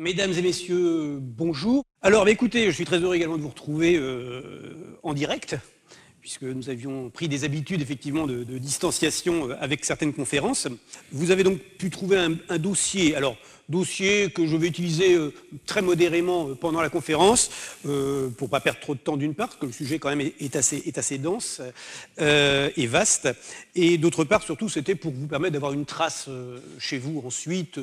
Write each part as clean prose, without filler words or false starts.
Mesdames et messieurs, bonjour. Alors, écoutez, je suis très heureux également de vous retrouver en direct, puisque nous avions pris des habitudes, effectivement, de distanciation avec certaines conférences. Vous avez donc pu trouver un dossier, alors, dossier que je vais utiliser très modérément pendant la conférence, pour ne pas perdre trop de temps d'une part, parce que le sujet, quand même, est assez dense et vaste, et d'autre part, surtout, c'était pour vous permettre d'avoir une trace chez vous ensuite,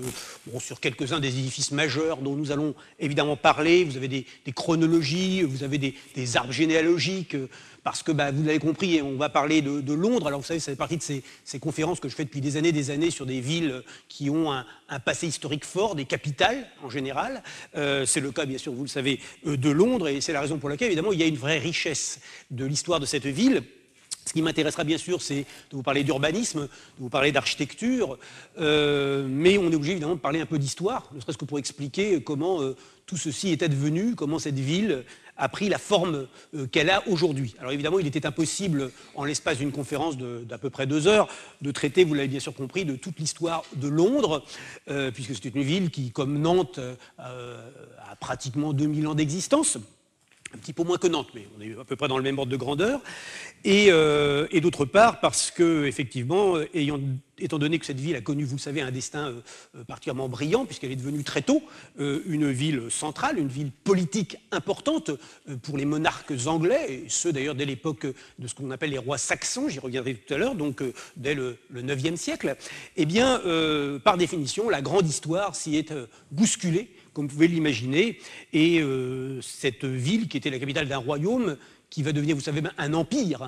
bon, sur quelques-uns des édifices majeurs dont nous allons évidemment parler. Vous avez des chronologies, vous avez des arbres généalogiques, parce que, bah, vous l'avez compris, on va parler de Londres. Alors, vous savez, ça fait partie de ces conférences que je fais depuis des années sur des villes qui ont un passé historique fort, des capitales en général. C'est le cas, bien sûr, vous le savez, de Londres, et c'est la raison pour laquelle, évidemment, il y a une vraie richesse de l'histoire de cette ville. Ce qui m'intéressera, bien sûr, c'est de vous parler d'urbanisme, de vous parler d'architecture, mais on est obligé, évidemment, de parler un peu d'histoire, ne serait-ce que pour expliquer comment tout ceci est advenu, comment cette ville a pris la forme qu'elle a aujourd'hui. Alors évidemment, il était impossible, en l'espace d'une conférence d'à peu près 2 heures, de traiter, vous l'avez bien sûr compris, de toute l'histoire de Londres, puisque c'était une ville qui, comme Nantes, a pratiquement 2000 ans d'existence, un petit peu moins que Nantes, mais on est à peu près dans le même ordre de grandeur, et d'autre part, parce que, effectivement, étant donné que cette ville a connu, vous le savez, un destin particulièrement brillant, puisqu'elle est devenue très tôt une ville centrale, une ville politique importante pour les monarques anglais, et ce d'ailleurs dès l'époque de ce qu'on appelle les rois saxons, j'y reviendrai tout à l'heure, donc dès le 9e siècle, eh bien, par définition, la grande histoire s'y est bousculée, comme vous pouvez l'imaginer, et cette ville qui était la capitale d'un royaume, qui va devenir, vous savez, un empire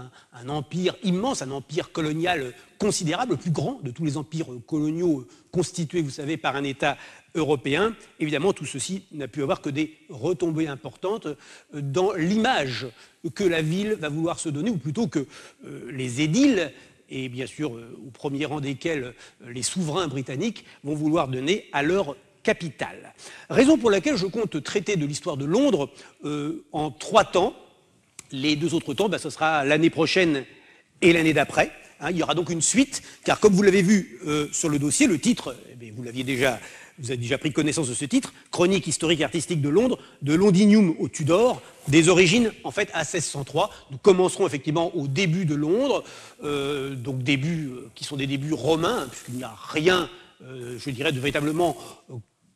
immense, un empire colonial considérable, le plus grand de tous les empires coloniaux constitués, vous savez, par un État européen. Évidemment, tout ceci n'a pu avoir que des retombées importantes dans l'image que la ville va vouloir se donner, ou plutôt que les édiles, et bien sûr, au premier rang desquels les souverains britanniques, vont vouloir donner à leur capitale. Raison pour laquelle je compte traiter de l'histoire de Londres en 3 temps. Les 2 autres temps, ben, ce sera l'année prochaine et l'année d'après. Hein, il y aura donc une suite, car comme vous l'avez vu sur le dossier, le titre, eh bien, vous avez déjà pris connaissance de ce titre, « Chronique historique et artistique de Londres, de Londinium au Tudor, des origines en fait à 1603 ». Nous commencerons effectivement au début de Londres, donc débuts qui sont des débuts romains, hein, puisqu'il n'y a rien, je dirais, de véritablement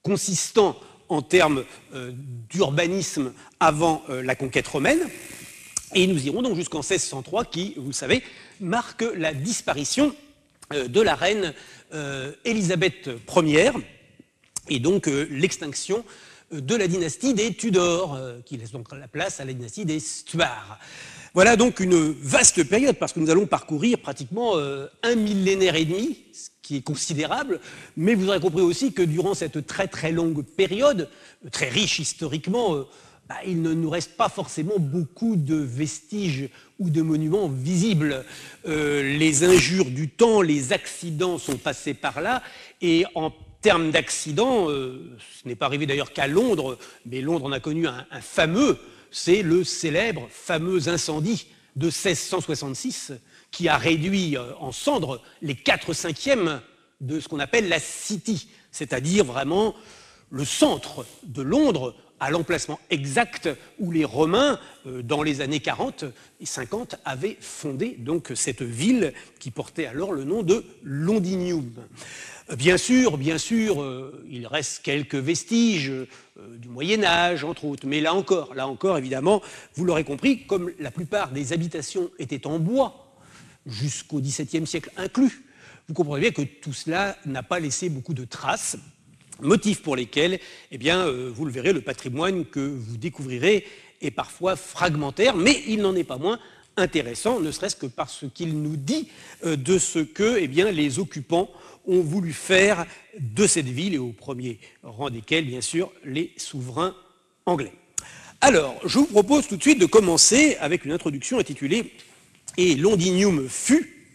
consistant en termes d'urbanisme avant la conquête romaine. Et nous irons donc jusqu'en 1603 qui, vous le savez, marque la disparition de la reine Élisabeth Ier et donc l'extinction de la dynastie des Tudors, qui laisse donc la place à la dynastie des Stuarts. Voilà donc une vaste période, parce que nous allons parcourir pratiquement 1 millénaire et demi, ce qui est considérable, mais vous aurez compris aussi que durant cette très très longue période, très riche historiquement, il ne nous reste pas forcément beaucoup de vestiges ou de monuments visibles. Les injures du temps, les accidents sont passés par là, et en termes d'accidents, ce n'est pas arrivé d'ailleurs qu'à Londres, mais Londres en a connu un fameux, c'est le célèbre, fameux incendie de 1666, qui a réduit en cendres les 4/5 de ce qu'on appelle la City, c'est-à-dire vraiment le centre de Londres, à l'emplacement exact où les Romains, dans les années 40 et 50, avaient fondé donc cette ville qui portait alors le nom de Londinium. Bien sûr, il reste quelques vestiges du Moyen-Âge, entre autres, mais là encore, évidemment, vous l'aurez compris, comme la plupart des habitations étaient en bois, jusqu'au XVIIe siècle inclus, vous comprenez bien que tout cela n'a pas laissé beaucoup de traces. Motifs pour lesquels, eh bien, vous le verrez, le patrimoine que vous découvrirez est parfois fragmentaire, mais il n'en est pas moins intéressant, ne serait-ce que parce qu'il nous dit de ce que eh bien, les occupants ont voulu faire de cette ville, et au premier rang desquels, bien sûr, les souverains anglais. Alors, je vous propose tout de suite de commencer avec une introduction intitulée « Et Londinium fut ».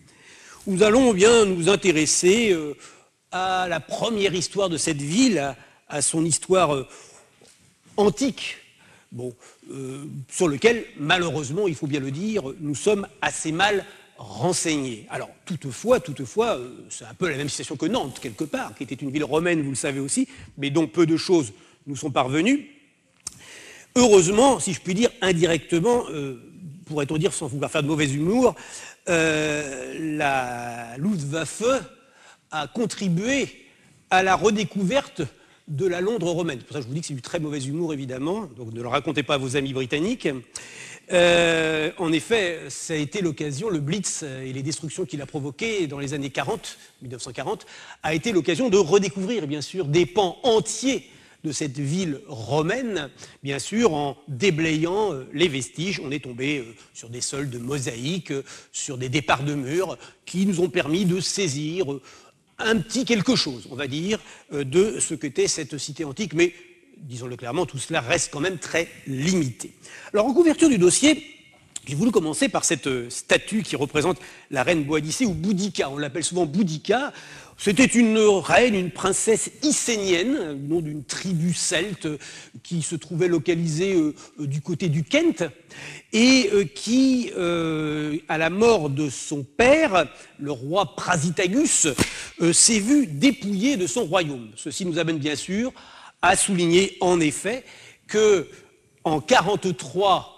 Nous allons bien nous intéresser à la première histoire de cette ville, à son histoire antique, bon, sur lequel, malheureusement, il faut bien le dire, nous sommes assez mal renseignés. Alors, toutefois, c'est un peu la même situation que Nantes, quelque part, qui était une ville romaine, vous le savez aussi, mais dont peu de choses nous sont parvenus, heureusement, si je puis dire indirectement, pourrait-on dire sans vouloir faire de mauvais humour, la Luftwaffe a contribué à la redécouverte de la Londres romaine. C'est pour ça que je vous dis que c'est du très mauvais humour, évidemment, donc ne le racontez pas à vos amis britanniques. En effet, ça a été l'occasion, le Blitz et les destructions qu'il a provoquées dans les années 40, 1940, a été l'occasion de redécouvrir, bien sûr, des pans entiers de cette ville romaine, bien sûr, en déblayant les vestiges. On est tombé sur des sols de mosaïques, sur des départs de murs qui nous ont permis de saisir un petit quelque chose, on va dire, de ce qu'était cette cité antique, mais disons-le clairement, tout cela reste quand même très limité. Alors en couverture du dossier, j'ai voulu commencer par cette statue qui représente la reine Boadicée ou Boudica, on l'appelle souvent Boudica. C'était une reine, une princesse Icénienne, nom d'une tribu celte qui se trouvait localisée du côté du Kent et qui, à la mort de son père, le roi Prasitagus, s'est vu dépouillé de son royaume. Ceci nous amène bien sûr à souligner en effet que en 43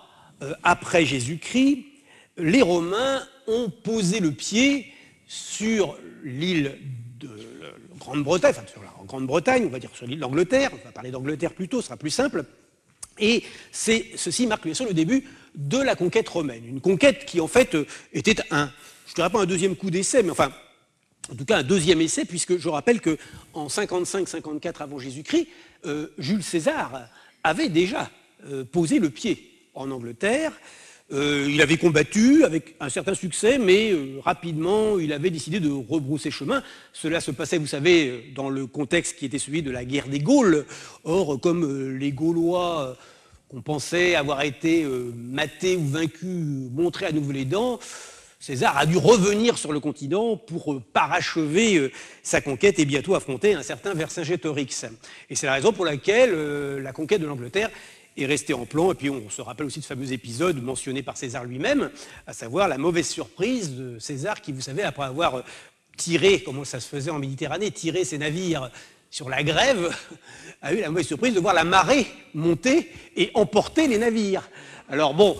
après Jésus-Christ, les Romains ont posé le pied sur l'île de Grande-Bretagne, enfin sur la Grande-Bretagne, on va dire sur l'île d'Angleterre, on va parler d'Angleterre plutôt, ce sera plus simple, et ceci marque bien sûr le début de la conquête romaine, une conquête qui en fait était je ne dirais pas un deuxième coup d'essai, mais enfin, en tout cas un deuxième essai, puisque je rappelle qu'en 55-54 avant Jésus-Christ, Jules César avait déjà posé le pied en Angleterre. Il avait combattu avec un certain succès, mais rapidement, il avait décidé de rebrousser chemin. Cela se passait, vous savez, dans le contexte qui était celui de la guerre des Gaules. Or, comme les Gaulois qu'on pensait avoir été matés ou vaincus, montraient à nouveau les dents, César a dû revenir sur le continent pour parachever sa conquête et bientôt affronter un certain Vercingétorix. Et c'est la raison pour laquelle la conquête de l'Angleterre est resté en plan, et puis on se rappelle aussi de ce fameux épisode mentionné par César lui-même, à savoir la mauvaise surprise de César qui, vous savez, après avoir tiré, comment ça se faisait en Méditerranée, tiré ses navires sur la grève, a eu la mauvaise surprise de voir la marée monter et emporter les navires. Alors bon,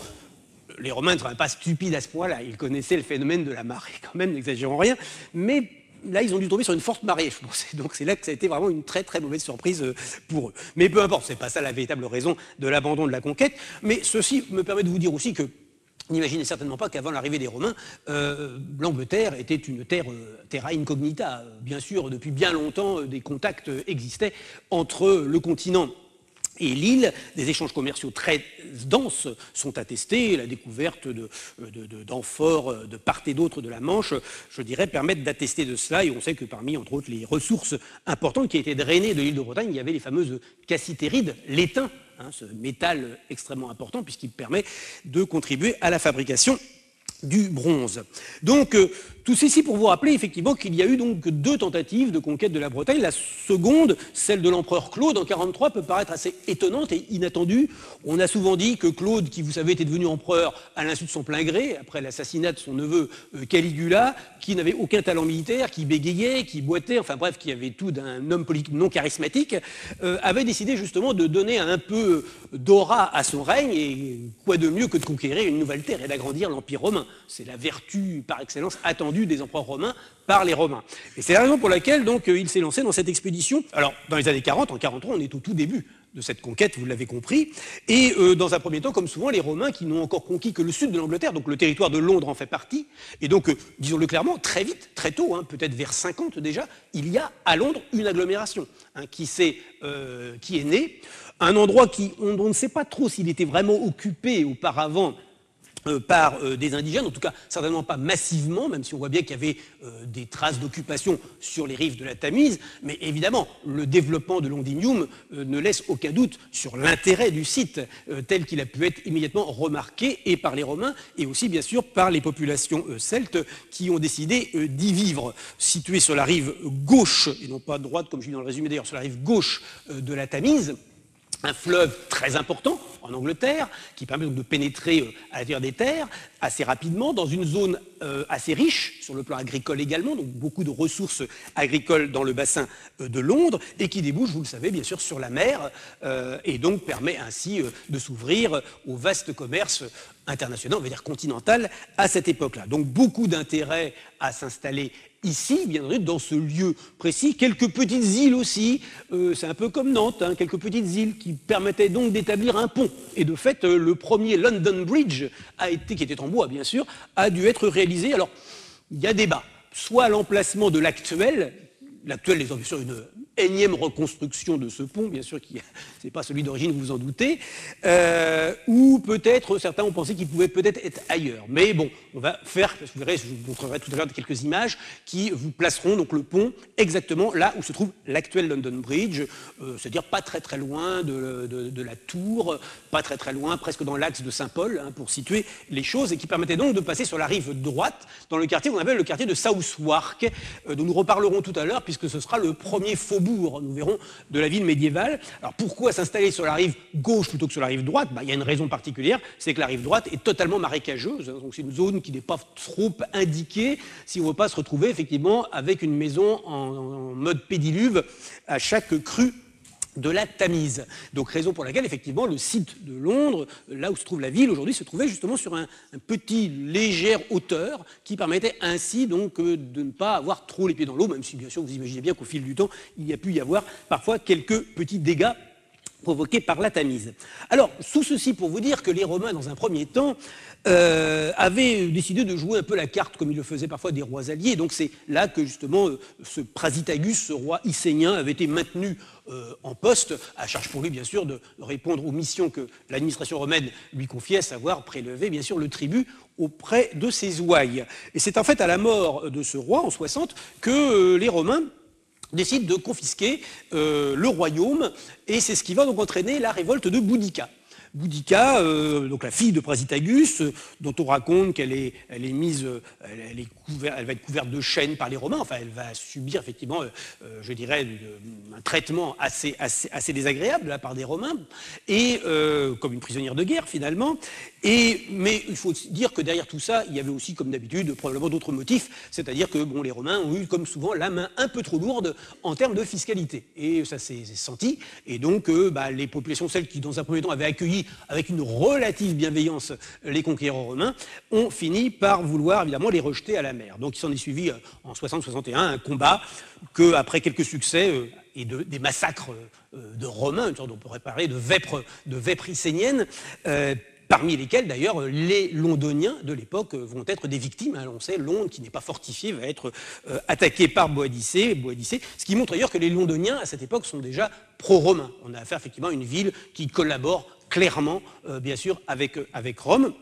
les Romains ne seraient pas stupides à ce point-là, ils connaissaient le phénomène de la marée quand même, n'exagérons rien, mais là, ils ont dû tomber sur une forte marée, je pense. Donc c'est là que ça a été vraiment une très très mauvaise surprise pour eux. Mais peu importe, c'est pas ça la véritable raison de l'abandon de la conquête. Mais ceci me permet de vous dire aussi que n'imaginez certainement pas qu'avant l'arrivée des Romains, l'Angleterre était une terre terra incognita. Bien sûr, depuis bien longtemps, des contacts existaient entre le continent et l'île, des échanges commerciaux très denses sont attestés, la découverte d'amphores de part et d'autre de la Manche, je dirais, permettent d'attester de cela, et on sait que parmi, entre autres, les ressources importantes qui étaient drainées de l'île de Bretagne, il y avait les fameuses cassitérides, l'étain, ce métal extrêmement important, puisqu'il permet de contribuer à la fabrication du bronze. Donc, tout ceci pour vous rappeler effectivement qu'il y a eu donc deux tentatives de conquête de la Bretagne. La seconde, celle de l'empereur Claude en 43, peut paraître assez étonnante et inattendue. On a souvent dit que Claude, qui vous savez était devenu empereur à l'insu de son plein gré, après l'assassinat de son neveu Caligula, qui n'avait aucun talent militaire, qui bégayait, qui boitait, enfin bref, qui avait tout d'un homme politique non charismatique, avait décidé justement de donner un peu d'aura à son règne, et quoi de mieux que de conquérir une nouvelle terre et d'agrandir l'Empire romain. C'est la vertu par excellence attendue des empereurs romains par les Romains. Et c'est la raison pour laquelle donc il s'est lancé dans cette expédition. Alors dans les années 40, en 43, on est au tout début de cette conquête, vous l'avez compris, et dans un premier temps, comme souvent, les Romains qui n'ont encore conquis que le sud de l'Angleterre, donc le territoire de Londres en fait partie, et donc, disons-le clairement, très vite, très tôt, peut-être vers 50 déjà, il y a à Londres une agglomération qui est née, un endroit qui, on ne sait pas trop s'il était vraiment occupé auparavant par des indigènes, en tout cas certainement pas massivement, même si on voit bien qu'il y avait des traces d'occupation sur les rives de la Tamise, mais évidemment le développement de Londinium ne laisse aucun doute sur l'intérêt du site tel qu'il a pu être immédiatement remarqué et par les Romains et aussi bien sûr par les populations celtes qui ont décidé d'y vivre. Situé sur la rive gauche, et non pas droite comme je dis dans le résumé d'ailleurs, sur la rive gauche de la Tamise, un fleuve très important en Angleterre, qui permet donc de pénétrer à l'intérieur des terres assez rapidement, dans une zone assez riche sur le plan agricole également, donc beaucoup de ressources agricoles dans le bassin de Londres, et qui débouche, vous le savez, bien sûr, sur la mer, et donc permet ainsi de s'ouvrir au vaste commerce international, on va dire continental, à cette époque-là. Donc beaucoup d'intérêt à s'installer ici, bien entendu, dans ce lieu précis. Quelques petites îles aussi, c'est un peu comme Nantes, hein, quelques petites îles qui permettaient donc d'établir un pont. Et de fait, le premier London Bridge, qui était en bois bien sûr, a dû être réalisé. Alors, il y a débat, soit à l'emplacement de l'actuel, les ambitions, une énième reconstruction de ce pont, bien sûr, qui n'est pas celui d'origine, vous vous en doutez, ou peut-être, certains ont pensé qu'il pouvait peut-être être ailleurs. Mais bon, on va faire, vous verrez, je vous montrerai tout à l'heure quelques images qui vous placeront donc le pont exactement là où se trouve l'actuel London Bridge, c'est-à-dire pas très très loin de la tour, pas très très loin, presque dans l'axe de Saint-Paul, hein, pour situer les choses, et qui permettait donc de passer sur la rive droite, dans le quartier qu'on appelle le quartier de Southwark, dont nous reparlerons tout à l'heure, puisque ce sera le premier faubourg, nous verrons, de la ville médiévale. Alors pourquoi s'installer sur la rive gauche plutôt que sur la rive droite? Il y a une raison particulière, c'est que la rive droite est totalement marécageuse, donc c'est une zone qui n'est pas trop indiquée si on ne veut pas se retrouver effectivement avec une maison en mode pédiluve à chaque crue de la Tamise. Donc raison pour laquelle effectivement le site de Londres, là où se trouve la ville aujourd'hui, se trouvait justement sur un petit légère hauteur qui permettait ainsi donc de ne pas avoir trop les pieds dans l'eau, même si bien sûr vous imaginez bien qu'au fil du temps il y a pu y avoir parfois quelques petits dégâts provoqués par la Tamise. Alors, sous ceci pour vous dire que les Romains, dans un premier temps, avaient décidé de jouer un peu la carte, comme ils le faisaient parfois des rois alliés. Donc c'est là que justement ce Prasitagus, ce roi Icénien, avait été maintenu en poste, à charge pour lui bien sûr de répondre aux missions que l'administration romaine lui confiait, à savoir prélever bien sûr le tribut auprès de ses ouailles. Et c'est en fait à la mort de ce roi, en 60, que les Romains décide de confisquer le royaume, et c'est ce qui va donc entraîner la révolte de Boudica. Boudica, donc la fille de Prasitagus, dont on raconte qu'elle va être couverte de chaînes par les Romains, enfin elle va subir effectivement, je dirais, un traitement assez désagréable de la part des Romains, et comme une prisonnière de guerre finalement. Mais il faut dire que derrière tout ça, il y avait aussi, comme d'habitude, probablement d'autres motifs, c'est-à-dire que bon, les Romains ont eu, comme souvent, la main un peu trop lourde en termes de fiscalité, et ça s'est senti, et donc les populations, celles qui dans un premier temps avaient accueilli avec une relative bienveillance les conquérants romains, ont fini par vouloir évidemment les rejeter à la mer. Donc il s'en est suivi en 60-61 un combat que, après quelques succès et des massacres de Romains, on pourrait parler de vêpres icéniennes, parmi lesquels d'ailleurs les Londoniens de l'époque vont être des victimes. Alors, on sait, Londres, qui n'est pas fortifiée, va être attaquée par Boadicée, ce qui montre d'ailleurs que les Londoniens à cette époque sont déjà pro-romains. On a affaire effectivement à une ville qui collabore clairement, bien sûr, avec Rome.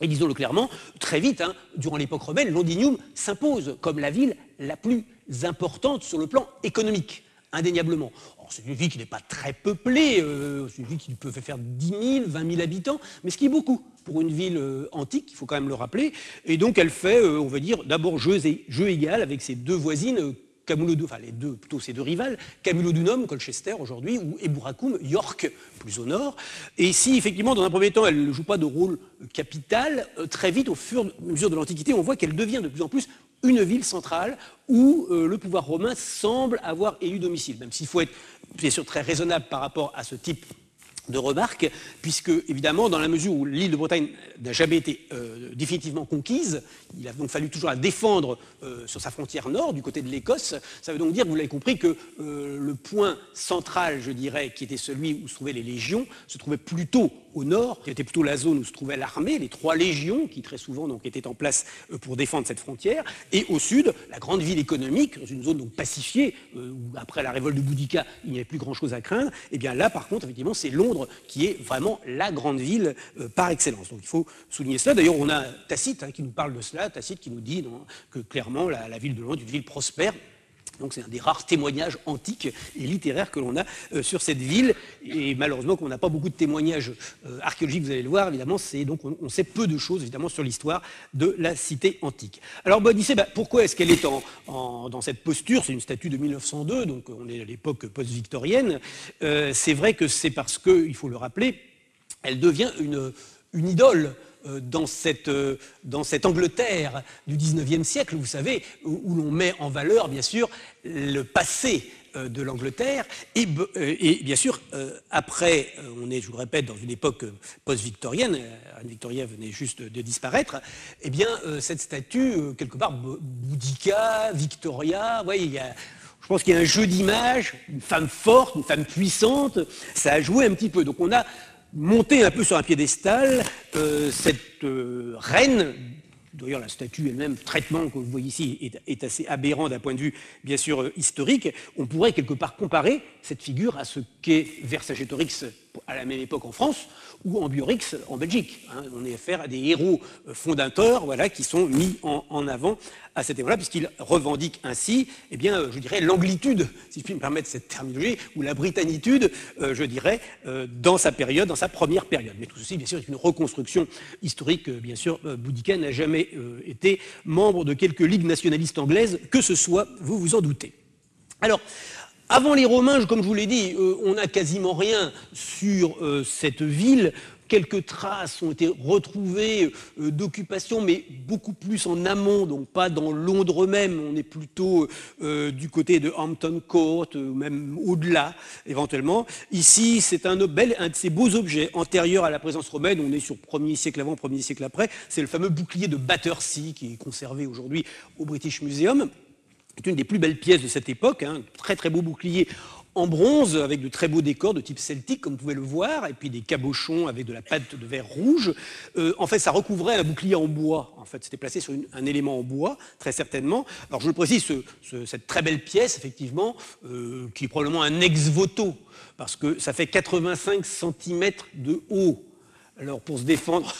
Et disons-le clairement, très vite, hein, durant l'époque romaine, Londinium s'impose comme la ville la plus importante sur le plan économique, indéniablement. C'est une ville qui n'est pas très peuplée, c'est une ville qui peut faire 10 000, 20 000 habitants, mais ce qui est beaucoup pour une ville antique, il faut quand même le rappeler. Et donc elle fait, on va dire, d'abord jeu égal avec ses deux voisines, ses deux rivales, Camulodunum, Colchester aujourd'hui, ou Eburacum, York, plus au nord. Et si effectivement, dans un premier temps, elle ne joue pas de rôle capital, très vite, au fur et à mesure de l'Antiquité, on voit qu'elle devient de plus en plus une ville centrale où le pouvoir romain semble avoir élu domicile, même s'il faut être bien sûr très raisonnable par rapport à ce type de remarques, puisque évidemment, dans la mesure où l'île de Bretagne n'a jamais été définitivement conquise, il a donc fallu toujours la défendre sur sa frontière nord, du côté de l'Écosse. Ça veut donc dire, vous l'avez compris, que le point central, je dirais, qui était celui où se trouvaient les légions, se trouvait plutôt au nord, qui était plutôt la zone où se trouvait l'armée, les trois légions, qui très souvent donc, étaient en place pour défendre cette frontière, et au sud, la grande ville économique, dans une zone donc pacifiée, où après la révolte de Boudica, il n'y avait plus grand-chose à craindre. Et bien là, par contre, effectivement, c'est Londres qui est vraiment la grande ville par excellence. Donc il faut souligner cela. D'ailleurs, on a Tacite qui nous parle de cela, Tacite qui nous dit que clairement la ville de Londres est une ville prospère, Donc c'est un des rares témoignages antiques et littéraires que l'on a sur cette ville, et malheureusement qu'on n'a pas beaucoup de témoignages archéologiques, vous allez le voir, évidemment, donc on sait peu de choses évidemment sur l'histoire de la cité antique. Alors Boadicée, pourquoi est-ce qu'elle est dans cette posture? C'est une statue de 1902, donc on est à l'époque post-victorienne. C'est vrai que c'est parce que, il faut le rappeler, elle devient une idole dans cette Angleterre du 19e siècle, vous savez, où l'on met en valeur, bien sûr, le passé de l'Angleterre, et bien sûr, après, on est, je vous le répète, dans une époque post-victorienne, Reine Victoria venait juste de disparaître, eh bien, cette statue, quelque part, Boudica, Victoria, vous voyez, je pense qu'il y a un jeu d'images, une femme forte, une femme puissante, ça a joué un petit peu, donc on a monter un peu sur un piédestal cette reine. D'ailleurs, la statue elle-même, le traitement que vous voyez ici est assez aberrant d'un point de vue, bien sûr, historique. On pourrait quelque part comparer cette figure à ce qu'est Vercingétorix à la même époque en France, ou Ambiorix en Belgique. Hein, on est affaire à des héros fondateurs, voilà, qui sont mis en avant à cette époque-là, puisqu'ils revendiquent ainsi, eh bien, je dirais, l'anglitude, si je puis me permettre cette terminologie, ou la britannitude, je dirais, dans sa période, dans sa première période. Mais tout ceci, bien sûr, est une reconstruction historique. Bien sûr, Boudica n'a jamais été membre de quelque ligue nationaliste anglaise, que ce soit, vous vous en doutez. Alors, avant les Romains, comme je vous l'ai dit, on n'a quasiment rien sur cette ville. Quelques traces ont été retrouvées d'occupation, mais beaucoup plus en amont, donc pas dans Londres même. On est plutôt du côté de Hampton Court, même au-delà, éventuellement. Ici, c'est un de ces beaux objets antérieurs à la présence romaine. On est sur 1er siècle avant, 1er siècle après. C'est le fameux bouclier de Battersea qui est conservé aujourd'hui au British Museum. C'est une des plus belles pièces de cette époque, hein, très très beau bouclier en bronze, avec de très beaux décors de type celtique, comme vous pouvez le voir, et puis des cabochons avec de la pâte de verre rouge. En fait, ça recouvrait un bouclier en bois. En fait, c'était placé sur un élément en bois, très certainement. Alors, je le précise, cette très belle pièce, effectivement, qui est probablement un ex-voto, parce que ça fait 85 cm de haut. Alors, pour se défendre...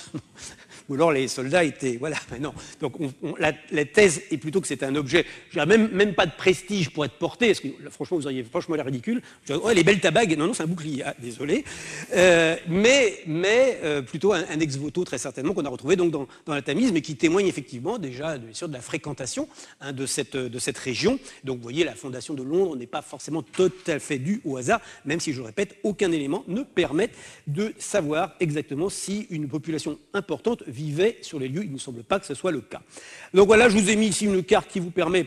ou alors les soldats étaient... Voilà, mais non. Donc la thèse est plutôt que c'est un objet, je dirais même pas de prestige pour être porté, parce que là, franchement, vous auriez franchement l'air ridicule. Je dirais, oh, les belles tabagues, non, non, c'est un bouclier, ah, désolé. Mais plutôt un ex-voto, très certainement, qu'on a retrouvé donc, dans la Tamise, mais qui témoigne effectivement déjà, bien sûr, de la fréquentation, hein, de cette région. Donc vous voyez, la fondation de Londres n'est pas forcément tout à fait due au hasard, même si, je le répète, aucun élément ne permet de savoir exactement si une population importante vivait sur les lieux. Il ne semble pas que ce soit le cas. Donc voilà, je vous ai mis ici une carte qui vous permet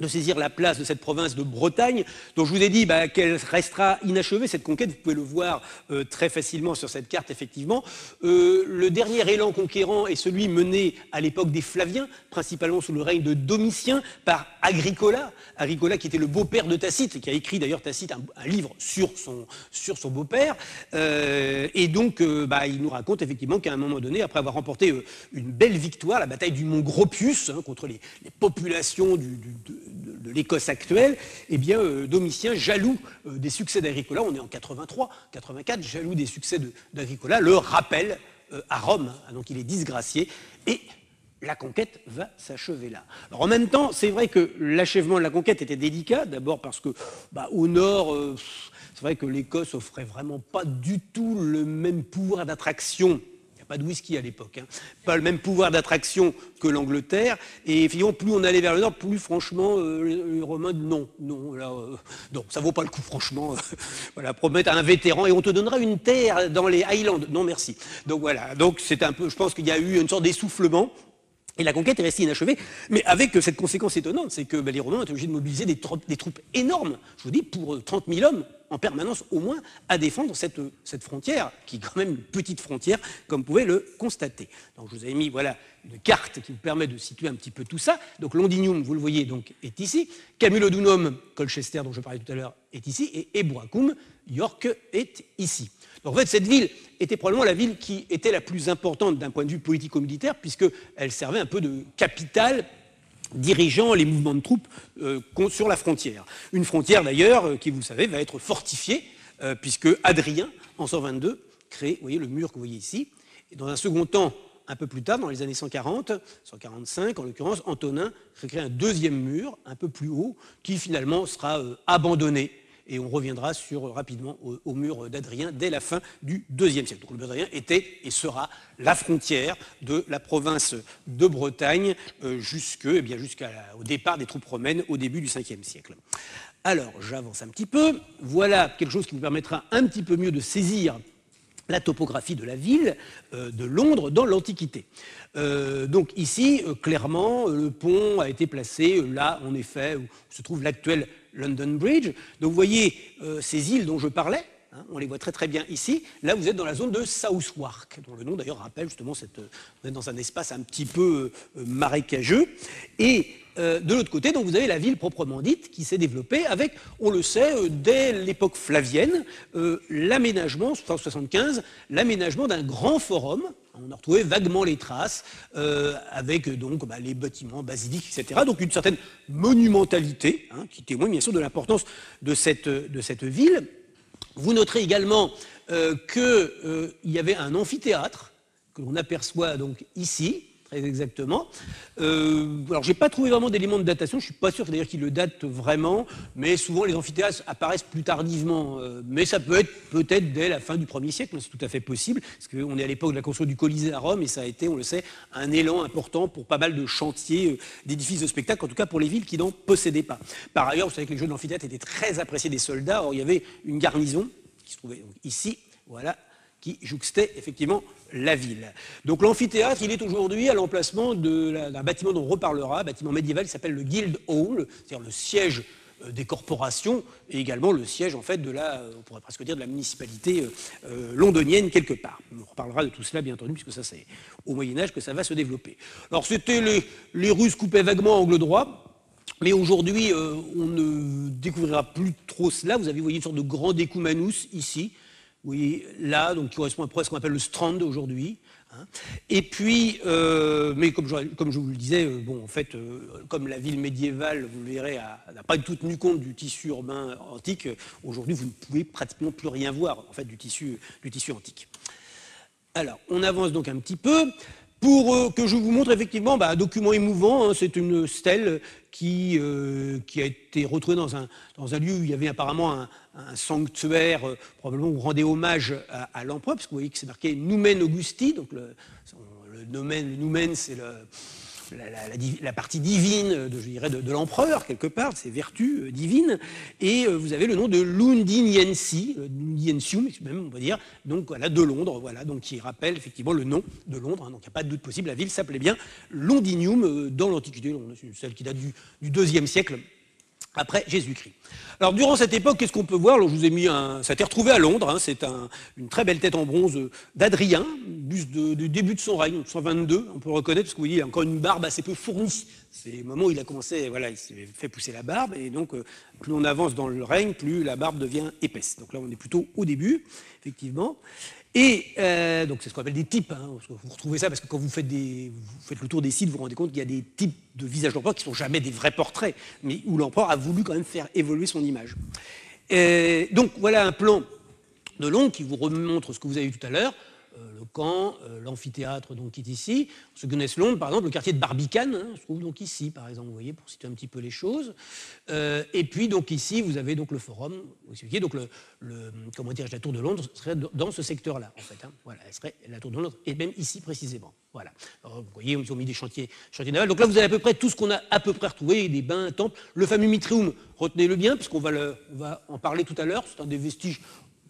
de saisir la place de cette province de Bretagne, dont je vous ai dit qu'elle restera inachevée, cette conquête. Vous pouvez le voir très facilement sur cette carte, effectivement. Le dernier élan conquérant est celui mené à l'époque des Flaviens, principalement sous le règne de Domitien, par Agricola. Agricola qui était le beau-père de Tacite, et qui a écrit d'ailleurs Tacite un livre sur son beau-père. Et donc, il nous raconte effectivement qu'à un moment donné, après avoir remporté une belle victoire, la bataille du mont Gropius, hein, contre les populations de l'Écosse actuelle, eh bien, Domitien, jaloux des succès d'Agricola, on est en 83, 84, jaloux des succès d'Agricola, le rappelle à Rome, hein, donc il est disgracié, et la conquête va s'achever là. Alors, en même temps, c'est vrai que l'achèvement de la conquête était délicat, d'abord parce que, au nord, c'est vrai que l'Écosse n'offrait vraiment pas du tout le même pouvoir d'attraction. Pas de whisky à l'époque, hein. Pas le même pouvoir d'attraction que l'Angleterre, et effectivement, plus on allait vers le nord, plus franchement, les Romains, non, ça vaut pas le coup, franchement, voilà, promettre à un vétéran, et on te donnera une terre dans les Highlands, non merci. Donc voilà, donc c'est un peu, je pense qu'il y a eu une sorte d'essoufflement, et la conquête est restée inachevée, mais avec cette conséquence étonnante, c'est que les Romains ont été obligés de mobiliser des troupes énormes, je vous dis, pour 30 000 hommes, en permanence au moins, à défendre cette frontière, qui est quand même une petite frontière, comme vous pouvez le constater. Donc je vous ai mis, voilà, une carte qui vous permet de situer un petit peu tout ça. Donc Londinium, vous le voyez, donc, est ici. Camulodunum, Colchester, dont je parlais tout à l'heure, est ici. Et Ebracum, York, est ici. Donc en fait, cette ville était probablement la ville qui était la plus importante d'un point de vue politico-militaire, puisqu'elle servait un peu de capitale dirigeant les mouvements de troupes sur la frontière. Une frontière d'ailleurs qui, vous le savez, va être fortifiée, puisque Hadrien, en 122, crée, vous voyez, le mur que vous voyez ici, et dans un second temps, un peu plus tard, dans les années 140, 145 en l'occurrence, Antonin recrée un deuxième mur, un peu plus haut, qui finalement sera abandonné. Et on reviendra rapidement au mur d'Hadrien dès la fin du IIe siècle. Donc le mur d'Hadrien était et sera la frontière de la province de Bretagne jusqu'au départ des troupes romaines au début du Ve siècle. Alors j'avance un petit peu. Voilà quelque chose qui nous permettra un petit peu mieux de saisir la topographie de la ville de Londres dans l'Antiquité. Donc ici, clairement, le pont a été placé là, en effet, où se trouve l'actuel London Bridge. Donc vous voyez ces îles dont je parlais, hein, on les voit très bien ici. Là, vous êtes dans la zone de Southwark, dont le nom d'ailleurs rappelle justement vous êtes dans un espace un petit peu marécageux. Et de l'autre côté, donc, vous avez la ville proprement dite qui s'est développée avec, on le sait, dès l'époque flavienne, l'aménagement, 75, l'aménagement d'un grand forum. On a retrouvé vaguement les traces avec donc les bâtiments basiliques, etc. Donc une certaine monumentalité qui témoigne bien sûr de l'importance de cette ville. Vous noterez également qu'il y avait un amphithéâtre que l'on aperçoit donc ici. Très exactement. Alors, je n'ai pas trouvé vraiment d'éléments de datation, je ne suis pas sûr d'ailleurs qu'ils le datent vraiment, mais souvent les amphithéâtres apparaissent plus tardivement, mais ça peut être peut-être dès la fin du 1er siècle, c'est tout à fait possible, parce qu'on est à l'époque de la construction du Colisée à Rome, et ça a été, on le sait, un élan important pour pas mal de chantiers, d'édifices de spectacle, en tout cas pour les villes qui n'en possédaient pas. Par ailleurs, vous savez que les jeux de l'amphithéâtre étaient très appréciés des soldats, or il y avait une garnison qui se trouvait donc ici, voilà, qui jouxtait effectivement la ville. Donc l'amphithéâtre, il est aujourd'hui à l'emplacement d'un bâtiment dont on reparlera, un bâtiment médiéval qui s'appelle le Guildhall, c'est-à-dire le siège des corporations et également le siège en fait on pourrait presque dire de la municipalité londonienne quelque part. On reparlera de tout cela bien entendu puisque ça c'est au Moyen-Âge que ça va se développer. Alors c'était les rues coupaient vaguement à angle droit. Mais aujourd'hui on ne découvrira plus trop cela. Vous avez voyez une sorte de grand décumanus ici. Oui, là, donc qui correspond à ce qu'on appelle le Strand aujourd'hui. Hein. Et puis, mais comme je vous le disais, bon, en fait, comme la ville médiévale, vous le verrez, n'a pas du tout tenu compte du tissu urbain antique, aujourd'hui, vous ne pouvez pratiquement plus rien voir, en fait, du tissu antique. Alors, on avance donc un petit peu. Pour que je vous montre effectivement un document émouvant, hein, c'est une stèle qui a été retrouvée dans un lieu où il y avait apparemment un sanctuaire, probablement où on rendait hommage à l'empereur, parce que vous voyez que c'est marqué Numen Augusti, donc le Numen c'est la partie divine, de l'empereur, quelque part, ses vertus divines, et vous avez le nom de Lundiniensi, Lundiniensium, même, on va dire, donc voilà, de Londres, voilà, donc qui rappelle effectivement le nom de Londres, hein, donc il n'y a pas de doute possible, la ville s'appelait bien Londinium dans l'Antiquité, celle qui date du IIe siècle après Jésus-Christ. Alors durant cette époque, qu'est-ce qu'on peut voir? Alors, je vous ai mis ça a été retrouvé à Londres, hein, c'est une très belle tête en bronze d'Hadrien, buste du début de son règne, 122, on peut le reconnaître, parce que vous voyez, il a encore une barbe assez peu fournie. C'est le moment où il a commencé, voilà, il s'est fait pousser la barbe, et donc plus on avance dans le règne, plus la barbe devient épaisse. Donc là, on est plutôt au début, effectivement. Et donc c'est ce qu'on appelle des types, hein, parce que vous retrouvez ça parce que quand vous faites le tour des sites, vous vous rendez compte qu'il y a des types de visages d'empereur qui ne sont jamais des vrais portraits, mais où l'empereur a voulu quand même faire évoluer son image. Et donc voilà un plan de Londres qui vous remontre ce que vous avez vu tout à l'heure, le camp, l'amphithéâtre donc qui est ici, se connaissent Londres par exemple, le quartier de Barbicane hein, se trouve donc ici par exemple, vous voyez, pour citer un petit peu les choses. Et puis donc ici vous avez donc le forum, vous voyez, donc comment dirais-je, la tour de Londres serait dans ce secteur-là en fait, hein, voilà, elle serait la tour de Londres et même ici précisément, voilà. Alors, vous voyez, ils ont mis des chantiers navals, donc là vous avez à peu près tout ce qu'on a à peu près retrouvé, des bains, temples, le fameux Mitrium, retenez-le bien puisqu'on va en parler tout à l'heure, c'est un des vestiges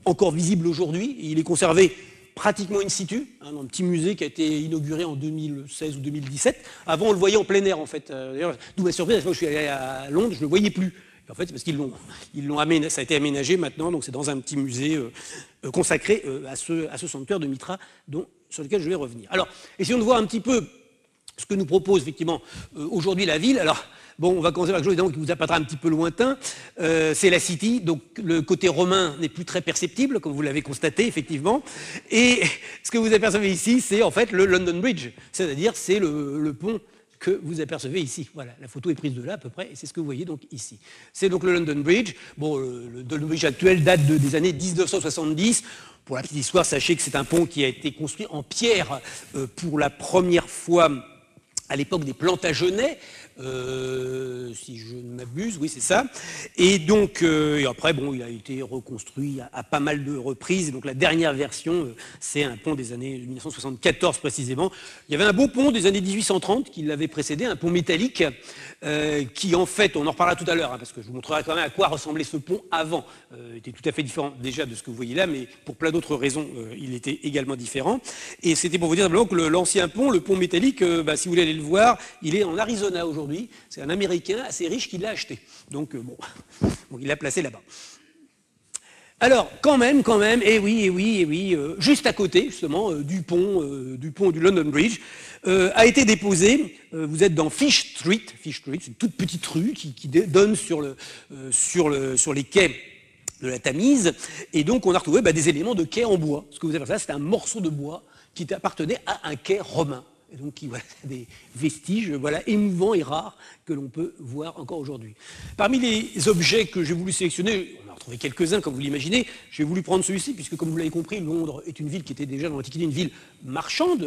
encore visibles aujourd'hui, il est conservé pratiquement in situ, hein, dans un petit musée qui a été inauguré en 2016 ou 2017. Avant, on le voyait en plein air, en fait. D'ailleurs, d'où ma surprise, quand je suis allé à Londres, je ne le voyais plus. Et en fait, c'est parce ça a été aménagé maintenant, donc c'est dans un petit musée consacré à ce sanctuaire de Mitra, sur lequel je vais revenir. Alors, essayons de voir un petit peu ce que nous propose, effectivement, aujourd'hui la ville. Alors, bon, on va commencer par quelque chose qui vous apparaîtra un petit peu lointain, c'est la City, donc le côté romain n'est plus très perceptible, comme vous l'avez constaté, effectivement, et ce que vous apercevez ici, c'est en fait le London Bridge, c'est-à-dire c'est le pont que vous apercevez ici. Voilà, la photo est prise de là à peu près, et c'est ce que vous voyez donc ici. C'est donc le London Bridge. Bon, le London Bridge actuel date des années 1970. Pour la petite histoire, sachez que c'est un pont qui a été construit en pierre pour la première fois à l'époque des Plantagenets, si je ne m'abuse, oui c'est ça. Et donc, et après, bon, il a été reconstruit à pas mal de reprises. Et donc la dernière version, c'est un pont des années 1974 précisément. Il y avait un beau pont des années 1830 qui l'avait précédé, un pont métallique, qui en fait, on en reparlera tout à l'heure, hein, parce que je vous montrerai quand même à quoi ressemblait ce pont avant. Il était tout à fait différent déjà de ce que vous voyez là, mais pour plein d'autres raisons, il était également différent. Et c'était pour vous dire simplement que l'ancien pont, le pont métallique, bah, si vous voulez aller le voir, il est en Arizona aujourd'hui. C'est un Américain assez riche qui l'a acheté. Donc, bon, il l'a placé là-bas. Alors, quand même, et oui, juste à côté, justement, du pont du London Bridge, a été déposé, vous êtes dans Fish Street, c'est une toute petite rue qui donne sur les quais de la Tamise, et donc on a retrouvé des éléments de quai en bois. Ce que vous avez là, c'est un morceau de bois qui appartenait à un quai romain. Et donc, voilà, des vestiges émouvants et rares que l'on peut voir encore aujourd'hui. Parmi les objets que j'ai voulu sélectionner, on en a retrouvé quelques-uns, comme vous l'imaginez, j'ai voulu prendre celui-ci, puisque comme vous l'avez compris, Londres est une ville qui était déjà dans l'Antiquité, une ville marchande,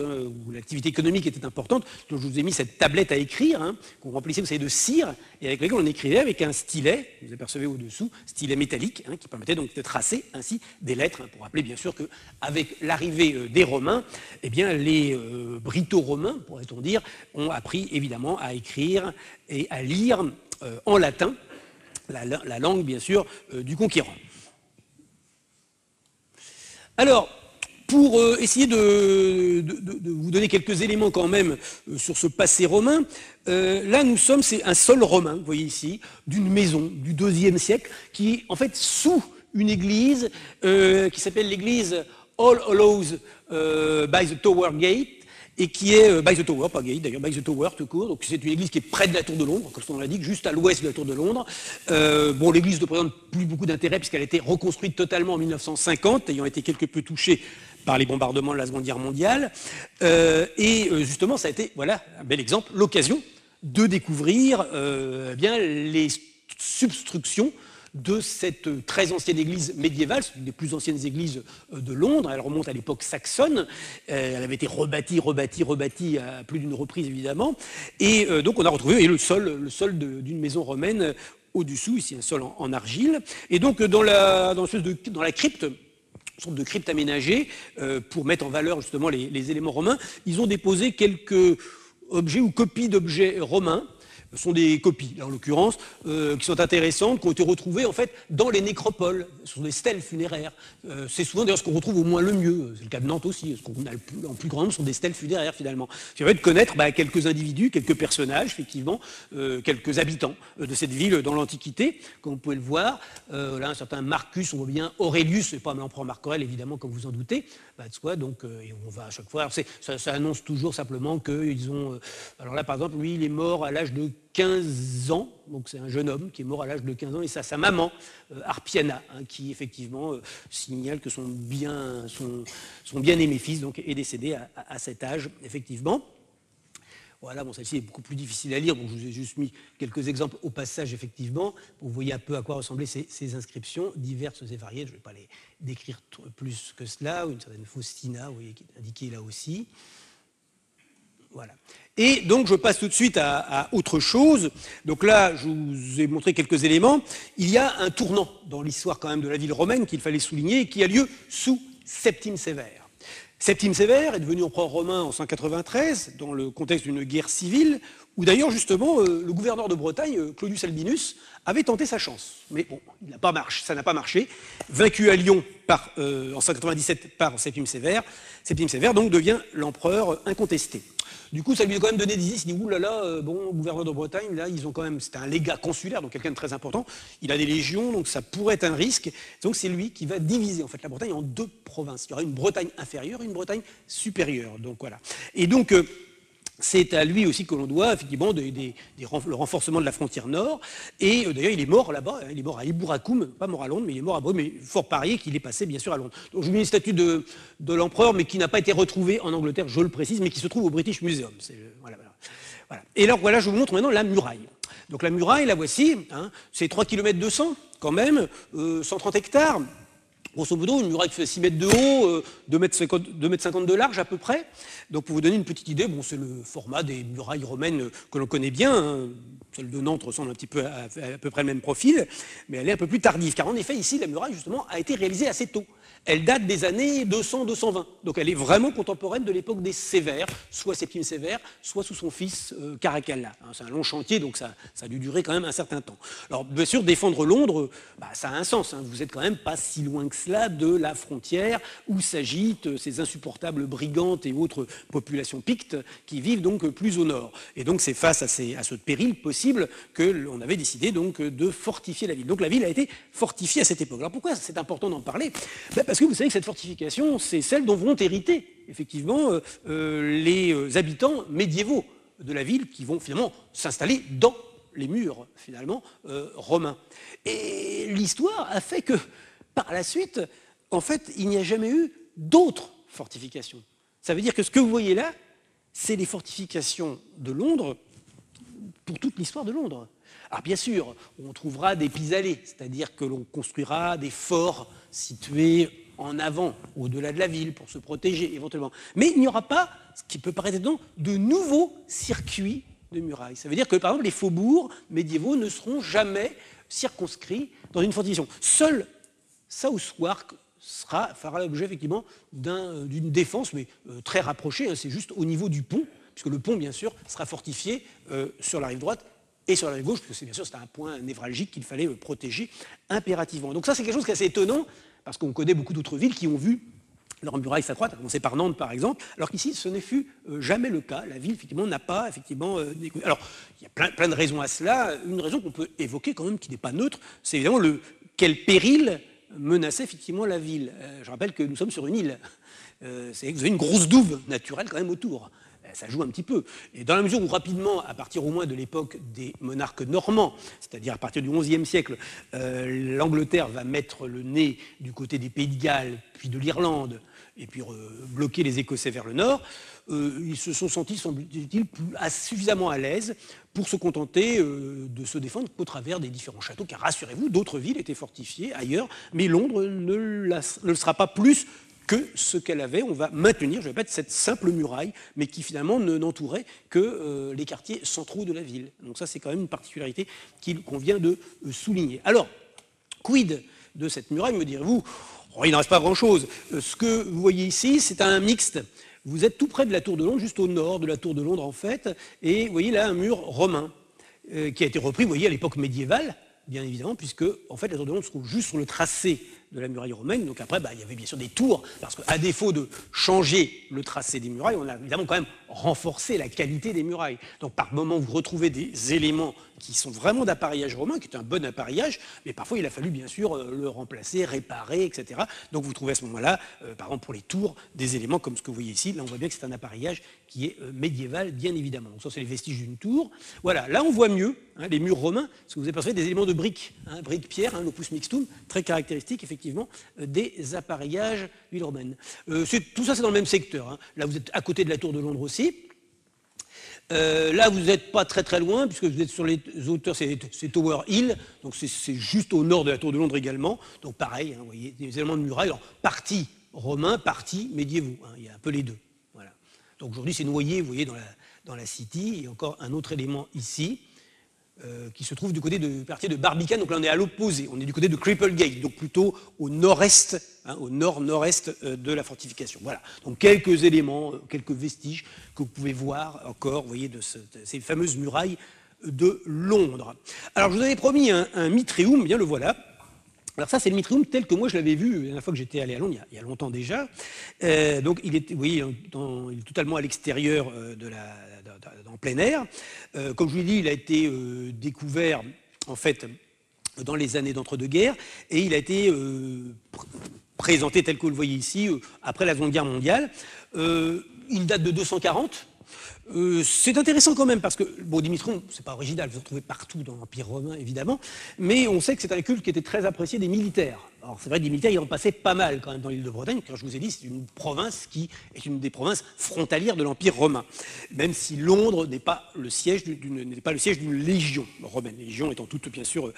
où l'activité économique était importante. Donc, je vous ai mis cette tablette à écrire, hein, qu'on remplissait, vous savez, de cire, et avec laquelle on écrivait avec un stylet, vous apercevez au-dessous, stylet métallique, hein, qui permettait donc de tracer ainsi des lettres, hein, pour rappeler bien sûr qu'avec l'arrivée des Romains, eh bien, les Brito-Romains, pourrait-on dire, ont appris évidemment à écrire et à lire en latin, la langue bien sûr du conquérant. Alors, pour essayer de vous donner quelques éléments quand même sur ce passé romain, là nous sommes, c'est un sol romain, vous voyez ici, d'une maison du IIe siècle, qui est en fait sous une église qui s'appelle l'église All Hallows by the Tower Gate, et qui est by the Tower, pas gay d'ailleurs, by the Tower tout court, donc c'est une église qui est près de la Tour de Londres, comme on l'a dit, juste à l'ouest de la Tour de Londres. Bon, l'église ne présente plus beaucoup d'intérêt puisqu'elle a été reconstruite totalement en 1950, ayant été quelque peu touchée par les bombardements de la Seconde Guerre mondiale. Et justement, ça a été, voilà, un bel exemple, l'occasion de découvrir les substructions de cette très ancienne église médiévale, c'est une des plus anciennes églises de Londres, elle remonte à l'époque saxonne, elle avait été rebâtie à plus d'une reprise évidemment, et donc on a retrouvé le sol d'une maison romaine au-dessous, ici un sol en argile, et donc dans la crypte, une sorte de crypte aménagée pour mettre en valeur justement les éléments romains, ils ont déposé quelques objets ou copies d'objets romains, sont des copies, là, en l'occurrence, qui sont intéressantes, qui ont été retrouvées en fait dans les nécropoles, ce sont des stèles funéraires. C'est souvent d'ailleurs ce qu'on retrouve au moins le mieux, c'est le cas de Nantes aussi, ce qu'on a en plus grand nombre sont des stèles funéraires finalement. Ça permet de connaître quelques individus, quelques personnages, effectivement, quelques habitants de cette ville dans l'Antiquité, comme vous pouvez le voir. Là, un certain Marcus, on voit bien Aurelius, mais on prend Marc Aurèle évidemment, comme vous en doutez, de soi, donc, et on va à chaque fois. Alors, ça annonce toujours simplement qu'ils ont. Alors là, par exemple, lui, il est mort à l'âge de 15 ans, donc c'est un jeune homme qui est mort à l'âge de 15 ans, et sa maman, Harpiana, hein, qui effectivement signale que son bien-aimé fils donc, est décédé à cet âge, effectivement. Voilà, bon, celle-ci est beaucoup plus difficile à lire, donc je vous ai juste mis quelques exemples au passage, effectivement, pour vous voyez un peu à quoi ressemblaient ces inscriptions, diverses et variées, je ne vais pas les décrire plus que cela, ou une certaine Faustina, vous voyez, qui est indiquée là aussi. Voilà. Et donc je passe tout de suite à autre chose. Donc là, je vous ai montré quelques éléments. Il y a un tournant dans l'histoire quand même de la ville romaine qu'il fallait souligner et qui a lieu sous Septime Sévère. Septime Sévère est devenu empereur romain en 193 dans le contexte d'une guerre civile où d'ailleurs justement le gouverneur de Bretagne, Claudius Albinus, avait tenté sa chance. Mais bon, ça n'a pas marché. Vaincu à Lyon en 197 par Septime Sévère donc devient l'empereur incontesté. Du coup, ça lui a quand même donné des idées, il s'est dit, oulala, bon, gouverneur de Bretagne, là, ils ont quand même, c'était un légat consulaire, donc quelqu'un de très important, il a des légions, donc ça pourrait être un risque, donc c'est lui qui va diviser, en fait, la Bretagne en deux provinces, il y aura une Bretagne inférieure et une Bretagne supérieure, donc voilà. Et donc, c'est à lui aussi que l'on doit, effectivement, le renforcement de la frontière nord, et d'ailleurs, il est mort là-bas, hein, il est mord à Illyricum, pas mort à Londres, mais il est mort à Brome, mais fort parier qu'il est passé, bien sûr, à Londres. Donc, je vous mets une statue de l'empereur, mais qui n'a pas été retrouvée en Angleterre, je le précise, mais qui se trouve au British Museum. Voilà. Voilà. Et alors voilà, je vous montre maintenant la muraille. Donc la muraille, la voici, hein, c'est 3 km 200 quand même, 130 hectares, grosso modo, une muraille qui fait 6 mètres de haut, 2 mètres 50 de large à peu près. Donc pour vous donner une petite idée, bon, c'est le format des murailles romaines que l'on connaît bien, hein. Celle de Nantes ressemble un petit peu à peu près le même profil, mais elle est un peu plus tardive, car en effet ici la muraille justement a été réalisée assez tôt. Elle date des années 200-220, donc elle est vraiment contemporaine de l'époque des Sévères, soit Septime Sévère, soit sous son fils Caracalla. C'est un long chantier, donc ça a dû durer quand même un certain temps. Alors bien sûr, défendre Londres, bah, ça a un sens, hein. Vous n'êtes quand même pas si loin que cela de la frontière où s'agitent ces insupportables brigantes et autres populations pictes qui vivent donc plus au nord. Et donc c'est face à ce péril possible que l'on avait décidé donc de fortifier la ville. Donc la ville a été fortifiée à cette époque. Alors pourquoi c'est important d'en parler? Ben parce que vous savez que cette fortification, c'est celle dont vont hériter effectivement les habitants médiévaux de la ville qui vont finalement s'installer dans les murs finalement romains. Et l'histoire a fait que par la suite, en fait, il n'y a jamais eu d'autres fortifications. Ça veut dire que ce que vous voyez là, c'est les fortifications de Londres pour toute l'histoire de Londres. Alors bien sûr, on trouvera des pis-aller, c'est-à-dire que l'on construira des forts situés en avant, au-delà de la ville, pour se protéger éventuellement. Mais il n'y aura pas, ce qui peut paraître étonnant, de nouveaux circuits de murailles. Ça veut dire que, par exemple, les faubourgs médiévaux ne seront jamais circonscrits dans une fortification. Seul Southwark fera l'objet, effectivement, d'une défense, mais très rapprochée, hein, c'est juste au niveau du pont, puisque le pont, bien sûr, sera fortifié sur la rive droite et sur la rive gauche, puisque c'est bien sûr c'était un point névralgique qu'il fallait protéger impérativement. Donc ça, c'est quelque chose qui est assez étonnant, parce qu'on connaît beaucoup d'autres villes qui ont vu leur muraille s'accroître, à commencer par Nantes, par exemple, alors qu'ici, ce ne fut jamais le cas. La ville, effectivement, n'a pas, effectivement... Alors, il y a plein de raisons à cela. Une raison qu'on peut évoquer, quand même, qui n'est pas neutre, c'est évidemment quel péril menaçait, effectivement, la ville. Je rappelle que nous sommes sur une île. C'est que vous avez une grosse douve naturelle, quand même, autour. Ça joue un petit peu. Et dans la mesure où rapidement, à partir au moins de l'époque des monarques normands, c'est-à-dire à partir du XIe siècle, l'Angleterre va mettre le nez du côté des Pays de Galles, puis de l'Irlande, et puis bloquer les Écossais vers le nord, ils se sont sentis, semble-t-il, suffisamment à l'aise pour se contenter de se défendre qu'au travers des différents châteaux, car rassurez-vous, d'autres villes étaient fortifiées ailleurs, mais Londres ne le sera pas plus que ce qu'elle avait. On va maintenir, je répète, cette simple muraille, mais qui finalement n'entourait que les quartiers centraux de la ville. Donc ça, c'est quand même une particularité qu'il convient de souligner. Alors, quid de cette muraille, me direz-vous? Il n'en reste pas grand-chose. Ce que vous voyez ici, c'est un mixte. Vous êtes tout près de la Tour de Londres, juste au nord de la Tour de Londres, en fait, et vous voyez là un mur romain qui a été repris, vous voyez, à l'époque médiévale, bien évidemment, puisque en fait, la Tour de Londres se trouve juste sur le tracé de la muraille romaine. Donc après, bah, il y avait bien sûr des tours, parce qu'à défaut de changer le tracé des murailles, on a évidemment quand même renforcé la qualité des murailles. Donc par moment, vous retrouvez des éléments qui sont vraiment d'appareillage romain, qui est un bon appareillage, mais parfois il a fallu bien sûr le remplacer, réparer, etc. Donc vous trouvez à ce moment-là, par exemple pour les tours, des éléments comme ce que vous voyez ici. Là, on voit bien que c'est un appareillage qui est médiéval, bien évidemment. Donc ça, c'est les vestiges d'une tour. Voilà, là on voit mieux hein, les murs romains, parce que vous apercevez des éléments de briques, hein, briques-pierre, hein, l'opus mixtum, très caractéristique, effectivement, des appareillages d'huile romaine. Tout ça, c'est dans le même secteur. Hein. Là, vous êtes à côté de la Tour de Londres aussi. Là, vous n'êtes pas très très loin, puisque vous êtes sur les hauteurs, c'est Tower Hill, donc c'est juste au nord de la Tour de Londres également. Donc pareil, hein, vous voyez, des éléments de muraille, alors partie romain, partie médiévaux, hein, il y a un peu les deux. Voilà. Donc aujourd'hui, c'est noyé, vous voyez, dans la City, et encore un autre élément ici, qui se trouve du côté du quartier de Barbican, donc là on est à l'opposé, on est du côté de Cripplegate, donc plutôt au nord-est, hein, au nord-nord-est de la fortification. Voilà, donc quelques éléments, quelques vestiges que vous pouvez voir encore, vous voyez, de ces fameuses murailles de Londres. Alors je vous avais promis un Mitrium, bien le voilà. Alors ça, c'est le Mitrium tel que moi je l'avais vu la dernière fois que j'étais allé à Londres, il y a longtemps déjà. Donc il est totalement à l'extérieur en plein air. Comme je vous l'ai dit, il a été découvert en fait dans les années d'entre-deux-guerres et il a été présenté tel que vous le voyez ici après la Seconde Guerre mondiale. Il date de 240. C'est intéressant quand même parce que, bon, Dimitron, c'est pas original, vous en trouvez partout dans l'Empire romain évidemment, mais on sait que c'est un culte qui était très apprécié des militaires Alors c'est vrai que des militaires, ils en passaient pas mal quand même dans l'île de Bretagne, car je vous ai dit, c'est une province qui est une des provinces frontalières de l'Empire romain, même si Londres n'est pas le siège d'une légion romaine, les légions étant toutes bien sûr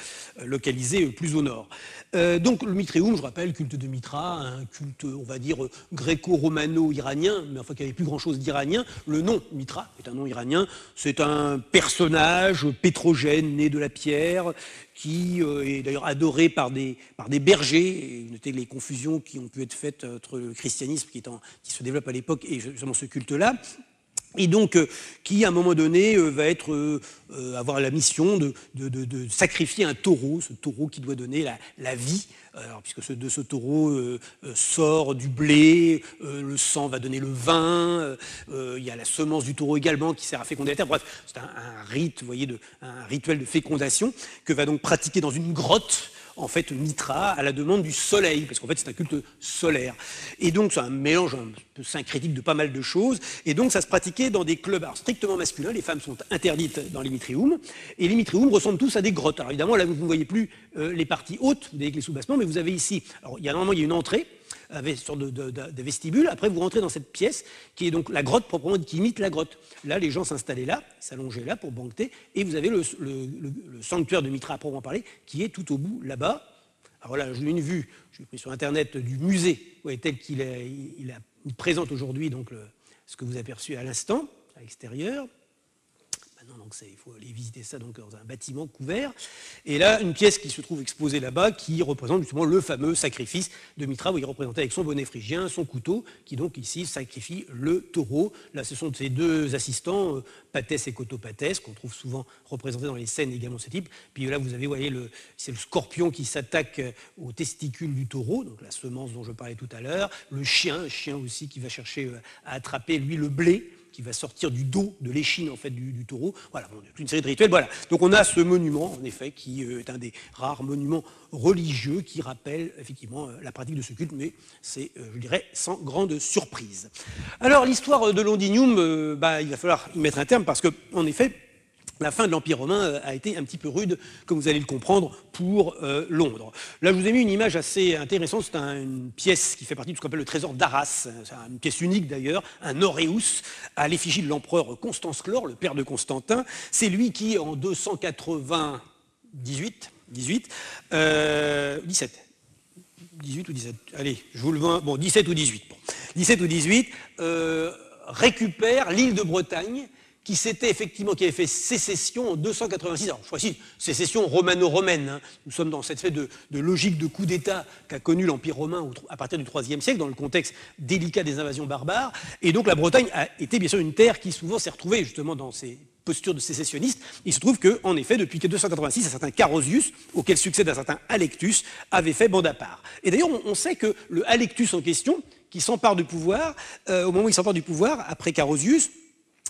localisées plus au nord. Donc le Mitrium, je rappelle, culte de Mitra, un culte, on va dire, gréco-romano-iranien, mais enfin qui n'avait plus grand-chose d'iranien. Le nom Mitra est un nom iranien, c'est un personnage pétrogène né de la pierre, qui est d'ailleurs adoré par des bergers. Et notez les confusions qui ont pu être faites entre le christianisme qui se développe à l'époque et justement ce culte-là, et donc qui, à un moment donné, va avoir la mission de sacrifier un taureau, ce taureau qui doit donner la vie. Alors, puisque de ce taureau sort du blé, le sang va donner le vin, il y a la semence du taureau également qui sert à féconder la terre. Bref, c'est un rite, vous voyez, un rituel de fécondation que va donc pratiquer dans une grotte, en fait, Mitra, à la demande du soleil, parce qu'en fait, c'est un culte solaire. Et donc, c'est un mélange un peu syncrétique de pas mal de choses. Et donc, ça se pratiquait dans des clubs alors, strictement masculins. Les femmes sont interdites dans les mitriums. Et les mitriums ressemblent tous à des grottes. Alors, évidemment, là, vous ne voyez plus les parties hautes, vous voyez que les sous-bassements, mais vous avez ici, alors, il y a une entrée, avec sorte de vestibule. Après, vous rentrez dans cette pièce, qui est donc la grotte proprement qui imite la grotte. Là, les gens s'installaient là, s'allongeaient là pour banqueter, et vous avez le sanctuaire de Mitra à proprement parler, qui est tout au bout, là-bas. Alors là, j'ai une vue, je l'ai pris sur Internet, du musée, ouais, tel qu'il présente aujourd'hui, donc ce que vous avez aperçu à l'instant, à l'extérieur. Donc il faut aller visiter ça donc, dans un bâtiment couvert. Et là, une pièce qui se trouve exposée là-bas, qui représente justement le fameux sacrifice de Mitra, où il est représenté avec son bonnet phrygien, son couteau, qui donc ici sacrifie le taureau. Là, ce sont ses deux assistants, Patès et Cotopatès, qu'on trouve souvent représentés dans les scènes également de ce type. Puis là, vous avez, voyez, c'est le scorpion qui s'attaque aux testicules du taureau, donc la semence dont je parlais tout à l'heure. Le chien aussi qui va chercher à attraper, lui, le blé, qui va sortir du dos, de l'échine en fait du taureau. Voilà, on a une série de rituels. Voilà. Donc on a ce monument, en effet, qui est un des rares monuments religieux qui rappelle effectivement la pratique de ce culte, mais c'est, je dirais, sans grande surprise. Alors l'histoire de Londinium, il va falloir y mettre un terme parce que, en effet, la fin de l'Empire romain a été un petit peu rude, comme vous allez le comprendre, pour Londres. Là, je vous ai mis une image assez intéressante. C'est une pièce qui fait partie de ce qu'on appelle le trésor d'Arras. C'est une pièce unique d'ailleurs, un auréus à l'effigie de l'empereur Constance Chlore, le père de Constantin. C'est lui qui, en 17 ou 18, récupère l'île de Bretagne, qui avait fait sécession en 286. Alors, voici, sécession romano-romaine. Hein. Nous sommes dans cette espèce de logique de coup d'État qu'a connu l'Empire romain à partir du IIIe siècle, dans le contexte délicat des invasions barbares. Et donc, la Bretagne a été, bien sûr, une terre qui souvent s'est retrouvée, justement, dans ces postures de sécessionnistes. Il se trouve qu'en effet, depuis 286, un certain Carausius, auquel succède un certain Alectus, avait fait bande à part. Et d'ailleurs, on sait que le Alectus en question, qui s'empare du pouvoir, au moment où il s'empare du pouvoir, après Carausius,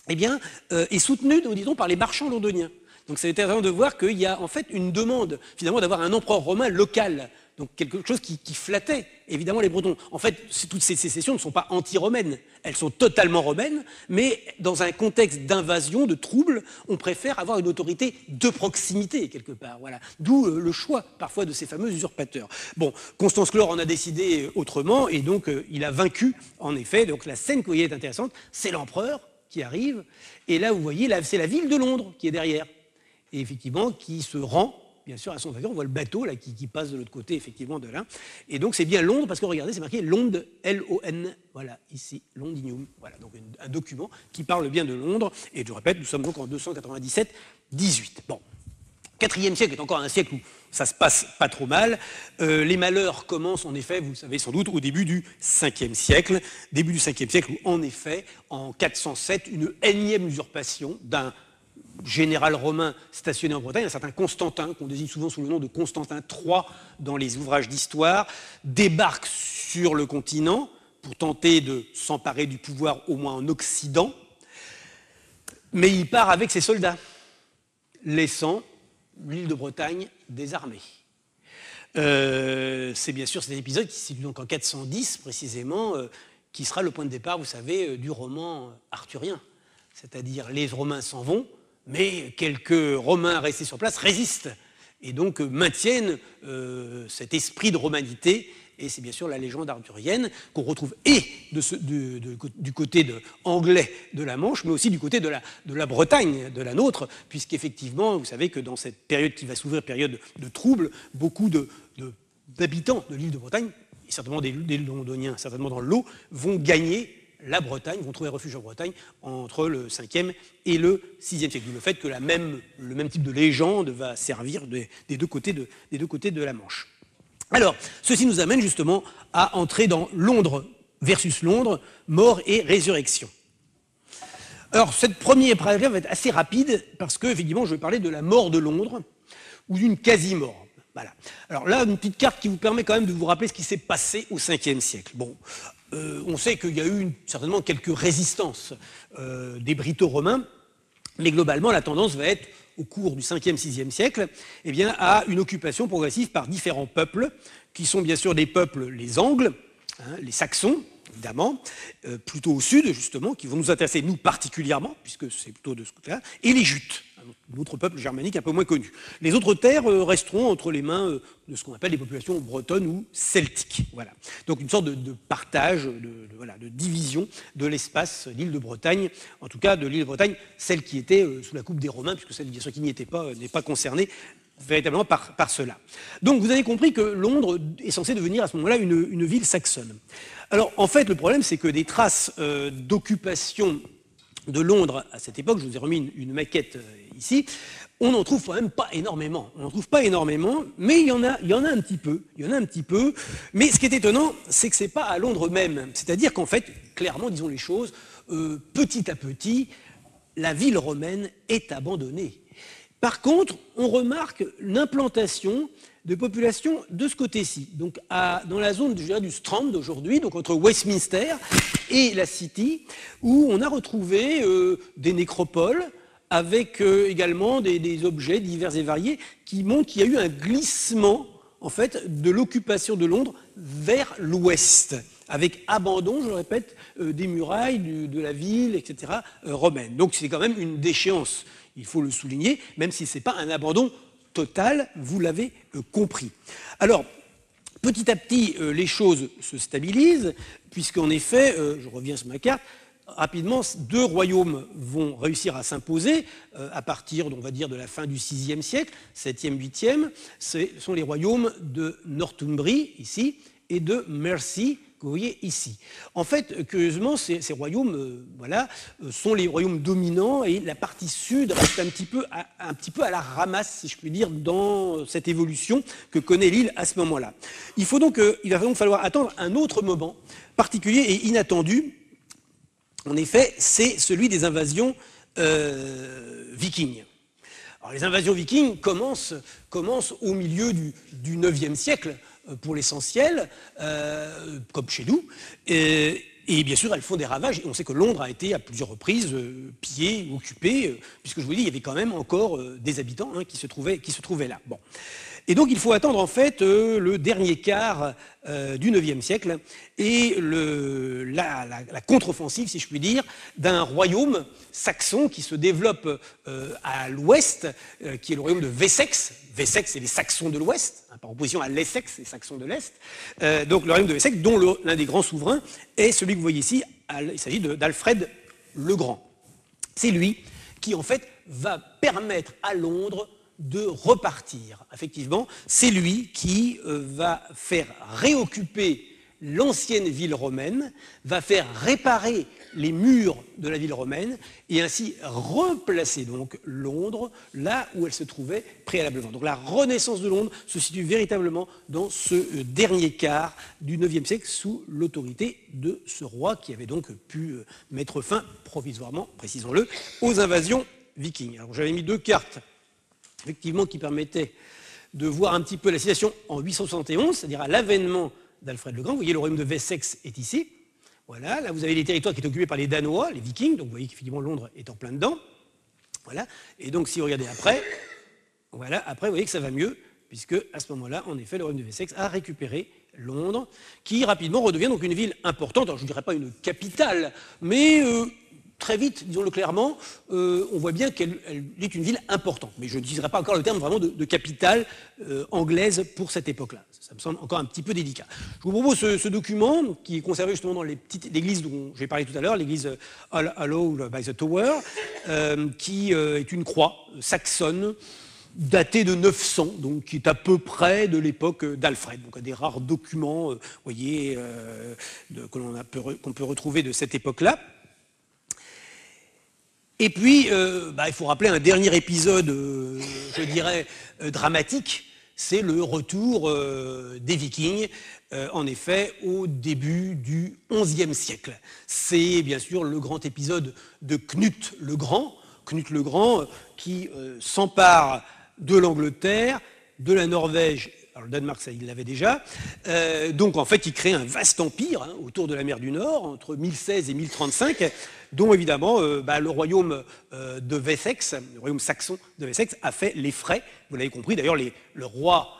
eh bien, est soutenu, disons, par les marchands londoniens. Donc, c'est intéressant de voir qu'il y a en fait une demande, finalement, d'avoir un empereur romain local. Donc, quelque chose qui flattait, évidemment, les Bretons. En fait, toutes ces sécessions ne sont pas anti-romaines. Elles sont totalement romaines, mais dans un contexte d'invasion, de troubles, on préfère avoir une autorité de proximité, quelque part. Voilà. D'où le choix, parfois, de ces fameux usurpateurs. Bon, Constance Chlore en a décidé autrement, et donc, il a vaincu, en effet. Donc, la scène que vous voyez est intéressante, c'est l'empereur qui arrive, et là vous voyez, c'est la ville de Londres qui est derrière, et effectivement qui se rend, bien sûr, à son vainqueur. On voit le bateau là qui passe de l'autre côté, effectivement, de là, et donc c'est bien Londres, parce que regardez, c'est marqué Londres, L-O-N, voilà, ici, Londinium, voilà, donc un document qui parle bien de Londres, et je répète, nous sommes donc en 297-18. Bon, IVe siècle est encore un siècle où ça se passe pas trop mal. Les malheurs commencent, en effet, vous le savez sans doute, au début du Ve siècle. Début du Ve siècle où, en effet, en 407, une énième usurpation d'un général romain stationné en Bretagne, un certain Constantin, qu'on désigne souvent sous le nom de Constantin III dans les ouvrages d'histoire, débarque sur le continent pour tenter de s'emparer du pouvoir, au moins en Occident. Mais il part avec ses soldats, laissant l'île de Bretagne désarmée. C'est bien sûr cet épisode qui se situe donc en 410 précisément, qui sera le point de départ, vous savez, du roman arthurien. C'est-à-dire les Romains s'en vont, mais quelques Romains restés sur place résistent. et donc maintiennent cet esprit de romanité. Et c'est bien sûr la légende arthurienne qu'on retrouve et du côté anglais de la Manche, mais aussi du côté de la Bretagne, de la nôtre, puisqu'effectivement, vous savez que dans cette période qui va s'ouvrir, période de troubles, beaucoup d'habitants de l'île de Bretagne, et certainement des Londoniens, certainement dans l'eau, vont gagner la Bretagne, vont trouver refuge en Bretagne entre le 5e et le 6e siècle. Le fait que le même type de légende va servir des deux côtés de la Manche. Alors, ceci nous amène justement à entrer dans Londres versus Londres, mort et résurrection. Alors, cette première paragraphe va être assez rapide, parce que, effectivement, je vais parler de la mort de Londres, ou d'une quasi-mort. Voilà. Alors là, une petite carte qui vous permet quand même de vous rappeler ce qui s'est passé au 5e siècle. Bon, on sait qu'il y a eu certainement quelques résistances des Brito-Romains, mais globalement, la tendance va être au cours du 5e, 6e siècle, eh bien, à une occupation progressive par différents peuples, qui sont bien sûr des peuples, les Angles, hein, les Saxons, évidemment, plutôt au sud, justement, qui vont nous intéresser, nous, particulièrement, puisque c'est plutôt de ce côté-là, et les Jutes, un autre peuple germanique un peu moins connu. Les autres terres resteront entre les mains de ce qu'on appelle les populations bretonnes ou celtiques. Voilà. Donc une sorte de partage, de division de l'espace l'île de Bretagne, en tout cas de l'île de Bretagne, celle qui était sous la coupe des Romains, puisque celle bien sûr, qui n'y était pas n'est pas concernée véritablement par cela. Donc vous avez compris que Londres est censée devenir à ce moment-là une ville saxonne. Alors en fait le problème c'est que des traces d'occupation de Londres à cette époque, je vous ai remis une maquette ici, on n'en trouve quand même pas énormément. On n'en trouve pas énormément, mais il y en a un petit peu. Il y en a un petit peu, mais ce qui est étonnant, c'est que ce n'est pas à Londres même. C'est-à-dire qu'en fait, clairement, disons les choses, petit à petit, la ville romaine est abandonnée. Par contre, on remarque l'implantation de populations de ce côté-ci, donc dans la zone je dirais, du Strand d'aujourd'hui, donc entre Westminster et la City, où on a retrouvé des nécropoles, avec également des objets divers et variés, qui montrent qu'il y a eu un glissement, en fait, de l'occupation de Londres vers l'ouest, avec abandon, je le répète, des murailles, de la ville, etc., romaine. Donc c'est quand même une déchéance, il faut le souligner, même si ce n'est pas un abandon total, vous l'avez compris. Alors, petit à petit, les choses se stabilisent, puisqu'en effet, je reviens sur ma carte, rapidement, deux royaumes vont réussir à s'imposer à partir, on va dire, de la fin du 6e siècle, 7e, 8e. Ce sont les royaumes de Northumbrie, ici, et de Mercie, que vous voyez ici. En fait, curieusement, ces royaumes sont les royaumes dominants et la partie sud reste un petit peu à la ramasse, si je puis dire, dans cette évolution que connaît l'île à ce moment-là. Il va donc falloir attendre un autre moment particulier et inattendu. En effet, c'est celui des invasions vikings. Alors, les invasions vikings commencent au milieu du 9e siècle, pour l'essentiel, comme chez nous. Et bien sûr, elles font des ravages. On sait que Londres a été à plusieurs reprises pillée, occupée, puisque je vous dis, il y avait quand même encore des habitants hein, qui se trouvaient là. Bon. Et donc, il faut attendre en fait le dernier quart du 9e siècle et la contre-offensive, si je puis dire, d'un royaume saxon qui se développe à l'ouest, qui est le royaume de Wessex. Wessex, c'est les Saxons de l'ouest, hein, par opposition à l'Essex, les Saxons de l'est. Donc, le royaume de Wessex, dont l'un des grands souverains est celui que vous voyez ici, il s'agit d'Alfred le Grand. C'est lui qui, en fait, va permettre à Londres de repartir. Effectivement, c'est lui qui va faire réoccuper l'ancienne ville romaine, va faire réparer les murs de la ville romaine et ainsi replacer donc Londres là où elle se trouvait préalablement. Donc la renaissance de Londres se situe véritablement dans ce dernier quart du 9e siècle sous l'autorité de ce roi qui avait donc pu mettre fin provisoirement, précisons-le, aux invasions vikings. Alors j'avais mis deux cartes effectivement qui permettait de voir un petit peu la situation en 871, c'est-à-dire à l'avènement d'Alfred le Grand. Vous voyez, le royaume de Wessex est ici. Voilà, là vous avez les territoires qui sont occupés par les Danois, les Vikings, donc vous voyez qu'effectivement Londres est en plein dedans. Voilà, et donc si vous regardez après, voilà, après vous voyez que ça va mieux, puisque à ce moment-là, en effet, le royaume de Wessex a récupéré Londres, qui rapidement redevient donc une ville importante. Alors je ne dirais pas une capitale, mais très vite, disons-le clairement, on voit bien qu'elle est une ville importante. Mais je n'utiliserai pas encore le terme vraiment de capitale anglaise pour cette époque-là. Ça me semble encore un petit peu délicat. Je vous propose ce document qui est conservé justement dans l'église dont j'ai parlé tout à l'heure, l'église All Hallows by the Tower, qui est une croix saxonne, daté de 900, donc qui est à peu près de l'époque d'Alfred. Donc, des rares documents, voyez, qu'on peut retrouver de cette époque-là. Et puis, il faut rappeler un dernier épisode, je dirais, dramatique, c'est le retour des Vikings, en effet, au début du XIe siècle. C'est bien sûr le grand épisode de Knut le Grand, qui s'empare de l'Angleterre, de la Norvège, alors le Danemark, ça, il l'avait déjà, donc en fait, il crée un vaste empire autour de la mer du Nord, entre 1016 et 1035, dont évidemment le royaume de Wessex, le royaume saxon de Wessex, a fait les frais, vous l'avez compris, d'ailleurs, les rois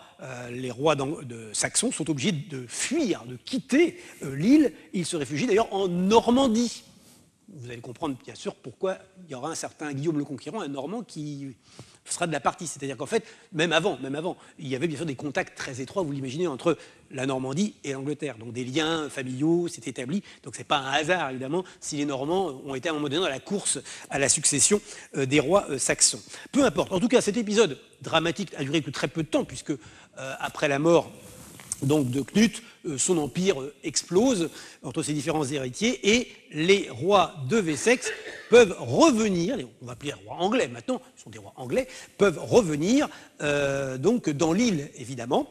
de saxons sont obligés de fuir, de quitter l'île, ils se réfugient d'ailleurs en Normandie. Vous allez comprendre, bien sûr, pourquoi il y aura un certain Guillaume le Conquérant, un Normand qui sera de la partie. C'est-à-dire qu'en fait, même avant, il y avait bien sûr des contacts très étroits, vous l'imaginez, entre la Normandie et l'Angleterre. Donc des liens familiaux s'étaient établis. Donc ce n'est pas un hasard, évidemment, si les Normands ont été à un moment donné dans la course à la succession des rois saxons. Peu importe. En tout cas, cet épisode dramatique a duré que très peu de temps, puisque après la mort donc de Knut, son empire explose entre ses différents héritiers et les rois de Wessex peuvent revenir, on va appeler les rois anglais maintenant, ce sont des rois anglais, peuvent revenir donc dans l'île évidemment.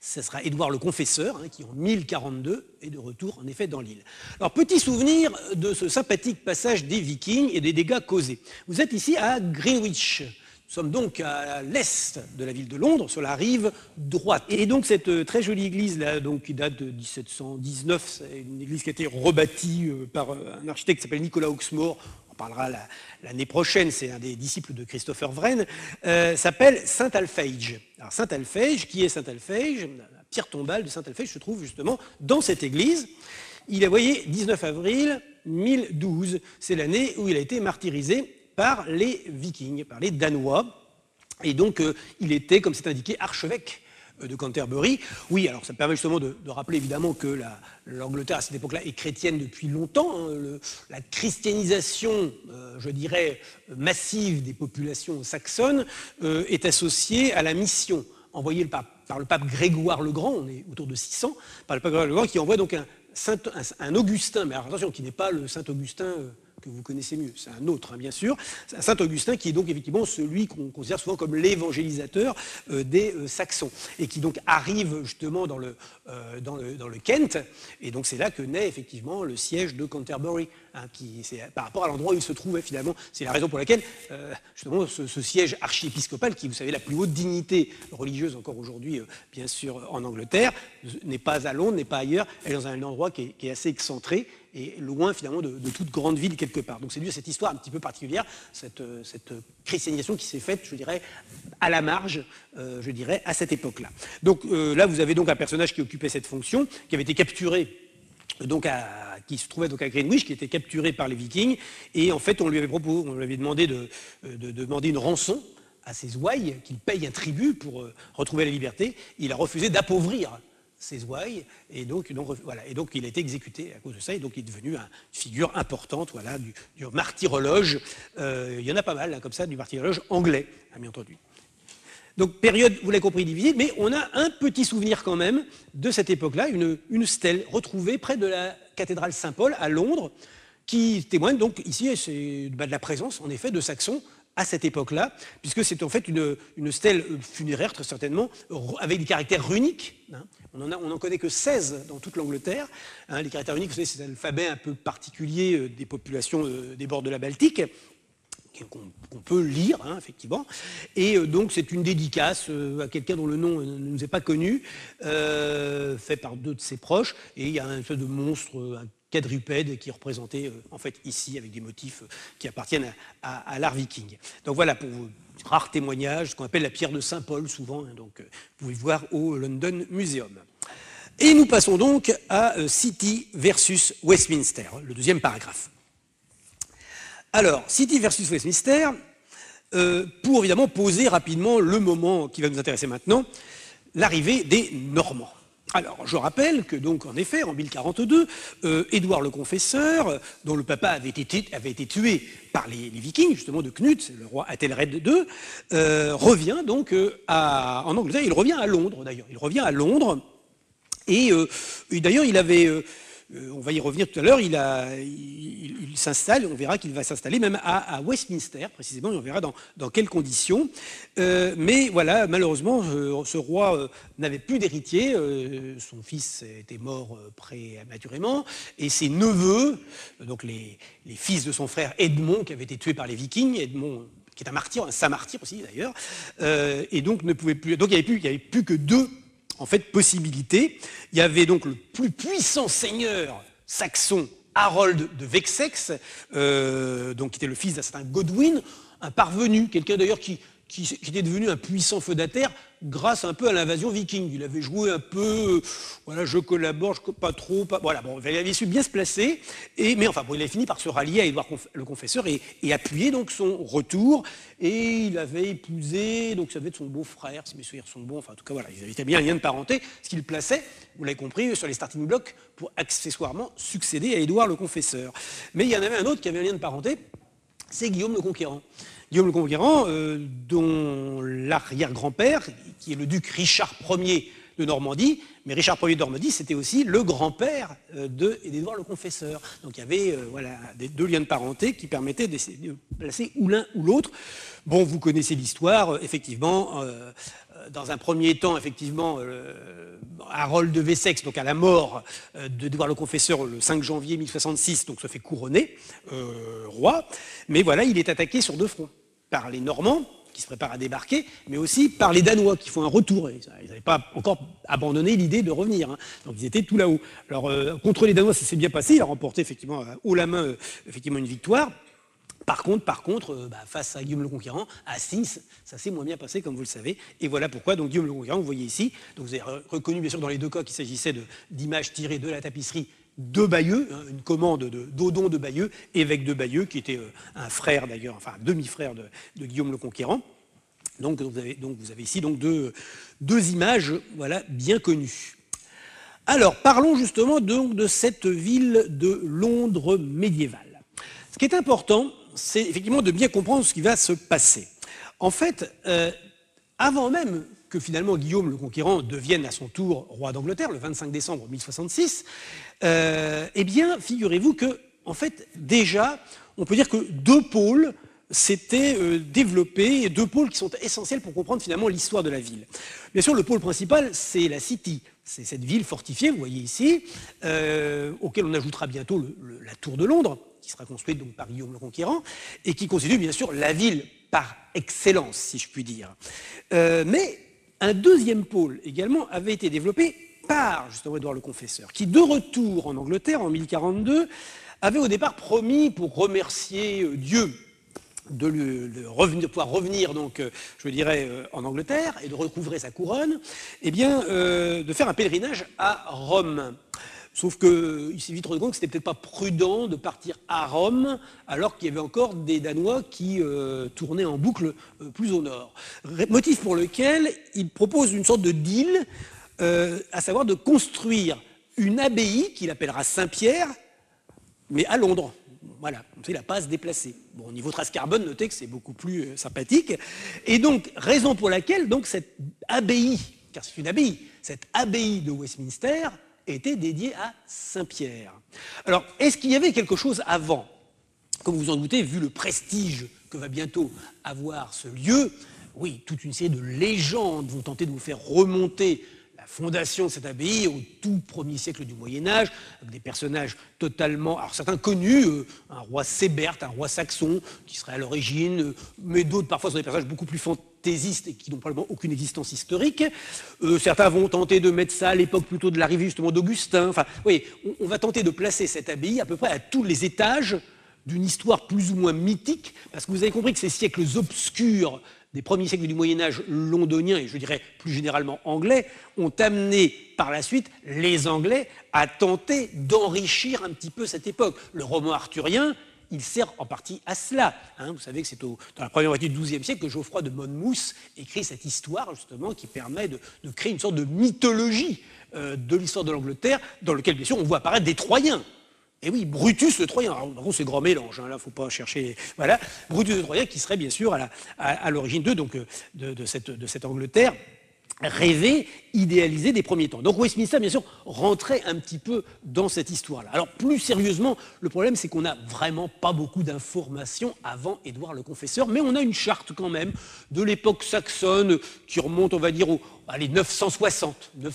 Ce sera Édouard le Confesseur qui en 1042 est de retour en effet dans l'île. Alors petit souvenir de ce sympathique passage des Vikings et des dégâts causés. Vous êtes ici à Greenwich. Nous sommes donc à l'est de la ville de Londres, sur la rive droite. Et donc cette très jolie église là, donc, qui date de 1719, c'est une église qui a été rebâtie par un architecte qui s'appelle Nicolas Hawksmoor, on parlera l'année prochaine, c'est un des disciples de Christopher Wren, s'appelle Saint-Alphage. Alors Saint-Alphage, qui est Saint-Alphage? La pierre tombale de Saint-Alphage se trouve justement dans cette église. Il est, vous voyez, 19 avril 1012, c'est l'année où il a été martyrisé par les Vikings, par les Danois, et donc il était, comme c'est indiqué, archevêque de Canterbury. Oui, alors ça permet justement de rappeler évidemment que l'Angleterre à cette époque-là est chrétienne depuis longtemps, la christianisation, je dirais, massive des populations saxonnes est associée à la mission envoyée par le pape Grégoire le Grand, on est autour de 600, par le pape Grégoire le Grand qui envoie donc un Augustin, mais alors, attention, qui n'est pas le Saint Augustin que vous connaissez mieux, c'est un autre bien sûr, Saint Augustin qui est donc effectivement celui qu'on considère souvent comme l'évangélisateur des Saxons et qui donc arrive justement dans le Kent et donc c'est là que naît effectivement le siège de Canterbury, c'est par rapport à l'endroit où il se trouvait finalement, c'est la raison pour laquelle justement ce siège archiépiscopal qui vous savez la plus haute dignité religieuse encore aujourd'hui bien sûr en Angleterre n'est pas à Londres, n'est pas ailleurs, elle est dans un endroit qui est assez excentré et loin finalement de toute grande ville quelque part. Donc c'est dû à cette histoire un petit peu particulière, cette christianisation qui s'est faite, je dirais, à la marge, je dirais, à cette époque-là. Donc là, vous avez donc un personnage qui occupait cette fonction, qui avait été capturé, donc qui se trouvait donc à Greenwich, qui était capturé par les Vikings, et en fait, on lui avait demandé de demander une rançon à ses ouailles, qu'il paye un tribut pour retrouver la liberté. Il a refusé d'appauvrir ses ouailles, et donc il a été exécuté à cause de ça, et donc il est devenu une figure importante du martyrologe, il y en a pas mal comme ça, du martyrologe anglais, bien entendu. Donc période, vous l'avez compris, divisée, mais on a un petit souvenir quand même de cette époque-là, une stèle retrouvée près de la cathédrale Saint-Paul à Londres, qui témoigne donc ici de la présence en effet de Saxons à cette époque-là, puisque c'est en fait une stèle funéraire, très certainement, avec des caractères runiques. On n'en connaît que 16 dans toute l'Angleterre. Les caractères runiques, vous savez, c'est l'alphabet un peu particulier des populations des bords de la Baltique, qu'on peut lire, effectivement. Et donc, c'est une dédicace à quelqu'un dont le nom ne nous est pas connu, fait par deux de ses proches, et il y a un espèce de monstre, quadrupède qui est représenté en fait ici avec des motifs qui appartiennent à l'art viking. Donc voilà pour vos rares témoignages, ce qu'on appelle la pierre de Saint-Paul souvent, donc vous pouvez voir au London Museum. Et nous passons donc à City versus Westminster, le deuxième paragraphe. Alors, City versus Westminster, pour évidemment poser rapidement le moment qui va nous intéresser maintenant, l'arrivée des Normands. Alors, je rappelle que donc, en effet, en 1042, Édouard le Confesseur, dont le papa avait été tué par les Vikings, justement de Knut, le roi Æthelred II, revient donc en Angleterre, il revient à Londres d'ailleurs, et d'ailleurs il avait... on va y revenir tout à l'heure, il s'installe, on verra qu'il va s'installer même à Westminster, précisément, et on verra dans quelles conditions. Mais voilà, malheureusement, ce roi n'avait plus d'héritier, son fils était mort prématurément, et ses neveux, donc les fils de son frère Edmond, qui avait été tué par les Vikings, Edmond qui est un martyr, un saint martyr aussi d'ailleurs, et donc ne pouvait plus, donc il n'y avait plus que deux, en fait, possibilité. Il y avait donc le plus puissant seigneur saxon, Harold de Wessex, donc qui était le fils d'un certain Godwin, un parvenu, quelqu'un d'ailleurs qui était devenu un puissant feudataire grâce un peu à l'invasion viking. Il avait joué un peu, voilà, je collabore, je pas trop, pas, voilà, bon, il avait su bien se placer, mais enfin, bon, il avait fini par se rallier à Édouard le Confesseur et appuyer donc son retour, et il avait épousé, donc ça devait être son beau-frère, si mes souvenirs sont bons, enfin, en tout cas, voilà, ils avaient établi un lien de parenté, ce qu'il plaçait, vous l'avez compris, sur les starting blocks pour accessoirement succéder à Édouard le Confesseur. Mais il y en avait un autre qui avait un lien de parenté, c'est Guillaume le Conquérant. Guillaume le Conquérant, dont l'arrière-grand-père, qui est le duc Richard Ier de Normandie, mais Richard Ier de Normandie, c'était aussi le grand-père d'Édouard le Confesseur. Donc il y avait voilà, deux liens de parenté qui permettaient de placer ou l'un ou l'autre. Bon, vous connaissez l'histoire, effectivement, dans un premier temps, effectivement, Harold de Wessex, donc à la mort d'Édouard le Confesseur le 5 janvier 1066, donc se fait couronner roi, mais voilà, il est attaqué sur deux fronts, par les Normands, qui se préparent à débarquer, mais aussi par les Danois, qui font un retour. Ils n'avaient pas encore abandonné l'idée de revenir, hein. Donc ils étaient tout là-haut. Alors, contre les Danois, ça s'est bien passé, il a remporté effectivement haut la main effectivement, une victoire. Par contre, bah, face à Guillaume le Conquérant, à Hastings, ça s'est moins bien passé, comme vous le savez. Et voilà pourquoi, donc Guillaume le Conquérant, vous voyez ici, donc vous avez reconnu bien sûr dans les deux cas qu'il s'agissait d'images tirées de la tapisserie de Bayeux, hein, une commande d'Odon de Bayeux, évêque de Bayeux, qui était un frère d'ailleurs, enfin un demi-frère de Guillaume le Conquérant. Donc vous avez ici donc, deux images voilà, bien connues. Alors parlons justement de cette ville de Londres médiévale. Ce qui est important, c'est effectivement de bien comprendre ce qui va se passer. En fait, avant même que finalement Guillaume le Conquérant devienne à son tour roi d'Angleterre, le 25 décembre 1066, eh bien, figurez-vous que, en fait, déjà, on peut dire que deux pôles s'étaient développés, deux pôles qui sont essentiels pour comprendre finalement l'histoire de la ville. Bien sûr, le pôle principal, c'est la City. C'est cette ville fortifiée, vous voyez ici, auquel on ajoutera bientôt la Tour de Londres, qui sera construite donc par Guillaume le Conquérant, et qui constitue bien sûr la ville par excellence, si je puis dire. Mais un deuxième pôle également avait été développé par justement Édouard le Confesseur, qui de retour en Angleterre en 1042 avait au départ promis pour remercier Dieu de pouvoir revenir donc, je dirais, en Angleterre et de recouvrer sa couronne, eh bien, de faire un pèlerinage à Rome. Sauf qu'il s'est vite rendu compte que c'était peut-être pas prudent de partir à Rome, alors qu'il y avait encore des Danois qui tournaient en boucle plus au nord. Motif pour lequel il propose une sorte de deal, à savoir de construire une abbaye qu'il appellera Saint-Pierre, mais à Londres. Voilà, comme ça il n'a pas à se déplacer. Bon, au niveau trace carbone, notez que c'est beaucoup plus sympathique. Et donc, raison pour laquelle donc, cette abbaye, car c'est une abbaye, cette abbaye de Westminster, était dédié à Saint-Pierre. Alors, est-ce qu'il y avait quelque chose avant? Comme vous en doutez, vu le prestige que va bientôt avoir ce lieu, oui, toute une série de légendes vont tenter de vous faire remonter la fondation de cette abbaye au tout premier siècle du Moyen-Âge, avec des personnages totalement, alors certains connus, un roi Sébert, un roi saxon, qui serait à l'origine, mais d'autres parfois sont des personnages beaucoup plus fantaisistes, et qui n'ont probablement aucune existence historique. Certains vont tenter de mettre ça à l'époque plutôt de l'arrivée justement d'Augustin. Enfin, vous voyez, on va tenter de placer cette abbaye à peu près à tous les étages d'une histoire plus ou moins mythique, parce que vous avez compris que ces siècles obscurs des premiers siècles du Moyen-Âge londonien, et je dirais plus généralement anglais, ont amené par la suite les Anglais à tenter d'enrichir un petit peu cette époque. Le roman arthurien il sert en partie à cela. Hein, vous savez que c'est dans la première moitié du XIIe siècle que Geoffroy de Monmouth écrit cette histoire, justement, qui permet de créer une sorte de mythologie de l'histoire de l'Angleterre, dans laquelle, bien sûr, on voit apparaître des Troyens. Et oui, Brutus le Troyen, en gros c'est grand mélange, hein, là faut pas chercher, voilà, Brutus le Troyen qui serait bien sûr à l'origine de cette Angleterre rêvée, idéalisée des premiers temps. Donc Westminster bien sûr rentrait un petit peu dans cette histoire-là. Alors plus sérieusement, le problème c'est qu'on n'a vraiment pas beaucoup d'informations avant Édouard le Confesseur, mais on a une charte quand même de l'époque saxonne qui remonte on va dire au... Allez, 960, vous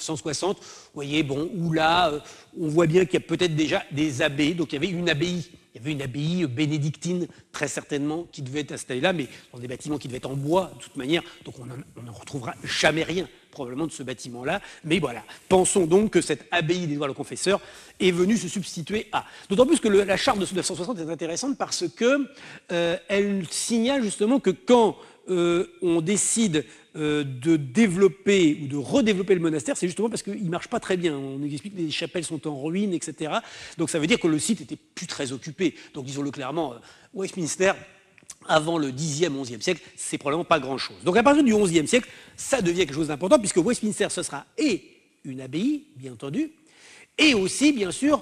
voyez, bon, où là, on voit bien qu'il y a peut-être déjà des abbés, donc il y avait une abbaye bénédictine, très certainement, qui devait être installée là, mais dans des bâtiments qui devaient être en bois, de toute manière, donc on n'en retrouvera jamais rien, probablement, de ce bâtiment-là, mais voilà, pensons donc que cette abbaye d'Édouard le Confesseur est venue se substituer à... D'autant plus que la charte de 960 est intéressante parce que elle signale justement que quand on décide de développer ou de redévelopper le monastère, c'est justement parce qu'il ne marche pas très bien. On nous explique que les chapelles sont en ruine, etc. Donc ça veut dire que le site n'était plus très occupé. Donc disons-le clairement, Westminster, avant le Xe, XIe siècle, c'est probablement pas grand-chose. Donc à partir du XIe siècle, ça devient quelque chose d'important, puisque Westminster, ce sera et une abbaye, bien entendu, et aussi, bien sûr,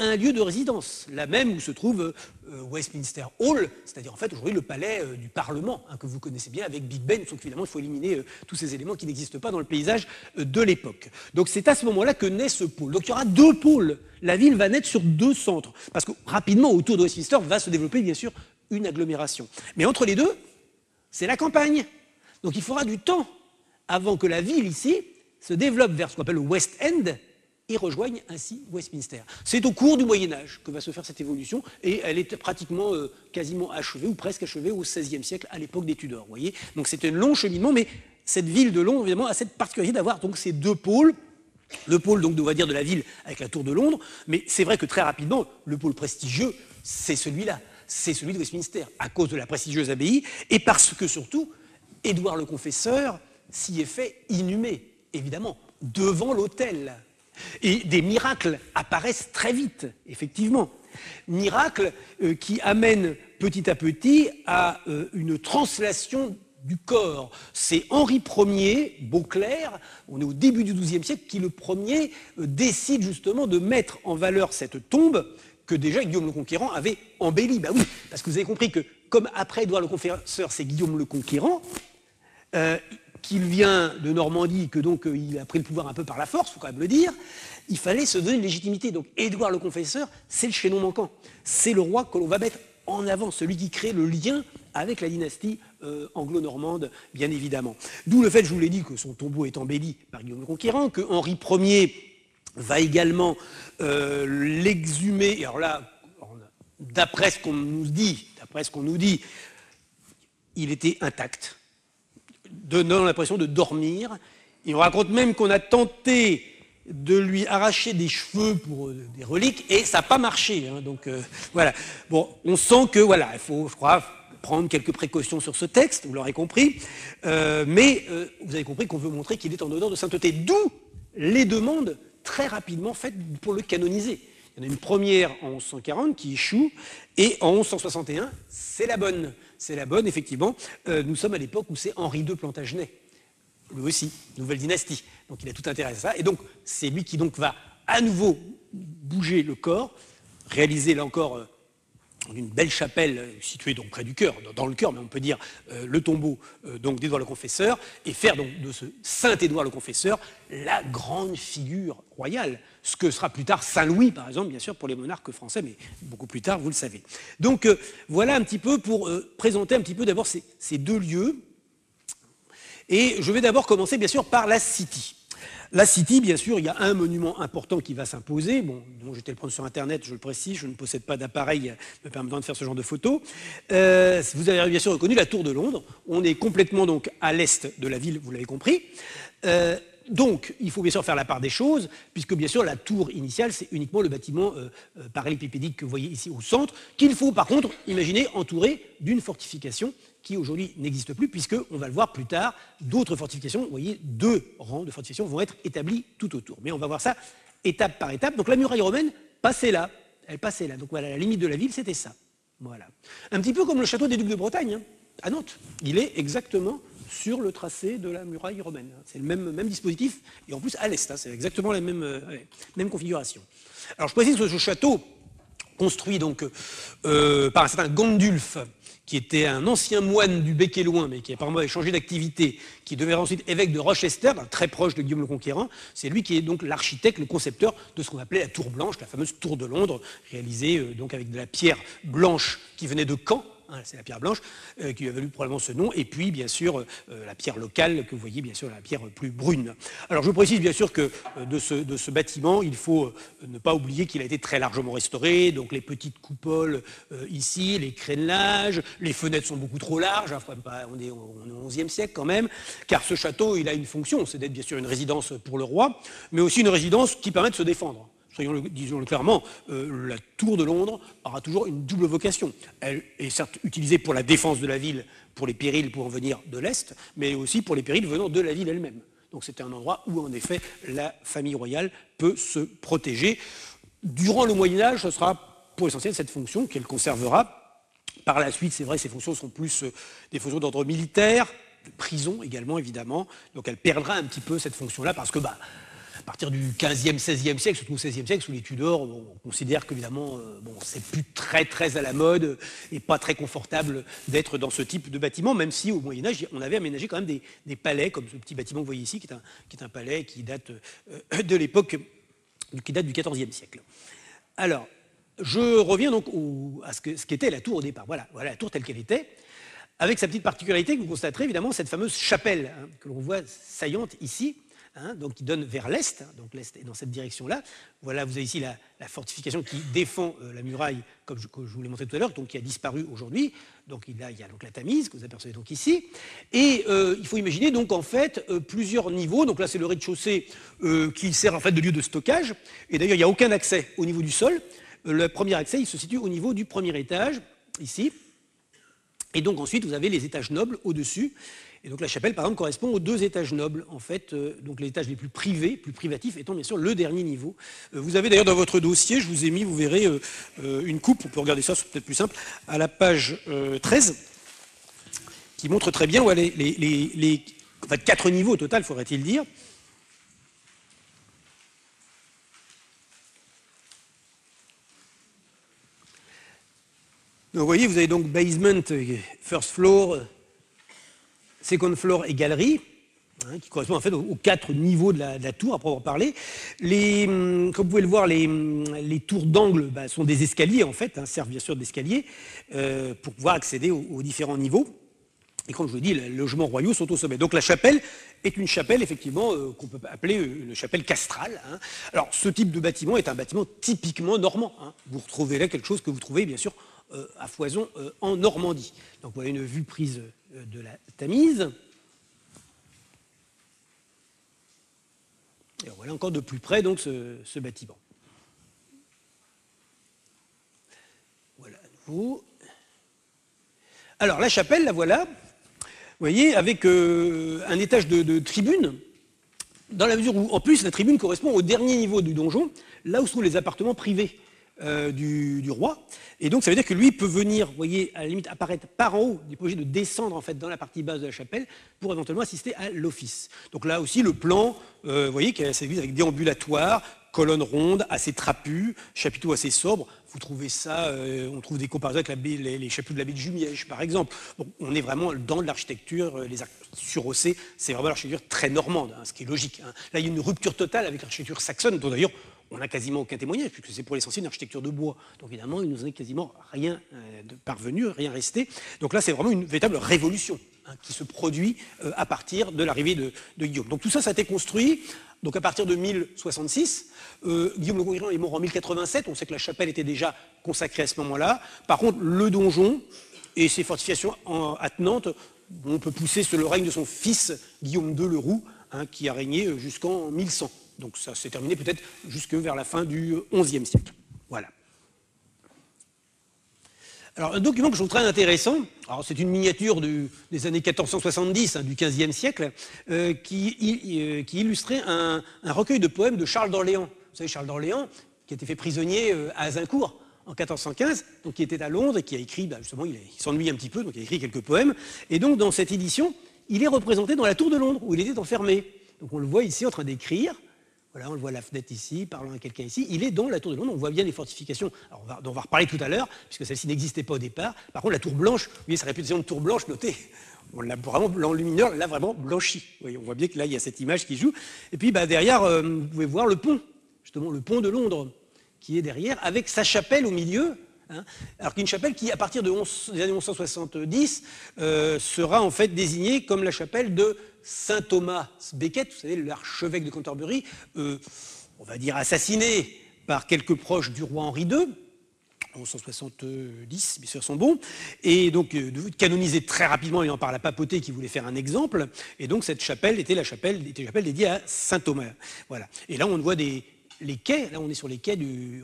un lieu de résidence, là même où se trouve Westminster Hall, c'est-à-dire en fait aujourd'hui le palais du Parlement, hein, que vous connaissez bien avec Big Ben, donc finalement il faut éliminer tous ces éléments qui n'existent pas dans le paysage de l'époque. Donc c'est à ce moment-là que naît ce pôle. Donc il y aura deux pôles, la ville va naître sur deux centres, parce que rapidement autour de Westminster va se développer bien sûr une agglomération. Mais entre les deux, c'est la campagne. Donc il faudra du temps avant que la ville ici se développe vers ce qu'on appelle le West End, et rejoignent ainsi Westminster. C'est au cours du Moyen-Âge que va se faire cette évolution, et elle est pratiquement, quasiment achevée, ou presque achevée au XVIe siècle, à l'époque des Tudors, vous voyez. Donc c'est un long cheminement, mais cette ville de Londres, évidemment, a cette particularité d'avoir donc ces deux pôles, le pôle, donc, on va dire, de la ville avec la Tour de Londres, mais c'est vrai que très rapidement, le pôle prestigieux, c'est celui-là, c'est celui de Westminster, à cause de la prestigieuse abbaye, et parce que, surtout, Édouard le Confesseur s'y est fait inhumer, évidemment, devant l'autel. Et des miracles apparaissent très vite, effectivement. Miracles qui amènent petit à petit à une translation du corps. C'est Henri Ier, Beauclerc, on est au début du XIIe siècle, qui le premier décide justement de mettre en valeur cette tombe que déjà Guillaume le Conquérant avait embellie. Bah oui, parce que vous avez compris que comme après Édouard le Confesseur, c'est Guillaume le Conquérant, qu'il vient de Normandie, que donc il a pris le pouvoir un peu par la force, il faut quand même le dire, il fallait se donner une légitimité. Donc Édouard le Confesseur, c'est le chaînon manquant, c'est le roi que l'on va mettre en avant, celui qui crée le lien avec la dynastie anglo-normande, bien évidemment. D'où le fait, je vous l'ai dit, que son tombeau est embelli par Guillaume le Conquérant, que Henri Ier va également l'exhumer, et alors là, d'après ce qu'on nous dit, il était intact, donnant l'impression de dormir. Et on raconte même qu'on a tenté de lui arracher des cheveux pour des reliques, et ça n'a pas marché. Hein, donc voilà. Bon, on sent que voilà, il faut, je crois, prendre quelques précautions sur ce texte, vous l'aurez compris. Vous avez compris qu'on veut montrer qu'il est en odeur de sainteté. D'où les demandes très rapidement faites pour le canoniser. Il y en a une première en 1140 qui échoue, et en 1161, c'est la bonne. C'est la bonne, effectivement. Nous sommes à l'époque où c'est Henri II Plantagenet, lui aussi, nouvelle dynastie. Donc il a tout intérêt à ça. Et donc c'est lui qui donc va à nouveau bouger le corps, réaliser là encore une belle chapelle située donc près du cœur, dans le cœur, mais on peut dire le tombeau donc d'Édouard le Confesseur, et faire donc de ce saint Édouard le Confesseur la grande figure royale, ce que sera plus tard Saint Louis, par exemple, bien sûr, pour les monarques français, mais beaucoup plus tard, vous le savez. Donc voilà un petit peu pour présenter un petit peu d'abord ces deux lieux, et je vais d'abord commencer bien sûr par la City. La City, bien sûr, il y a un monument important qui va s'imposer. Bon, j'étais le prendre sur Internet, je le précise, je ne possède pas d'appareil me permettant de faire ce genre de photos. Vous avez bien sûr reconnu la Tour de Londres. On est complètement donc à l'est de la ville, vous l'avez compris. Donc, il faut bien sûr faire la part des choses, puisque bien sûr la tour initiale, c'est uniquement le bâtiment parallélépipédique que vous voyez ici au centre, qu'il faut par contre, imaginer, entourer d'une fortification qui aujourd'hui n'existe plus, puisque, on va le voir plus tard, d'autres fortifications, vous voyez, deux rangs de fortifications vont être établis tout autour. Mais on va voir ça étape par étape. Donc la muraille romaine passait là, elle passait là. Donc voilà, la limite de la ville, c'était ça. Voilà. Un petit peu comme le château des Ducs de Bretagne, hein, à Nantes. Il est exactement sur le tracé de la muraille romaine. C'est le même dispositif, et en plus à l'est, hein, c'est exactement la même configuration. Alors je précise que ce château, construit donc par un certain Gandulf, qui était un ancien moine du Bec-et-Loing, mais qui apparemment avait changé d'activité, qui deviendra ensuite évêque de Rochester, très proche de Guillaume le Conquérant. C'est lui qui est donc l'architecte, le concepteur de ce qu'on appelait la Tour Blanche, la fameuse Tour de Londres, réalisée donc avec de la pierre blanche qui venait de Caen. C'est la pierre blanche qui lui a valu probablement ce nom, et puis bien sûr la pierre locale que vous voyez, bien sûr la pierre plus brune. Alors je précise bien sûr que de ce bâtiment, il faut ne pas oublier qu'il a été très largement restauré, donc les petites coupoles ici, les crénelages, les fenêtres sont beaucoup trop larges, hein, on est au XIe siècle quand même, car ce château il a une fonction, c'est d'être bien sûr une résidence pour le roi, mais aussi une résidence qui permet de se défendre. Disons-le clairement, la Tour de Londres aura toujours une double vocation. Elle est certes utilisée pour la défense de la ville, pour les périls pouvant venir de l'Est, mais aussi pour les périls venant de la ville elle-même. Donc c'était un endroit où, en effet, la famille royale peut se protéger. Durant le Moyen-Âge, ce sera pour l'essentiel cette fonction qu'elle conservera. Par la suite, c'est vrai, ces fonctions sont plus des fonctions d'ordre militaire, de prison également, évidemment. Donc elle perdra un petit peu cette fonction-là parce que... à partir du 15e, 16e siècle, surtout au 16e siècle, sous les Tudors, on considère qu'évidemment, c'est plus très à la mode et pas très confortable d'être dans ce type de bâtiment, même si au Moyen-Âge, on avait aménagé quand même des palais, comme ce petit bâtiment que vous voyez ici, qui est un palais qui date de l'époque, qui date du 14e siècle. Alors, je reviens donc à ce qu'était la tour au départ. Voilà la tour telle qu'elle était, avec sa petite particularité que vous constaterez, évidemment, cette fameuse chapelle que l'on voit saillante ici, donc qui donne vers l'est, donc l'est est dans cette direction-là. Voilà, vous avez ici la fortification qui défend la muraille, comme je vous l'ai montré tout à l'heure, donc qui a disparu aujourd'hui. Donc il y a donc la Tamise, que vous apercevez donc ici. Et il faut imaginer donc en fait plusieurs niveaux. Donc là c'est le rez-de-chaussée qui sert en fait de lieu de stockage. Et d'ailleurs il n'y a aucun accès au niveau du sol. Le premier accès il se situe au niveau du premier étage, ici. Et donc ensuite vous avez les étages nobles au-dessus. Et donc la chapelle, par exemple, correspond aux deux étages nobles, en fait, donc les étages les plus privés, plus privatifs, étant bien sûr le dernier niveau. Vous avez d'ailleurs dans votre dossier, je vous ai mis, vous verrez, une coupe, on peut regarder ça, c'est peut-être plus simple, à la page 13, qui montre très bien les quatre niveaux au total, faudrait-il dire. Donc, vous voyez, vous avez donc basement, first floor, second floor et galerie, qui correspond en fait aux quatre niveaux de la tour à proprement parler. Comme vous pouvez le voir, les tours d'angle sont des escaliers en fait, servent bien sûr d'escaliers pour pouvoir accéder aux différents niveaux. Et comme je vous dis, les logements royaux sont au sommet. Donc la chapelle est une chapelle, effectivement, qu'on peut appeler une chapelle castrale. Alors ce type de bâtiment est un bâtiment typiquement normand. Vous retrouvez là quelque chose que vous trouvez bien sûr à foison en Normandie. Donc voilà une vue prise de la Tamise. Et voilà encore de plus près donc ce bâtiment. Voilà à nouveau. Alors la chapelle, la voilà, vous voyez, avec un étage de tribune, dans la mesure où en plus la tribune correspond au dernier niveau du donjon, là où se trouvent les appartements privés du roi, et donc ça veut dire que lui peut venir, vous voyez, à la limite apparaître par en haut, il est obligé de descendre en fait dans la partie basse de la chapelle pour éventuellement assister à l'office. Donc là aussi le plan, vous voyez, qui est assez vite avec déambulatoire, colonnes rondes, assez trapues, chapiteaux assez sobres. Vous trouvez ça, on trouve des comparaisons avec les chapiteaux de l'abbaye de Jumièges par exemple. Bon, on est vraiment dans de l'architecture, les arcs surhaussés, c'est vraiment l'architecture très normande, ce qui est logique. Là il y a une rupture totale avec l'architecture saxonne, dont d'ailleurs on n'a quasiment aucun témoignage, puisque c'est pour l'essentiel une architecture de bois. Donc évidemment, il nous en est quasiment rien parvenu, rien resté. Donc là, c'est vraiment une véritable révolution qui se produit à partir de l'arrivée de Guillaume. Donc tout ça, ça a été construit donc, à partir de 1066. Guillaume le Conquérant est mort en 1087. On sait que la chapelle était déjà consacrée à ce moment-là. Par contre, le donjon et ses fortifications attenantes, on peut pousser sur le règne de son fils, Guillaume II le Roux, qui a régné jusqu'en 1100. Donc ça s'est terminé peut-être jusque vers la fin du XIe siècle. Voilà. Alors un document que je trouve très intéressant, c'est une miniature des années 1470, du XVe siècle, qui illustrait un recueil de poèmes de Charles d'Orléans. Vous savez, Charles d'Orléans, qui a été fait prisonnier à Azincourt en 1415, donc qui était à Londres et qui a écrit, bah, justement, il s'ennuie un petit peu, donc il a écrit quelques poèmes. Et donc, dans cette édition, il est représenté dans la tour de Londres, où il était enfermé. Donc, on le voit ici en train d'écrire. Voilà, on le voit à la fenêtre ici, parlant à quelqu'un ici. Il est dans la tour de Londres, on voit bien les fortifications. Alors, on va reparler tout à l'heure, puisque celle-ci n'existait pas au départ. Par contre, la tour blanche, vous voyez sa réputation de tour blanche, notez, on l'a vraiment, l'enlumineur l'a vraiment blanchi. Oui, on voit bien que là, il y a cette image qui joue. Et puis, bah, derrière, vous pouvez voir le pont, justement, le pont de Londres, qui est derrière, avec sa chapelle au milieu, hein, alors qu'une chapelle qui, à partir des années 1170, sera en fait désignée comme la chapelle de Saint Thomas Becket, vous savez, l'archevêque de Canterbury, on va dire assassiné par quelques proches du roi Henri II, en 1170, mes soeurs sont bons, et donc canonisé très rapidement ayant par la papauté qui voulait faire un exemple, et donc cette chapelle était la chapelle dédiée à Saint Thomas. Voilà. Et là on voit les quais, là on est sur les quais de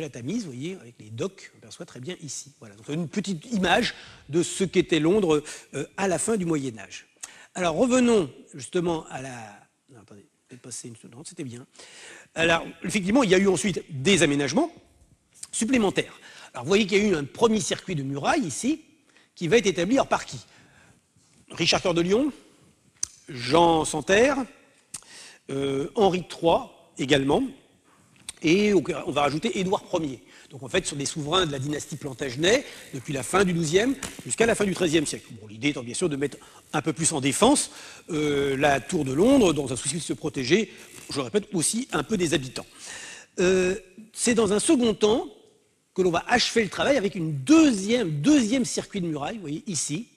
la Tamise, vous voyez, avec les docks, on perçoit très bien ici. Voilà, donc une petite image de ce qu'était Londres à la fin du Moyen-Âge. Alors revenons justement à la... Non, attendez, peut-être passer une seconde, c'était bien. Alors effectivement, il y a eu ensuite des aménagements supplémentaires. Alors vous voyez qu'il y a eu un premier circuit de muraille ici, qui va être établi, alors par qui? Richard Cœur de Lion, Jean Santerre, Henri III... également, et on va rajouter Édouard Ier. Donc en fait, ce sont des souverains de la dynastie Plantagenet, depuis la fin du XIIe jusqu'à la fin du XIIIe siècle. Bon, l'idée étant bien sûr de mettre un peu plus en défense la tour de Londres, dans un souci de se protéger, je répète, aussi un peu des habitants. C'est dans un second temps que l'on va achever le travail avec une deuxième circuit de muraille, vous voyez, ici,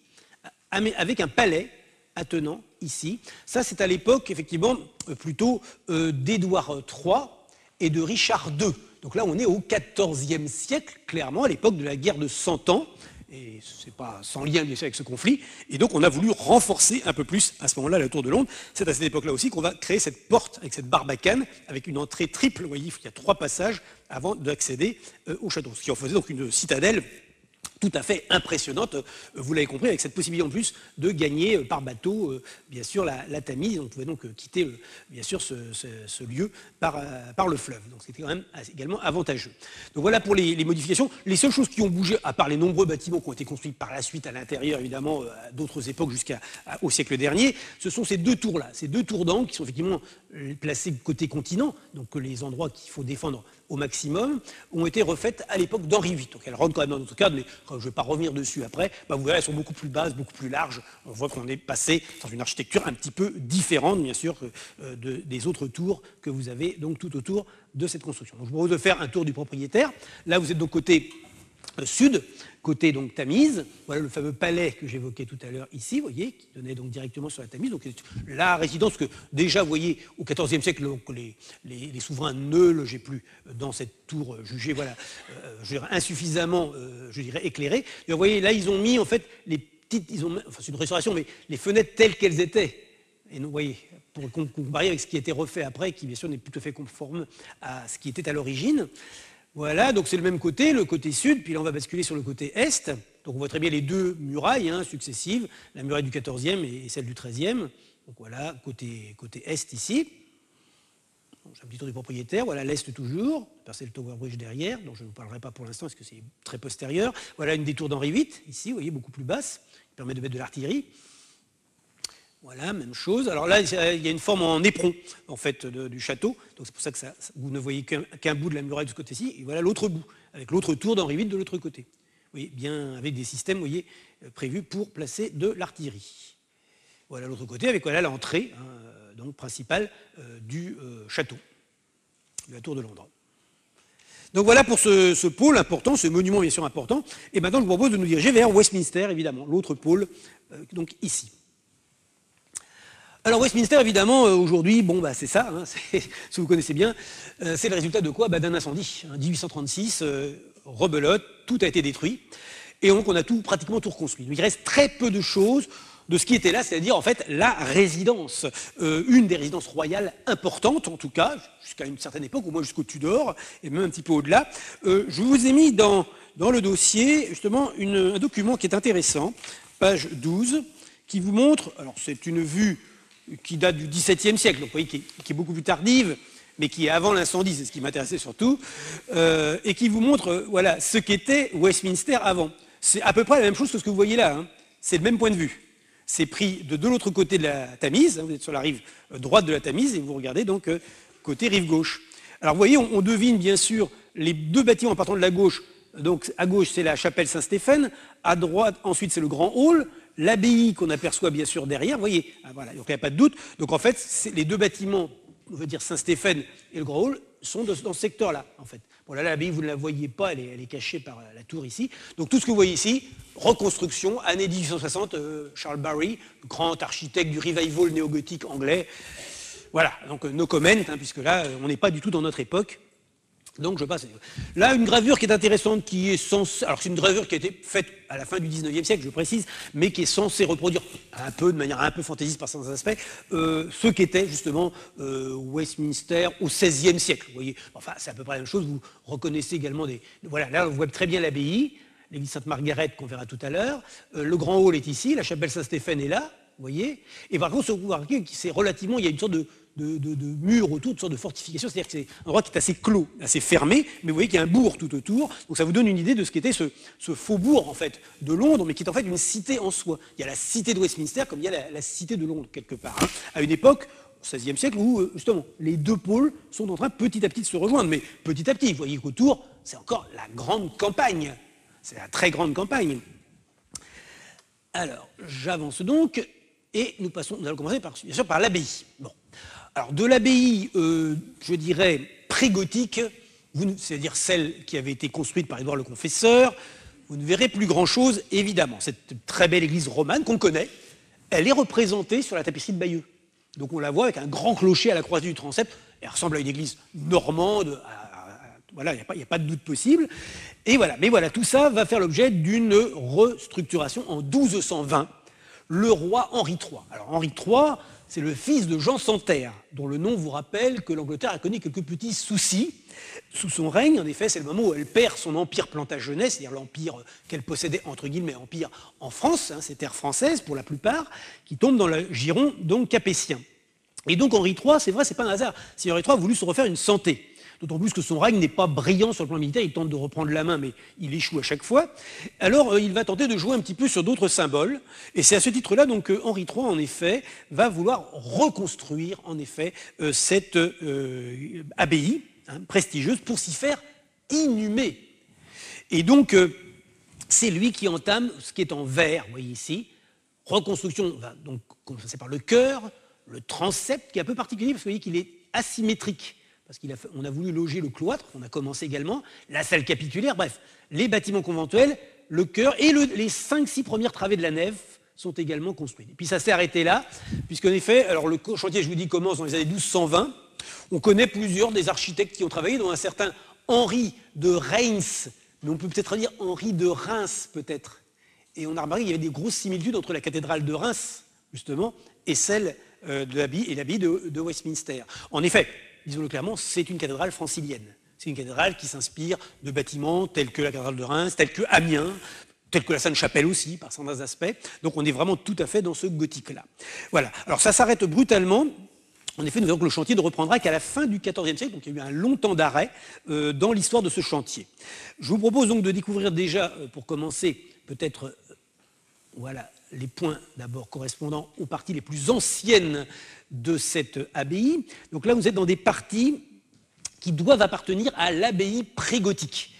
avec un palais attenant ici. Ça, c'est à l'époque, effectivement, plutôt d'Édouard III et de Richard II. Donc là, on est au XIVe siècle, clairement, à l'époque de la guerre de Cent Ans, et c'est pas sans lien, bien sûr, avec ce conflit, et donc on a voulu renforcer un peu plus, à ce moment-là, la tour de Londres. C'est à cette époque-là aussi qu'on va créer cette porte, avec cette barbacane, avec une entrée triple, vous voyez, il y a 3 passages avant d'accéder au château, ce qui en faisait donc une citadelle tout à fait impressionnante, vous l'avez compris, avec cette possibilité en plus de gagner par bateau, bien sûr, la Tamise. On pouvait donc quitter, bien sûr, ce lieu par le fleuve. Donc c'était quand même également avantageux. Donc voilà pour les modifications. Les seules choses qui ont bougé, à part les nombreux bâtiments qui ont été construits par la suite à l'intérieur, évidemment, à d'autres époques jusqu'au siècle dernier, ce sont ces 2 tours-là, ces 2 tours d'angle qui sont effectivement placées côté continent, donc les endroits qu'il faut défendre au maximum, ont été refaites à l'époque d'Henri VIII. Donc elles rentrent quand même dans notre cadre, mais comme je ne vais pas revenir dessus après, bah vous verrez, elles sont beaucoup plus basses, beaucoup plus larges. On voit qu'on est passé dans une architecture un petit peu différente, bien sûr, des autres tours que vous avez donc tout autour de cette construction. Donc je vous propose de faire un tour du propriétaire. Là, vous êtes donc côté sud, côté donc Tamise. Voilà le fameux palais que j'évoquais tout à l'heure ici, vous voyez, qui donnait donc directement sur la Tamise. Donc la résidence que déjà, vous voyez, au XIVe siècle, donc, les souverains ne logeaient plus dans cette tour jugée, voilà, je dirais, insuffisamment, je dirais, éclairée. Et vous voyez, là, ils ont mis en fait les petites, enfin c'est une restauration, mais les fenêtres telles qu'elles étaient. Et vous voyez, pour comparer avec ce qui a été refait après, qui bien sûr n'est plus tout à fait conforme à ce qui était à l'origine. Voilà, donc c'est le même côté, le côté sud, puis là on va basculer sur le côté est. Donc on voit très bien les 2 murailles successives, la muraille du XIVe et celle du XIIIe. Donc voilà, côté est ici. J'ai un petit tour du propriétaire, voilà l'est toujours, percé le Tower Bridge derrière, dont je ne vous parlerai pas pour l'instant parce que c'est très postérieur. Voilà une des tours d'Henri VIII, ici, vous voyez, beaucoup plus basse, qui permet de mettre de l'artillerie. Voilà, même chose. Alors là, il y a une forme en éperon, en fait, du château. Donc c'est pour ça que vous ne voyez qu'un bout de la muraille de ce côté-ci. Et voilà l'autre bout, avec l'autre tour d'Henri VIII de l'autre côté. Vous voyez, bien avec des systèmes, vous voyez, prévus pour placer de l'artillerie. Voilà l'autre côté, avec voilà l'entrée donc principale du château, de la tour de Londres. Donc voilà pour ce pôle important, ce monument bien sûr important. Et maintenant, je vous propose de nous diriger vers Westminster, évidemment, l'autre pôle, donc ici. Alors Westminster, évidemment, aujourd'hui, bon, bah, c'est ça, si vous connaissez bien, c'est le résultat de quoi? Bah, d'un incendie. 1836, rebelote, tout a été détruit, et donc on a pratiquement tout reconstruit. Donc, il reste très peu de choses de ce qui était là, c'est-à-dire en fait la résidence, une des résidences royales importantes, en tout cas, jusqu'à une certaine époque, au moins jusqu'au Tudor, et même un petit peu au-delà. Je vous ai mis dans le dossier, justement, un document qui est intéressant, page 12, qui vous montre, alors c'est une vue qui date du XVIIe siècle, donc vous voyez, qui est beaucoup plus tardive, mais qui est avant l'incendie, c'est ce qui m'intéressait surtout, et qui vous montre voilà, ce qu'était Westminster avant. C'est à peu près la même chose que ce que vous voyez là, hein. C'est le même point de vue. C'est pris de l'autre côté de la Tamise, hein, vous êtes sur la rive droite de la Tamise, et vous regardez donc côté rive gauche. Alors vous voyez, on devine bien sûr les deux bâtiments en partant de la gauche. Donc à gauche, c'est la chapelle Saint-Stéphane, à droite, ensuite, c'est le grand hall, l'abbaye qu'on aperçoit bien sûr derrière, vous voyez, ah, voilà, donc il n'y a pas de doute. Donc en fait, les deux bâtiments, on veut dire Saint-Stéphane et le grand hall, sont dans ce secteur-là, en fait. Bon, là, l'abbaye, vous ne la voyez pas, elle est cachée par la tour ici. Donc tout ce que vous voyez ici, reconstruction, année 1860, Charles Barry, grand architecte du revival néo-gothique anglais. Voilà, donc no comment, hein, puisque là, on n'est pas du tout dans notre époque. Donc je passe. Là, une gravure qui est intéressante, qui est censée... Alors c'est une gravure qui a été faite à la fin du 19e siècle, je précise, mais qui est censée reproduire un peu, de manière un peu fantaisiste par certains aspects, ce qu'était justement Westminster au 16e siècle. Vous voyez, enfin c'est à peu près la même chose, vous reconnaissez également des... Voilà, là on voit très bien l'abbaye, l'église Sainte-Margaret qu'on verra tout à l'heure, le grand hall est ici, la chapelle Saint-Stéphane est là, vous voyez, et par contre, ce que vous remarquez, c'est relativement, il y a une sorte de murs autour, de sorte de fortification, c'est-à-dire que c'est un endroit qui est assez clos, assez fermé, mais vous voyez qu'il y a un bourg tout autour, donc ça vous donne une idée de ce qu'était ce faubourg en fait, de Londres, mais qui est en fait une cité en soi. Il y a la cité de Westminster comme il y a la cité de Londres quelque part, hein, à une époque, au XVIe siècle, où justement les deux pôles sont en train petit à petit de se rejoindre, mais petit à petit, vous voyez qu'autour, c'est encore la grande campagne, c'est la très grande campagne. Alors, j'avance donc, et nous allons commencer par, bien sûr par l'abbaye. Bon. Alors, de l'abbaye, je dirais, pré-gothique, c'est-à-dire celle qui avait été construite par Édouard le Confesseur, vous ne verrez plus grand-chose, évidemment. Cette très belle église romane qu'on connaît, elle est représentée sur la tapisserie de Bayeux. Donc on la voit avec un grand clocher à la croisée du transept, elle ressemble à une église normande, voilà, il n'y a pas de doute possible. Et voilà, mais voilà, tout ça va faire l'objet d'une restructuration en 1220, le roi Henri III. Alors Henri III... c'est le fils de Jean Santerre, dont le nom vous rappelle que l'Angleterre a connu quelques petits soucis sous son règne. En effet, c'est le moment où elle perd son empire plantagenet, c'est-à-dire l'empire qu'elle possédait, entre guillemets, empire en France, hein, ces terres françaises pour la plupart, qui tombent dans le giron donc capétien. Et donc Henri III, c'est vrai, c'est pas un hasard, si Henri III a voulu se refaire une santé. D'autant plus que son règne n'est pas brillant sur le plan militaire, il tente de reprendre la main, mais il échoue à chaque fois. Alors, il va tenter de jouer un petit peu sur d'autres symboles, et c'est à ce titre-là donc que Henri III, en effet, va vouloir reconstruire, en effet, cette abbaye hein, prestigieuse pour s'y faire inhumer. Et donc, c'est lui qui entame ce qui est en vert, vous voyez ici. Reconstruction, va donc commencer par le cœur, le transept, qui est un peu particulier, parce que vous voyez qu'il est asymétrique. Parce qu'on a voulu loger le cloître, on a commencé également, la salle capitulaire, bref, les bâtiments conventuels, le chœur et les 5-6 premières travées de la nef sont également construites. Et puis ça s'est arrêté là, puisqu'en effet, alors le chantier, je vous dis, commence dans les années 1220. On connaît plusieurs des architectes qui ont travaillé, dont un certain Henri de Reims, mais on peut peut-être dire Henri de Reims, peut-être. Et on a remarqué qu'il y avait des grosses similitudes entre la cathédrale de Reims, justement, et celle de l'abbaye et l'abbaye de Westminster. En effet, disons-le clairement, c'est une cathédrale francilienne. C'est une cathédrale qui s'inspire de bâtiments tels que la cathédrale de Reims, tels que Amiens, tels que la Sainte-Chapelle aussi, par certains aspects. Donc on est vraiment tout à fait dans ce gothique-là. Voilà. Alors ça s'arrête brutalement. En effet, nous verrons que le chantier ne reprendra qu'à la fin du XIVe siècle, donc il y a eu un long temps d'arrêt dans l'histoire de ce chantier. Je vous propose donc de découvrir déjà, pour commencer, peut-être, voilà, les points d'abord correspondant aux parties les plus anciennes de cette abbaye. Donc là, vous êtes dans des parties qui doivent appartenir à l'abbaye pré-gothique.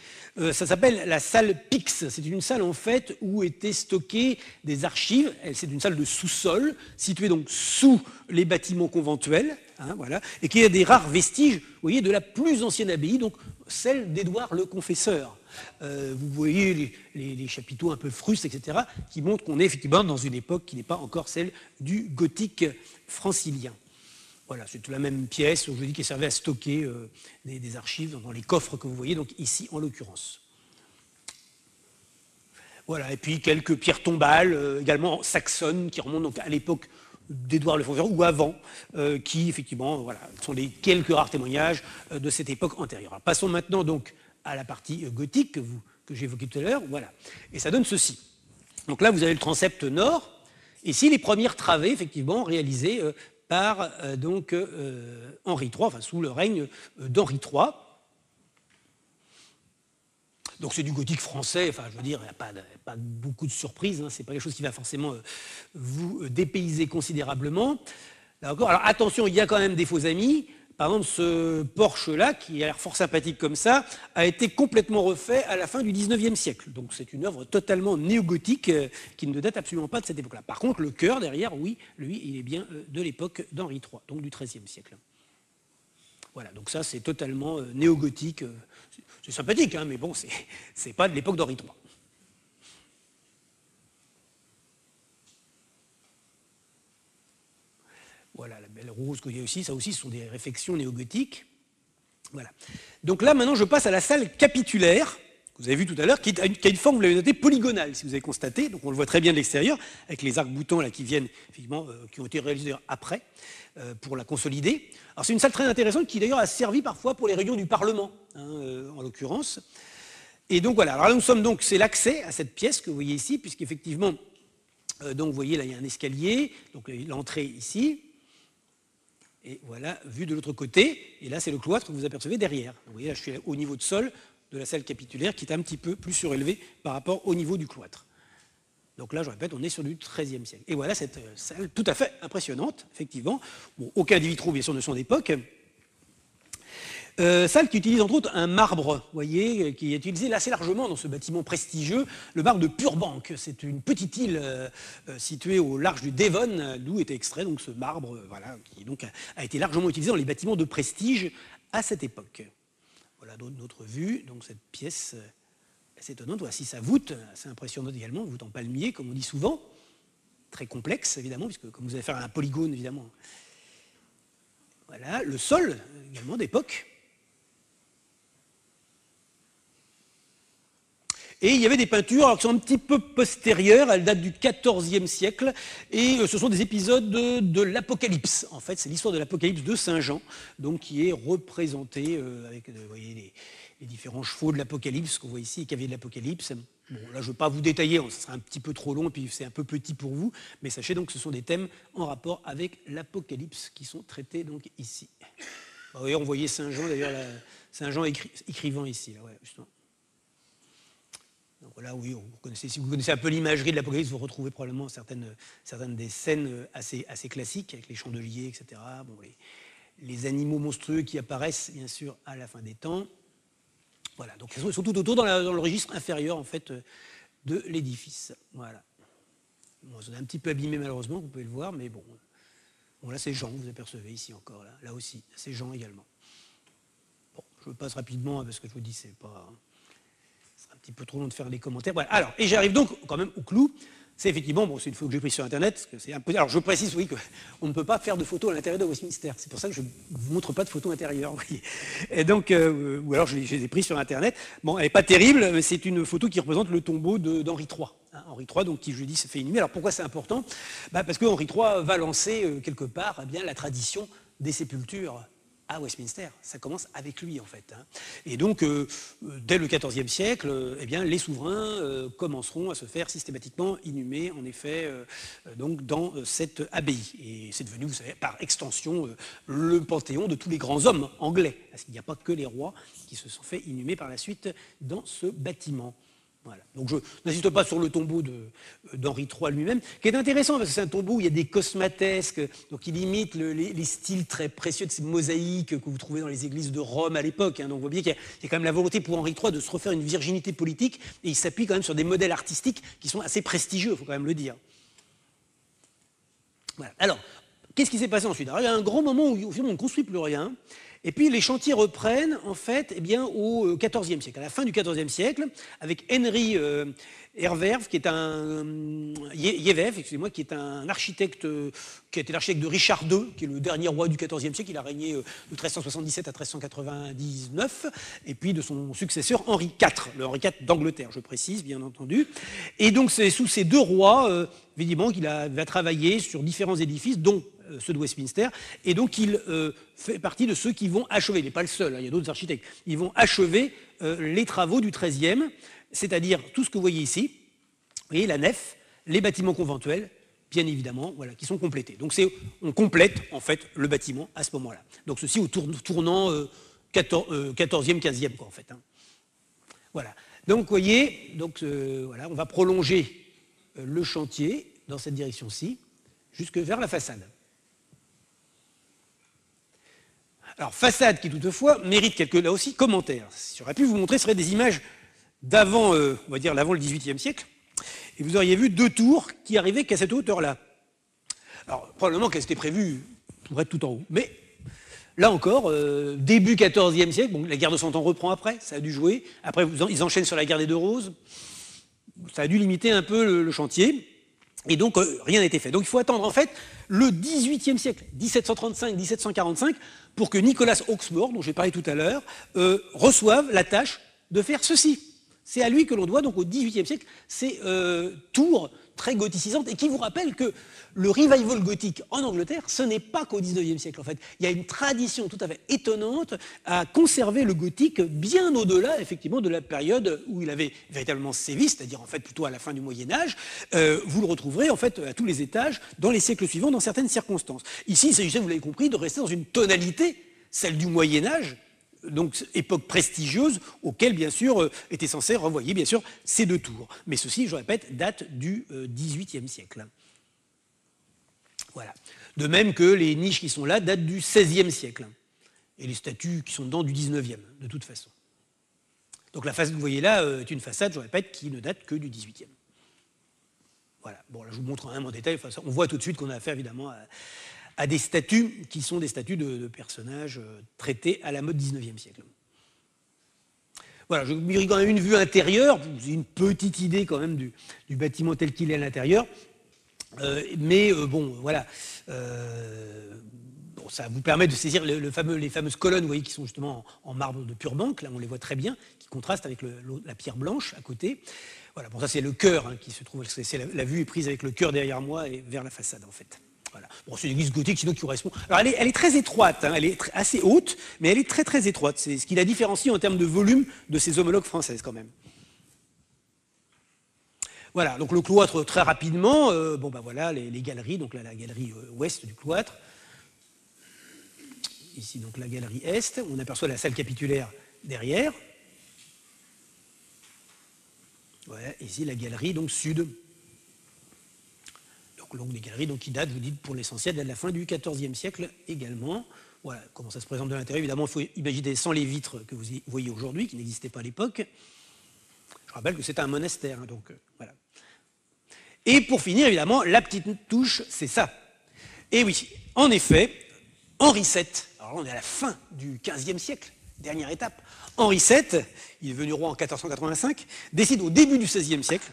Ça s'appelle la salle Pix. C'est une salle, en fait, où étaient stockées des archives. C'est une salle de sous-sol, située donc sous les bâtiments conventuels, hein, voilà, et qui a des rares vestiges, vous voyez, de la plus ancienne abbaye, donc celle d'Édouard le Confesseur. Vous voyez les chapiteaux un peu frustes, etc., qui montrent qu'on est effectivement dans une époque qui n'est pas encore celle du gothique francilien. Voilà, c'est toute la même pièce, je vous dis, qui servait à stocker des archives dans les coffres que vous voyez, donc ici en l'occurrence. Voilà, et puis quelques pierres tombales, également saxonnes, qui remontent donc à l'époque d'Édouard le Confesseur ou avant, qui effectivement, voilà, sont les quelques rares témoignages de cette époque antérieure. Alors, passons maintenant donc à la partie gothique que j'évoquais tout à l'heure, voilà. Et ça donne ceci. Donc là, vous avez le transept nord, ici les premières travées, effectivement, réalisées par Henri III, enfin sous le règne d'Henri III. Donc c'est du gothique français, enfin je veux dire, il n'y a pas beaucoup de surprises, hein, c'est pas quelque chose qui va forcément vous dépayser considérablement. D'accord. Alors attention, il y a quand même des faux amis. Par exemple, ce Porsche-là, qui a l'air fort sympathique comme ça, a été complètement refait à la fin du 19e siècle. Donc c'est une œuvre totalement néo-gothique qui ne date absolument pas de cette époque-là. Par contre, le cœur derrière, oui, lui, il est bien de l'époque d'Henri III, donc du XIIIe siècle. Voilà, donc ça c'est totalement néo-gothique. C'est sympathique, hein, mais bon, c'est pas de l'époque d'Henri III. Voilà, la Belle Rose qu'il y a aussi, ça aussi, ce sont des réflexions néo-gothiques. Voilà. Donc là, maintenant, je passe à la salle capitulaire, que vous avez vu tout à l'heure, qui a une forme, vous l'avez noté, polygonale, si vous avez constaté. Donc on le voit très bien de l'extérieur, avec les arcs-boutants là qui viennent, effectivement, qui ont été réalisés après, pour la consolider. Alors c'est une salle très intéressante qui, d'ailleurs, a servi parfois pour les réunions du Parlement, hein, en l'occurrence. Et donc voilà, alors là, nous sommes donc, c'est l'accès à cette pièce que vous voyez ici, puisqu'effectivement, donc vous voyez, là, il y a un escalier, donc l'entrée ici. Et voilà, vue de l'autre côté, et là c'est le cloître que vous apercevez derrière. Vous voyez, là je suis au niveau de sol de la salle capitulaire qui est un petit peu plus surélevée par rapport au niveau du cloître. Donc là, je répète, on est sur du XIIIe siècle. Et voilà cette salle tout à fait impressionnante, effectivement. Bon, aucun des vitraux, bien sûr, ne sont d'époque. Salle qui utilise entre autres un marbre, vous voyez, qui est utilisé assez largement dans ce bâtiment prestigieux, le marbre de Purbank. C'est une petite île située au large du Devon, d'où était extrait donc ce marbre, voilà, qui donc a été largement utilisé dans les bâtiments de prestige à cette époque. Voilà notre vue, donc cette pièce assez étonnante, voici sa voûte, assez impressionnante également, voûte en palmier, comme on dit souvent, très complexe évidemment, puisque comme vous allez faire un polygone évidemment. Voilà, le sol également d'époque. Et il y avait des peintures alors, qui sont un petit peu postérieures, elles datent du XIVe siècle, et ce sont des épisodes de l'Apocalypse. En fait, c'est l'histoire de l'Apocalypse de Saint Jean, donc qui est représentée avec, vous voyez, les différents chevaux de l'Apocalypse qu'on voit ici, les cavaliers de l'Apocalypse. Bon, là, je ne vais pas vous détailler, ce sera un petit peu trop long, et puis c'est un peu petit pour vous, mais sachez donc que ce sont des thèmes en rapport avec l'Apocalypse qui sont traités donc ici. Bah, on voyait Saint Jean, d'ailleurs, Saint Jean écrivant ici, là, ouais, justement. Donc là, oui, si vous connaissez un peu l'imagerie de l'Apocalypse, vous retrouvez probablement certaines des scènes assez classiques, avec les chandeliers, etc. Bon, les animaux monstrueux qui apparaissent, bien sûr, à la fin des temps. Voilà, donc ils sont tout autour dans le registre inférieur, en fait, de l'édifice. Voilà. Bon, c'est un petit peu abîmé, malheureusement, vous pouvez le voir, mais bon. Bon, là, c'est Jean, vous apercevez ici encore, là aussi, c'est Jean également. Bon, je passe rapidement, parce que je vous dis, c'est pas... C'est un petit peu trop long de faire les commentaires. Voilà. Alors, et j'arrive donc quand même au clou. C'est effectivement, bon, c'est une photo que j'ai prise sur Internet, parce que c'est impossible. Alors je précise, oui, qu'on ne peut pas faire de photos à l'intérieur de Westminster. C'est pour ça que je ne vous montre pas de photos intérieures. Oui. Et donc, ou alors je les ai prises sur Internet. Bon, elle n'est pas terrible, mais c'est une photo qui représente le tombeau d'Henri III. Hein, Henri III, donc, qui, je dis, se fait inhumer. Alors pourquoi c'est important? Bah, parce que Henri III va lancer, quelque part, eh bien, la tradition des sépultures à Westminster. Ça commence avec lui, en fait. Et donc, dès le XIVe siècle, eh bien, les souverains commenceront à se faire systématiquement inhumer, en effet, donc, dans cette abbaye. Et c'est devenu, vous savez, par extension, le panthéon de tous les grands hommes anglais, parce qu'il n'y a pas que les rois qui se sont fait inhumer par la suite dans ce bâtiment. Voilà. Donc je n'insiste pas sur le tombeau d'Henri III lui-même, qui est intéressant parce que c'est un tombeau où il y a des cosmatesques, donc il imite les styles très précieux de ces mosaïques que vous trouvez dans les églises de Rome à l'époque. Hein. Donc vous voyez qu'il y a quand même la volonté pour Henri III de se refaire une virginité politique, et il s'appuie quand même sur des modèles artistiques qui sont assez prestigieux, il faut quand même le dire. Voilà. Alors, qu'est-ce qui s'est passé ensuite? Alors, il y a un grand moment où on ne construit plus rien. Et puis les chantiers reprennent, en fait, eh bien, au XIVe siècle, à la fin du XIVe siècle, avec Henry Yervève, qui est un architecte, qui a été l'architecte de Richard II, qui est le dernier roi du XIVe siècle. Il a régné de 1377 à 1399, et puis de son successeur Henri IV, le Henri IV d'Angleterre, je précise, bien entendu. Et donc c'est sous ces deux rois, évidemment, qu'il va travailler sur différents édifices, dont ceux de Westminster, et donc il fait partie de ceux qui vont achever, il n'est pas le seul, hein, il y a d'autres architectes, ils vont achever les travaux du XIIIe, c'est-à-dire tout ce que vous voyez ici, vous voyez la nef, les bâtiments conventuels, bien évidemment, voilà, qui sont complétées. Donc on complète en fait le bâtiment à ce moment-là. Donc ceci au tournant 14e, 15e, quoi, en fait. Hein. Voilà. Donc vous voyez, donc, voilà, on va prolonger le chantier dans cette direction-ci, jusque vers la façade. Alors façade qui toutefois mérite quelques, là aussi, commentaires. Si j'aurais pu vous montrer, ce seraient des images d'avant, on va dire l'avant le XVIIIe siècle, et vous auriez vu deux tours qui arrivaient qu'à cette hauteur-là. Alors probablement qu'elles étaient prévues pour être tout en haut, mais là encore, début XIVe siècle, bon, la guerre de Cent Ans reprend après, ça a dû jouer, après ils enchaînent sur la guerre des Deux Roses, ça a dû limiter un peu le chantier, et donc rien n'a été fait. Donc il faut attendre en fait le XVIIIe siècle, 1735-1745, pour que Nicolas Hawksmoor, dont j'ai parlé tout à l'heure, reçoive la tâche de faire ceci. C'est à lui que l'on doit, donc au XVIIIe siècle, ces tours très gothicisante et qui vous rappelle que le revival gothique en Angleterre, ce n'est pas qu'au XIXe siècle en fait. Il y a une tradition tout à fait étonnante à conserver le gothique bien au-delà effectivement de la période où il avait véritablement sévi, c'est-à-dire en fait plutôt à la fin du Moyen-Âge. Vous le retrouverez en fait à tous les étages dans les siècles suivants dans certaines circonstances. Ici, il s'agissait, vous l'avez compris, de rester dans une tonalité, celle du Moyen-Âge, donc époque prestigieuse, auquel bien sûr étaient censés renvoyer bien sûr ces deux tours. Mais ceci, je répète, date du XVIIIe siècle. Voilà. De même que les niches qui sont là datent du XVIe siècle, et les statues qui sont dedans du XIXe, de toute façon. Donc la façade que vous voyez là est une façade, je répète, qui ne date que du XVIIIe. Voilà. Bon, là je vous montre un en détail, enfin, ça, on voit tout de suite qu'on a affaire évidemment à des statues qui sont des statues de personnages traités à la mode 19e siècle. Voilà, je vous mets quand même une vue intérieure, vous avez une petite idée quand même du bâtiment tel qu'il est à l'intérieur, mais bon, voilà, bon, ça vous permet de saisir les fameuses colonnes, vous voyez, qui sont justement en marbre de Purbank, là on les voit très bien, qui contrastent avec la pierre blanche à côté. Voilà, bon, ça c'est le cœur hein, qui se trouve, la vue est prise avec le cœur derrière moi et vers la façade en fait. Voilà. Bon, c'est une église gothique sinon qui correspond. Alors elle est très étroite, hein, elle est assez haute, mais elle est très très étroite. C'est ce qui la différencie en termes de volume de ses homologues françaises quand même. Voilà, donc le cloître très rapidement, bon ben voilà, les galeries, donc là, la galerie ouest du cloître. Ici donc la galerie est, on aperçoit la salle capitulaire derrière. Voilà, ici la galerie donc sud. Donc des galeries donc, qui datent, vous dites, pour l'essentiel, de la fin du XIVe siècle également. Voilà comment ça se présente de l'intérieur. Évidemment, il faut imaginer sans les vitres que vous voyez aujourd'hui, qui n'existaient pas à l'époque. Je rappelle que c'est un monastère. Hein, donc, voilà. Et pour finir, évidemment, la petite touche, c'est ça. Et oui, en effet, Henri VII, alors là, on est à la fin du XVe siècle, dernière étape. Henri VII, il est devenu roi en 1485, décide au début du XVIe siècle,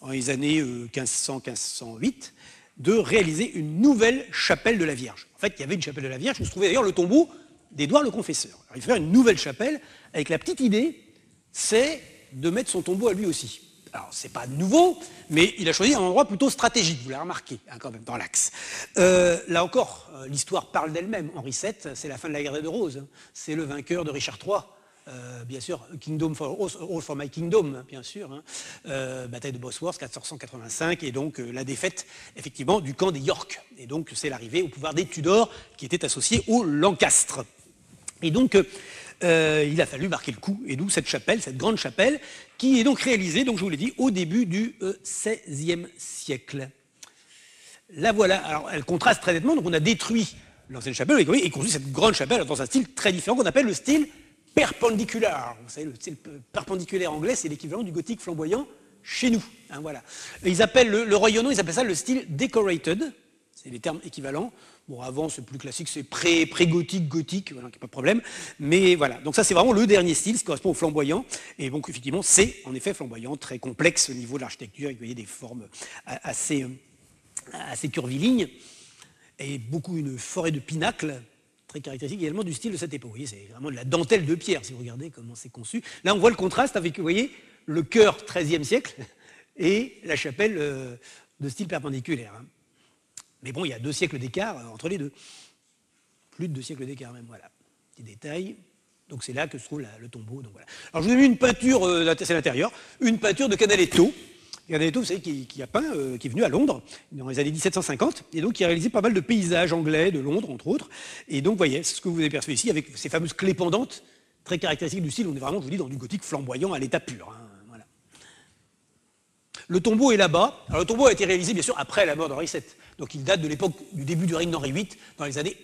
en les années 1500-1508, de réaliser une nouvelle chapelle de la Vierge. En fait, il y avait une chapelle de la Vierge, où se trouvait d'ailleurs le tombeau d'Édouard le Confesseur. Alors, il faut faire une nouvelle chapelle, avec la petite idée, c'est de mettre son tombeau à lui aussi. Alors, c'est pas nouveau, mais il a choisi un endroit plutôt stratégique, vous l'avez remarqué, hein, quand même, dans l'axe. Là encore, l'histoire parle d'elle-même. Henri VII, c'est la fin de la guerre des Deux Roses, hein. C'est le vainqueur de Richard III, bien sûr, Kingdom for All for My Kingdom, hein, bien sûr, hein. Bataille de Bosworth, 1485, et donc la défaite, effectivement, du camp des York. Et donc, c'est l'arrivée au pouvoir des Tudors, qui était associé aux Lancastres. Et donc, il a fallu marquer le coup, et d'où cette chapelle, cette grande chapelle, qui est donc réalisée, donc je vous l'ai dit, au début du XVIe siècle. La voilà, alors elle contraste très nettement, donc on a détruit l'ancienne chapelle, et construit cette grande chapelle dans un style très différent, qu'on appelle le style perpendiculaire. Vous savez, le perpendiculaire anglais, c'est l'équivalent du gothique flamboyant chez nous. Hein, voilà. Ils appellent le Royano, ils appellent ça le style decorated. C'est les termes équivalents. Bon, avant, c'est plus classique, c'est pré-gothique, gothique, voilà, pas de problème. Mais voilà, donc ça, c'est vraiment le dernier style, ce qui correspond au flamboyant. Et donc, effectivement, c'est en effet flamboyant, très complexe au niveau de l'architecture. Vous voyez des formes assez curvilignes et beaucoup une forêt de pinacles, très caractéristique également du style de cette époque. Vous voyez, c'est vraiment de la dentelle de pierre, si vous regardez comment c'est conçu. Là, on voit le contraste avec, vous voyez, le chœur XIIIe siècle et la chapelle de style perpendiculaire. Hein. Mais bon, il y a 2 siècles d'écart entre les deux. Plus de 2 siècles d'écart même, voilà. Petit détail. Donc c'est là que se trouve le tombeau. Donc, voilà. Alors je vous ai mis une peinture, c'est l'intérieur, une peinture de Canaletto, Granedetto, vous savez, qui a peint, qui est venu à Londres dans les années 1750, et donc qui a réalisé pas mal de paysages anglais, de Londres, entre autres. Et donc, vous voyez, ce que vous apercevez ici, avec ces fameuses clés pendantes, très caractéristiques du style, on est vraiment, je vous dis, dans du gothique flamboyant à l'état pur. Hein, voilà. Le tombeau est là-bas. Alors, le tombeau a été réalisé, bien sûr, après la mort d'Henri VII. Donc, il date de l'époque du début du règne d'Henri VIII, dans les années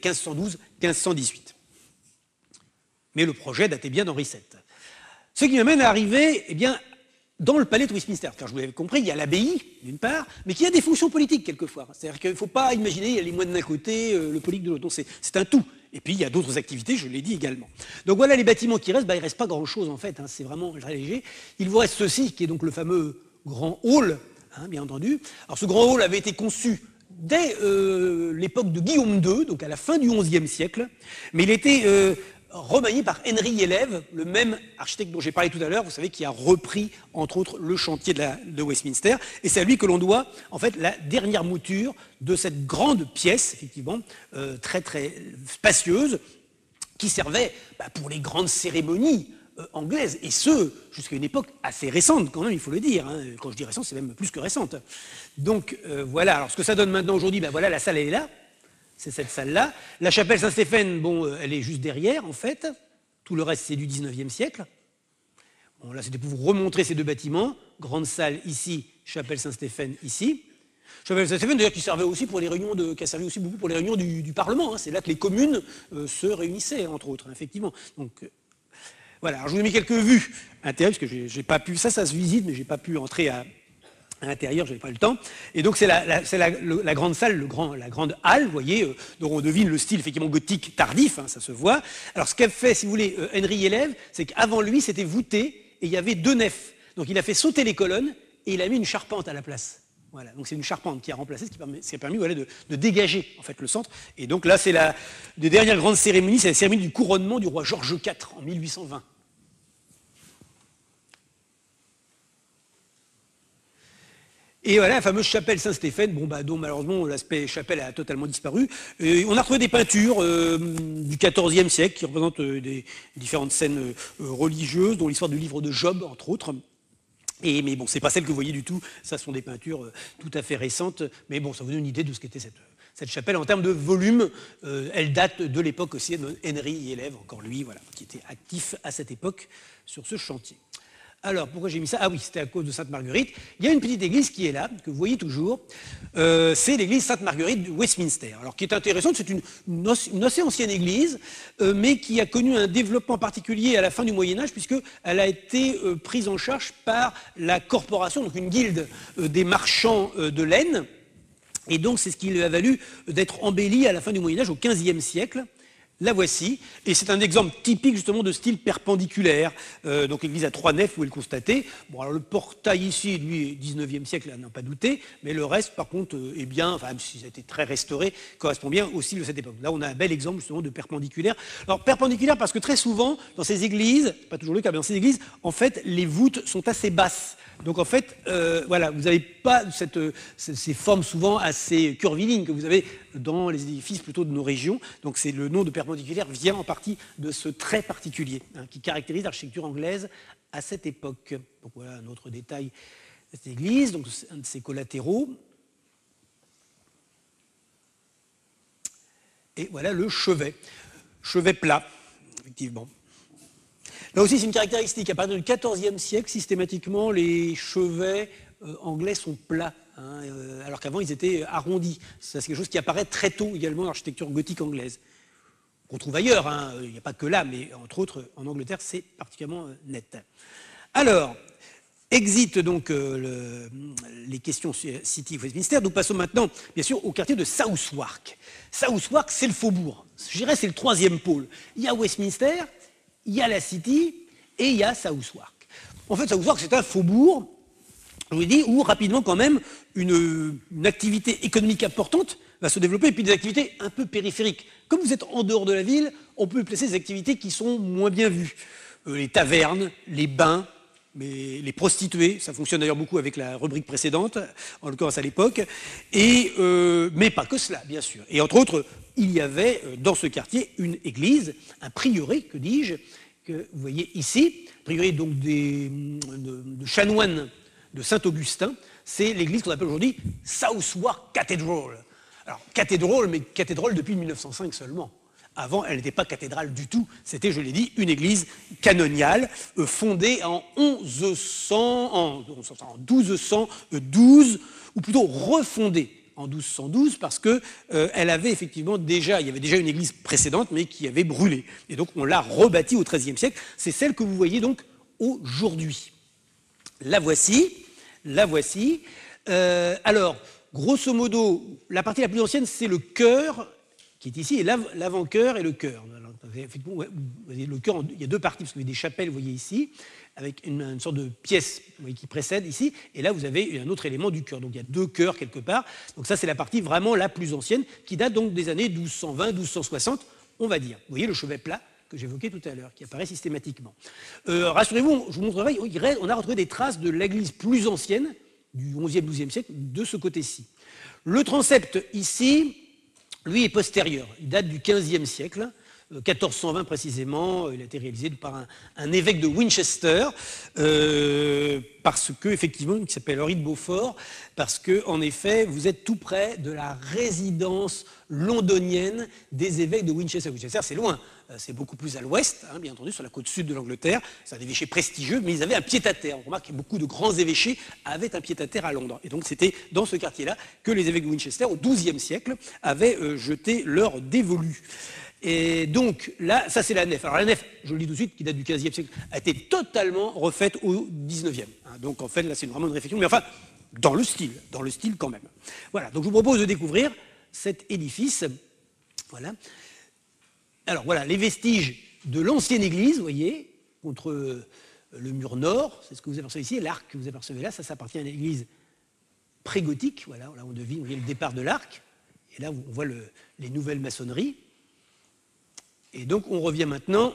1512-1518. Mais le projet datait bien d'Henri VII. Ce qui m'amène à arriver, eh bien, dans le palais de Westminster, car je vous l'avais compris, il y a l'abbaye, d'une part, mais qui a des fonctions politiques, quelquefois. C'est-à-dire qu'il ne faut pas imaginer, il y a les moines d'un côté, le politique de l'autre. Non, c'est un tout. Et puis, il y a d'autres activités, je l'ai dit également. Donc, voilà les bâtiments qui restent. Bah, il ne reste pas grand-chose, en fait. Hein, c'est vraiment très léger. Il vous reste ceci, qui est donc le fameux grand hall, hein, bien entendu. Alors, ce grand hall avait été conçu dès l'époque de Guillaume II, donc à la fin du XIe siècle, mais il était remanié par Henry Yellève, le même architecte dont j'ai parlé tout à l'heure, vous savez, qui a repris, entre autres, le chantier de Westminster, et c'est à lui que l'on doit, en fait, la dernière mouture de cette grande pièce, effectivement, très, très spacieuse, qui servait pour les grandes cérémonies anglaise, et ce, jusqu'à une époque assez récente, quand même, il faut le dire. Hein. Quand je dis récente, c'est même plus que récente. Donc, voilà. Alors, ce que ça donne maintenant aujourd'hui, ben voilà, la salle, elle est là. C'est cette salle-là. La chapelle Saint-Stéphane, bon, elle est juste derrière, en fait. Tout le reste, c'est du 19e siècle. Bon, là, c'était pour vous remontrer ces deux bâtiments. Grande salle, ici. Chapelle Saint-Stéphane, ici. Chapelle Saint-Stéphane, d'ailleurs, qui servait aussi pour les réunions qui a servi aussi beaucoup pour les réunions du Parlement. Hein. C'est là que les communes se réunissaient, entre autres, hein, effectivement. Donc, voilà, alors je vous ai mis quelques vues à l'intérieur, parce que j'ai pas pu, ça se visite, mais j'ai pas pu entrer à l'intérieur, j'avais pas eu le temps. Et donc c'est la grande salle, la grande halle, vous voyez, dont on devine le style effectivement gothique tardif, hein, ça se voit. Alors ce qu'a fait, si vous voulez, Henry Yellève, c'est qu'avant lui, c'était voûté, et il y avait deux nefs. Donc il a fait sauter les colonnes, et il a mis une charpente à la place. Voilà, donc c'est une charpente qui a remplacé, ce qui a permis voilà, de dégager en fait, le centre. Et donc là, c'est la dernière grande cérémonie, c'est la cérémonie du couronnement du roi George IV en 1820. Et voilà la fameuse chapelle Saint-Stéphane, bon, bah, dont malheureusement l'aspect chapelle a totalement disparu. Et on a retrouvé des peintures du XIVe siècle qui représentent des différentes scènes religieuses, dont l'histoire du livre de Job, entre autres. Mais bon, c'est pas celle que vous voyez du tout, ça sont des peintures tout à fait récentes, mais bon, ça vous donne une idée de ce qu'était cette chapelle. En termes de volume, elle date de l'époque aussi de Henry Yellève, encore lui, voilà, qui était actif à cette époque sur ce chantier. Alors, pourquoi j'ai mis ça? Ah oui, c'était à cause de Sainte-Marguerite. Il y a une petite église qui est là, que vous voyez toujours. C'est l'église Sainte-Marguerite de Westminster. Alors, qui est intéressante, c'est une assez ancienne église, mais qui a connu un développement particulier à la fin du Moyen-Âge, puisqu'elle a été prise en charge par la corporation, donc une guilde des marchands de laine. Et donc, c'est ce qui lui a valu d'être embellie à la fin du Moyen-Âge, au XVe siècle. La voici, et c'est un exemple typique justement de style perpendiculaire. Donc l'église à trois nefs, vous pouvez le constater. Bon, alors le portail ici, lui, est 19e siècle, à n'en pas douter, mais le reste, par contre, est bien, enfin, même si ça a été très restauré, correspond bien au style de cette époque. Là, on a un bel exemple justement de perpendiculaire. Alors perpendiculaire parce que très souvent, dans ces églises, pas toujours le cas, mais dans ces églises, en fait, les voûtes sont assez basses. Donc en fait, voilà, vous n'avez pas ces formes souvent assez curvilignes que vous avez dans les édifices plutôt de nos régions. Donc c'est le nom de perpendiculaire vient en partie de ce trait particulier hein, qui caractérise l'architecture anglaise à cette époque. Donc voilà un autre détail de cette église, donc un de ses collatéraux. Et voilà le chevet, chevet plat, effectivement. Là aussi, c'est une caractéristique. À partir du XIVe siècle, systématiquement, les chevets anglais sont plats, hein, alors qu'avant, ils étaient arrondis. C'est quelque chose qui apparaît très tôt également dans l'architecture gothique anglaise. Qu'on trouve ailleurs, hein, il n'y a pas que là, mais entre autres, en Angleterre, c'est particulièrement net. Alors, exit donc les questions City Westminster. Nous passons maintenant, bien sûr, au quartier de Southwark. Southwark, c'est le faubourg. Je dirais c'est le troisième pôle. Il y a Westminster, il y a la City et il y a Southwark. En fait, Southwark, c'est un faubourg, je vous dis, où rapidement, quand même, une activité économique importante va se développer, et puis des activités un peu périphériques. Comme vous êtes en dehors de la ville, on peut placer des activités qui sont moins bien vues. Les tavernes, les bains, mais les prostituées, ça fonctionne d'ailleurs beaucoup avec la rubrique précédente, en l'occurrence à l'époque, mais pas que cela, bien sûr. Et entre autres, il y avait dans ce quartier une église, un prieuré, que dis-je, que vous voyez ici, prieuré donc de chanoines de Saint-Augustin. c'est l'église qu'on appelle aujourd'hui Southwark Cathedral. Alors, cathédrale, mais cathédrale depuis 1905 seulement. Avant, elle n'était pas cathédrale du tout, c'était, je l'ai dit, une église canoniale fondée en 1212, ou plutôt refondée en 1212, parce qu'elle avait effectivement déjà, il y avait déjà une église précédente, mais qui avait brûlé. Et donc, on l'a rebâtie au XIIIe siècle. C'est celle que vous voyez donc aujourd'hui. La voici, la voici. Alors, grosso modo, la partie la plus ancienne, c'est le chœur qui est ici, et l'avant-chœur et le chœur. Effectivement, ouais, le chœur, il y a deux parties, parce que vous avez des chapelles, vous voyez ici, avec une sorte de pièce qui précède ici, et là vous avez un autre élément du chœur. Donc il y a deux chœurs quelque part. Donc ça, c'est la partie vraiment la plus ancienne, qui date donc des années 1220, 1260, on va dire. Vous voyez le chevet plat que j'évoquais tout à l'heure, qui apparaît systématiquement. Rassurez-vous, je vous montrerai, on a retrouvé des traces de l'église plus ancienne, du 11e, 12e siècle, de ce côté-ci. Le transept ici, lui, est postérieur. Il date du 15e siècle, 1420 précisément. Il a été réalisé par un évêque de Winchester, parce que, effectivement, qui s'appelle Henri de Beaufort, parce que, en effet, vous êtes tout près de la résidence londonienne des évêques de Winchester. Winchester, c'est loin. C'est beaucoup plus à l'ouest, hein, bien entendu, sur la côte sud de l'Angleterre. C'est un évêché prestigieux, mais ils avaient un pied-à-terre. On remarque que beaucoup de grands évêchés avaient un pied-à-terre à Londres. Et donc, c'était dans ce quartier-là que les évêques de Winchester, au XIIe siècle, avaient jeté leur dévolu. Et donc, là, ça, c'est la nef. Alors, la nef, je le dis tout de suite, qui date du XVe siècle, a été totalement refaite au XIXe. Hein, donc, en fait, là, c'est vraiment une réflexion, mais enfin, dans le style quand même. Voilà, donc je vous propose de découvrir cet édifice. Voilà. Alors voilà, les vestiges de l'ancienne église, vous voyez, contre le mur nord, c'est ce que vous apercevez ici, l'arc que vous apercevez là, ça appartient à l'église pré-gothique, voilà, là on devine, vous voyez le départ de l'arc, et là on voit les nouvelles maçonneries. Et donc on revient maintenant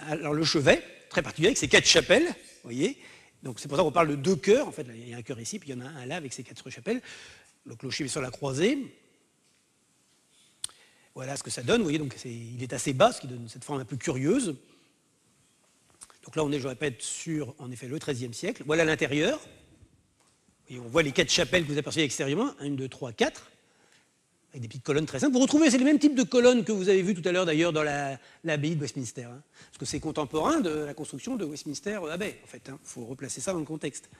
alors le chevet, très particulier, avec ses quatre chapelles, vous voyez, donc c'est pour ça qu'on parle de deux chœurs, en fait, là, il y a un chœur ici, puis il y en a un là avec ses quatre chapelles, le clocher est sur la croisée. Voilà ce que ça donne, vous voyez, donc il est assez bas, ce qui donne cette forme un peu curieuse. Donc là, on est, je répète, sur, en effet, le XIIIe siècle. Voilà l'intérieur. Et on voit les quatre chapelles que vous apercevez extérieurement, 1, 2, 3, 4, avec des petites colonnes très simples. Vous retrouvez, c'est le même type de colonnes que vous avez vu tout à l'heure, d'ailleurs, dans l'abbaye de Westminster. Hein, parce que c'est contemporain de la construction de Westminster Abbey, en fait. Il faut replacer ça dans le contexte.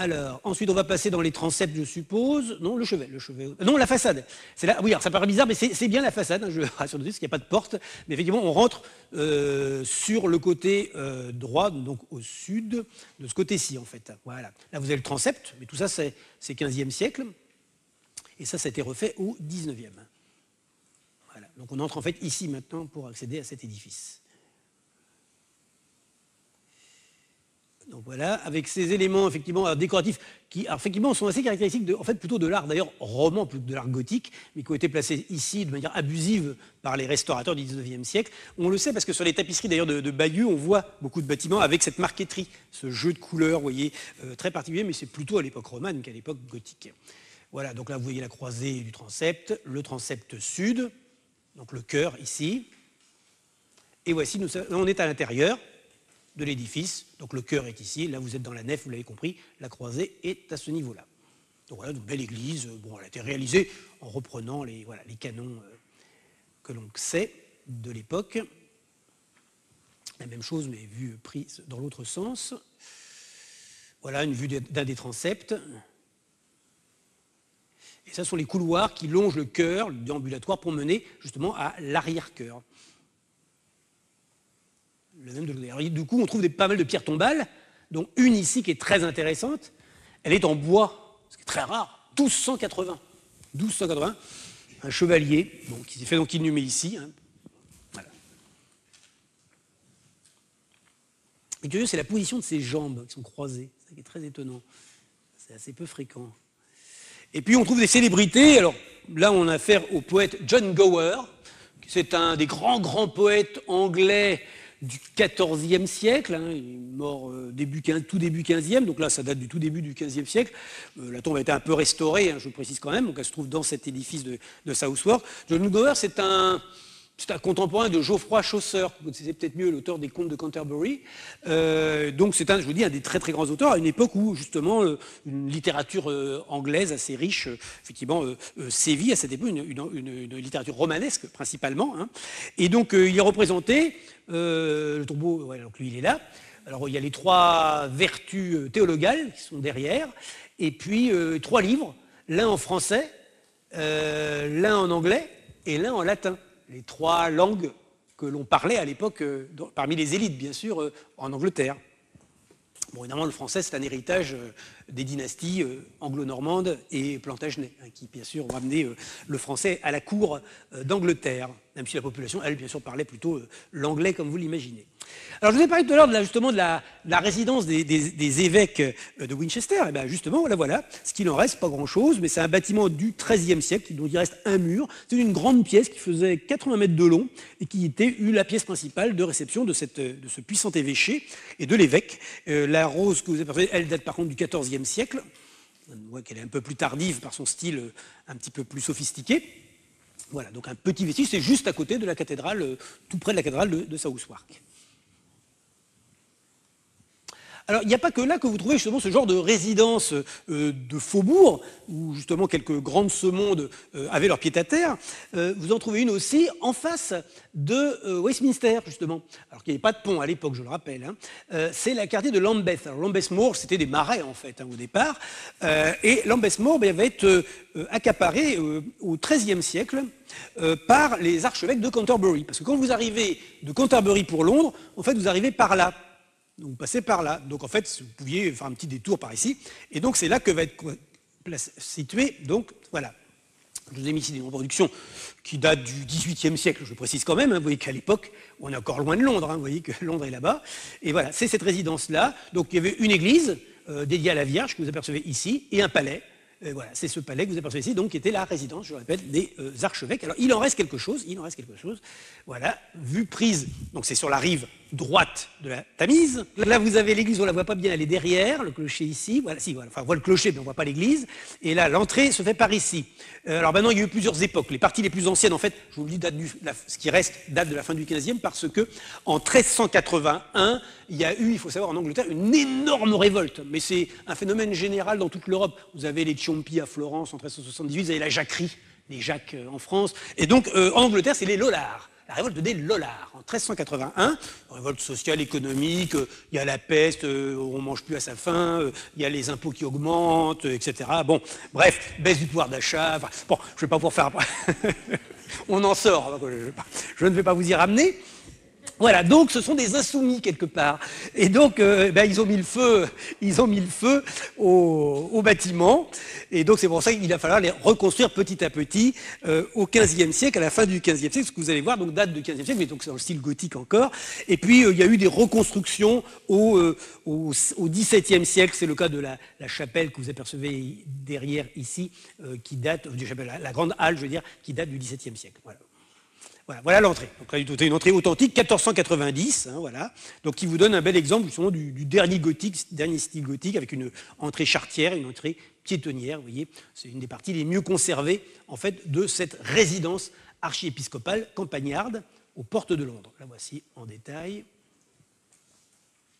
Alors, ensuite, on va passer dans les transepts, je suppose. Non, le chevet. Non, la façade. Là, oui, alors ça paraît bizarre, mais c'est bien la façade. Hein, je rassure de dire, parce qu'il n'y a pas de porte. Mais effectivement, on rentre sur le côté droit, donc au sud, de ce côté-ci, en fait. Voilà. Là, vous avez le transept, mais tout ça, c'est 15e siècle. Et ça a été refait au 19e. Voilà. Donc, on entre, en fait, ici, maintenant, pour accéder à cet édifice. Donc voilà, avec ces éléments effectivement décoratifs qui effectivement sont assez caractéristiques de, en fait, plutôt de l'art d'ailleurs roman plus que de l'art gothique, mais qui ont été placés ici de manière abusive par les restaurateurs du 19e siècle. On le sait parce que sur les tapisseries d'ailleurs de Bayeux, on voit beaucoup de bâtiments avec cette marqueterie, ce jeu de couleurs, vous voyez, très particulier, mais c'est plutôt à l'époque romane qu'à l'époque gothique. Voilà, donc là vous voyez la croisée du transept, le transept sud, donc le chœur ici, et voici, on est à l'intérieur de l'édifice, donc le chœur est ici, là vous êtes dans la nef, vous l'avez compris, la croisée est à ce niveau-là. Donc voilà, une belle église, bon, elle a été réalisée en reprenant les canons que l'on sait de l'époque. La même chose, mais vue prise dans l'autre sens. Voilà, une vue d'un des transepts. Et ça sont les couloirs qui longent le chœur, le déambulatoire, pour mener justement à l'arrière-chœur. Alors, du coup, on trouve pas mal de pierres tombales, dont une ici qui est très intéressante. Elle est en bois, ce qui est très rare, 1280. 1280, un chevalier bon, qui s'est fait donc inhumer ici. Hein. Voilà. Et curieux, c'est la position de ses jambes qui sont croisées, ça qui est très étonnant. C'est assez peu fréquent. Et puis, on trouve des célébrités. Alors là, on a affaire au poète John Gower. C'est un des grands poètes anglais du XIVe siècle, hein, il est mort tout début XVe, donc là ça date du tout début du XVe siècle, la tombe a été un peu restaurée, hein, je le précise quand même, donc elle se trouve dans cet édifice de Southwark. John Gower, c'est un C'est un contemporain de Geoffroy Chaucer, vous connaissez peut-être mieux, l'auteur des Contes de Canterbury. Donc c'est un, je vous dis, un des très très grands auteurs, à une époque où justement une littérature anglaise assez riche, effectivement, sévit à cette époque, une littérature romanesque principalement. Hein. Et donc il est représenté, le tombeau, ouais, donc lui il est là. Alors il y a les trois vertus théologales qui sont derrière, et puis trois livres, l'un en français, l'un en anglais et l'un en latin. Les trois langues que l'on parlait à l'époque, parmi les élites, bien sûr, en Angleterre. Bon, évidemment, le français, c'est un héritage des dynasties anglo-normandes et Plantagenet, hein, qui, bien sûr, ont amené le français à la cour d'Angleterre, même si la population, elle, bien sûr, parlait plutôt l'anglais, comme vous l'imaginez. Alors, je vous ai parlé tout à l'heure, justement, de la résidence des évêques de Winchester. Et bien, justement, la voilà, ce qu'il en reste, pas grand-chose, mais c'est un bâtiment du XIIIe siècle, dont il reste un mur. C'est une grande pièce qui faisait 80 mètres de long et qui était la pièce principale de réception de ce puissant évêché et de l'évêque. La rose que vous apercevez, elle date par contre du XIVe siècle. On voit qu'elle est un peu plus tardive par son style un petit peu plus sophistiqué. Voilà, donc un petit vestige, c'est juste à côté de la cathédrale, tout près de la cathédrale de Southwark. Alors, il n'y a pas que là que vous trouvez justement ce genre de résidence de faubourg, où justement quelques grandes semondes avaient leur pied-à-terre. Vous en trouvez une aussi en face de Westminster, justement. Alors qu'il n'y avait pas de pont à l'époque, je le rappelle. Hein. C'est le quartier de Lambeth. Alors, Lambeth Moor, c'était des marais, en fait, hein, au départ. Et Lambeth Moor va être accaparé au XIIIe siècle par les archevêques de Canterbury. Parce que quand vous arrivez de Canterbury pour Londres, en fait, vous arrivez par là. Donc, vous passez par là. Donc, en fait, vous pouviez faire un petit détour par ici. Et donc, c'est là que va être situé. Donc, voilà. Je vous ai mis ici des reproductions qui datent du XVIIIe siècle, je précise quand même. Hein. Vous voyez qu'à l'époque, on est encore loin de Londres. Hein. Vous voyez que Londres est là-bas. Et voilà, c'est cette résidence-là. Donc, il y avait une église dédiée à la Vierge que vous apercevez ici et un palais. Et voilà, c'est ce palais que vous apercevez ici, donc qui était la résidence, je le répète, des archevêques. Alors, il en reste quelque chose, il en reste quelque chose. Voilà, vue prise, donc c'est sur la rive droite de la Tamise. Là, vous avez l'église, on ne la voit pas bien, elle est derrière, le clocher ici. Voilà, si, voilà, enfin, on voit le clocher, mais on ne voit pas l'église. Et là, l'entrée se fait par ici. Alors maintenant, il y a eu plusieurs époques. Les parties les plus anciennes, en fait, je vous le dis, ce qui reste date de la fin du XVe, parce que en 1381, il y a eu, il faut savoir, en Angleterre, une énorme révolte. Mais c'est un phénomène général dans toute l'Europe. Vous avez les Ciompi à Florence en 1378, vous avez la jacquerie, les Jacques en France. Et donc, en Angleterre, c'est les Lollards. La révolte des Lollards, en 1381, révolte sociale, économique, il y a la peste, on ne mange plus à sa faim, il y a les impôts qui augmentent, etc. Bon, bref, baisse du pouvoir d'achat, enfin, bon, je ne vais pas pouvoir faire... on en sort, je ne vais pas vous y ramener. Voilà, donc ce sont des insoumis quelque part. Et donc, ils ont mis le feu au bâtiment. Et donc, c'est pour ça qu'il va falloir les reconstruire petit à petit au XVe siècle, à la fin du XVe siècle. Ce que vous allez voir, donc date du XVe siècle, mais donc c'est dans le style gothique encore. Et puis, il y a eu des reconstructions au XVIIe siècle. C'est le cas de la chapelle que vous apercevez derrière ici, qui date, la grande halle, je veux dire, qui date du XVIIe siècle. Voilà. Voilà l'entrée. Donc là, c'est une entrée authentique, 1490, hein, voilà. Donc qui vous donne un bel exemple justement du dernier style gothique, avec une entrée charretière et une entrée piétonnière. Vous voyez, c'est une des parties les mieux conservées en fait de cette résidence archiépiscopale campagnarde aux portes de Londres. La voici en détail.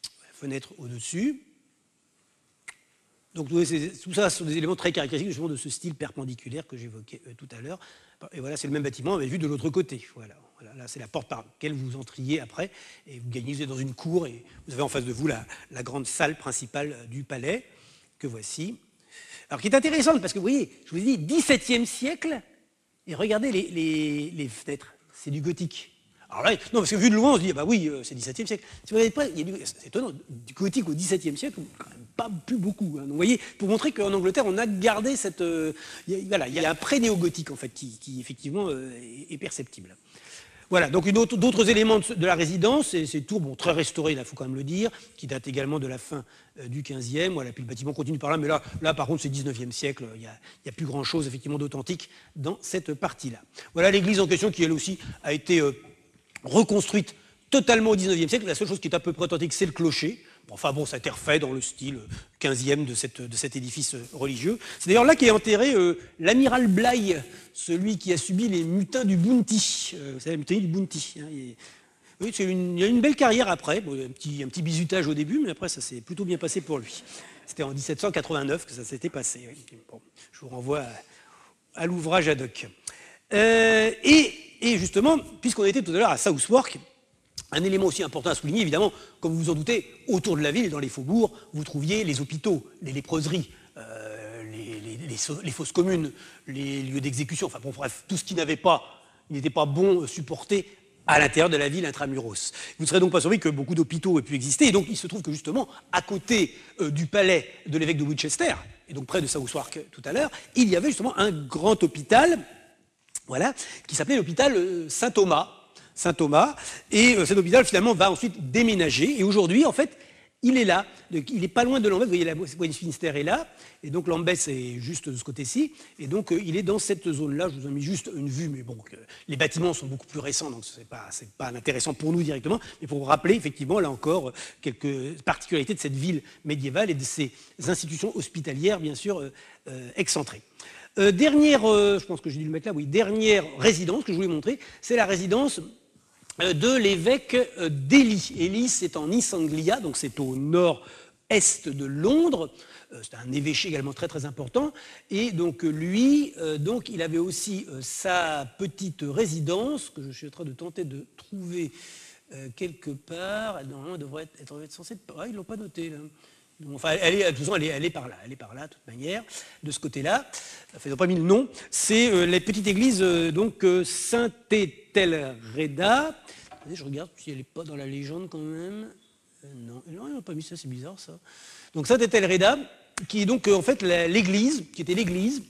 La fenêtre au-dessus. Donc tout ça sont des éléments très caractéristiques justement de ce style perpendiculaire que j'évoquais tout à l'heure. Et voilà, c'est le même bâtiment, mais vu de l'autre côté. Voilà, là, c'est la porte par laquelle vous entriez après, et vous êtes dans une cour, et vous avez en face de vous la grande salle principale du palais, que voici. Alors, qui est intéressante, parce que vous voyez, je vous ai dit, XVIIe siècle, et regardez les fenêtres, c'est du gothique. Alors là, non, parce que vu de loin, on se dit, bah oui, c'est XVIIe siècle. Si vous regardez pas, c'est étonnant, du gothique au XVIIe siècle, quand même pas plus beaucoup. Hein. Donc, vous voyez, pour montrer qu'en Angleterre, on a gardé cette... voilà, il y a un pré-néo-gothique, en fait, qui effectivement, est perceptible. Voilà, donc d'autres éléments de la résidence, c'est tout, bon, très restauré, il faut quand même le dire, qui date également de la fin du 15e, voilà, puis le bâtiment continue par là, mais là par contre, c'est 19e siècle, il n'y a plus grand-chose, effectivement, d'authentique dans cette partie-là. Voilà l'église en question, qui, elle aussi, a été... reconstruite totalement au XIXe siècle. La seule chose qui est à peu près authentique, c'est le clocher. Enfin bon, ça a été refait dans le style XVe de cet édifice religieux. C'est d'ailleurs là qu'est enterré l'amiral Bligh, celui qui a subi les mutins du Bounty. Vous savez, la mutinerie du Bounty. Hein, oui, il a une belle carrière après, bon, un petit bizutage au début, mais après ça s'est plutôt bien passé pour lui. C'était en 1789 que ça s'était passé. Oui. Bon, je vous renvoie à l'ouvrage ad hoc. Et justement, puisqu'on était tout à l'heure à Southwark, un élément aussi important à souligner, évidemment, comme vous vous en doutez, autour de la ville, dans les faubourgs, vous trouviez les hôpitaux, les léproseries, les fosses communes, les lieux d'exécution, enfin bon, bref, tout ce qui n'était pas bon supporté à l'intérieur de la ville intramuros. Vous ne serez donc pas surpris que beaucoup d'hôpitaux aient pu exister, et donc il se trouve que justement, à côté du palais de l'évêque de Winchester, et donc près de Southwark tout à l'heure, il y avait justement un grand hôpital, voilà, qui s'appelait l'hôpital Saint-Thomas, et cet hôpital finalement va ensuite déménager, et aujourd'hui en fait, il est là, il n'est pas loin de Lambeth, vous voyez la voie du Finistère est là, et donc Lambeth est juste de ce côté-ci, et donc il est dans cette zone-là, je vous ai mis juste une vue, mais bon, les bâtiments sont beaucoup plus récents, donc ce n'est pas intéressant pour nous directement, mais pour vous rappeler effectivement, là encore, quelques particularités de cette ville médiévale et de ses institutions hospitalières, bien sûr, excentrées. Je pense que j'ai dû le mettre là, oui, dernière résidence que je voulais montrer, c'est la résidence de l'évêque d'Ely. Ely, c'est en East Anglia, donc c'est au nord-est de Londres. C'est un évêché également très très important. Et donc lui, il avait aussi sa petite résidence, que je suis en train de tenter de trouver quelque part. Normalement, elle devrait être censée être... Ah, ils ne l'ont pas noté, là. Enfin, elle est par là, de toute manière, de ce côté-là. Enfin, ils n'ont pas mis le nom. C'est la petite église Saint-Etelreda. Attendez, je regarde si elle n'est pas dans la légende quand même. Non, ils n'ont pas mis ça, c'est bizarre ça. Donc Saint-Etelreda, qui est donc en fait l'église, qui était l'église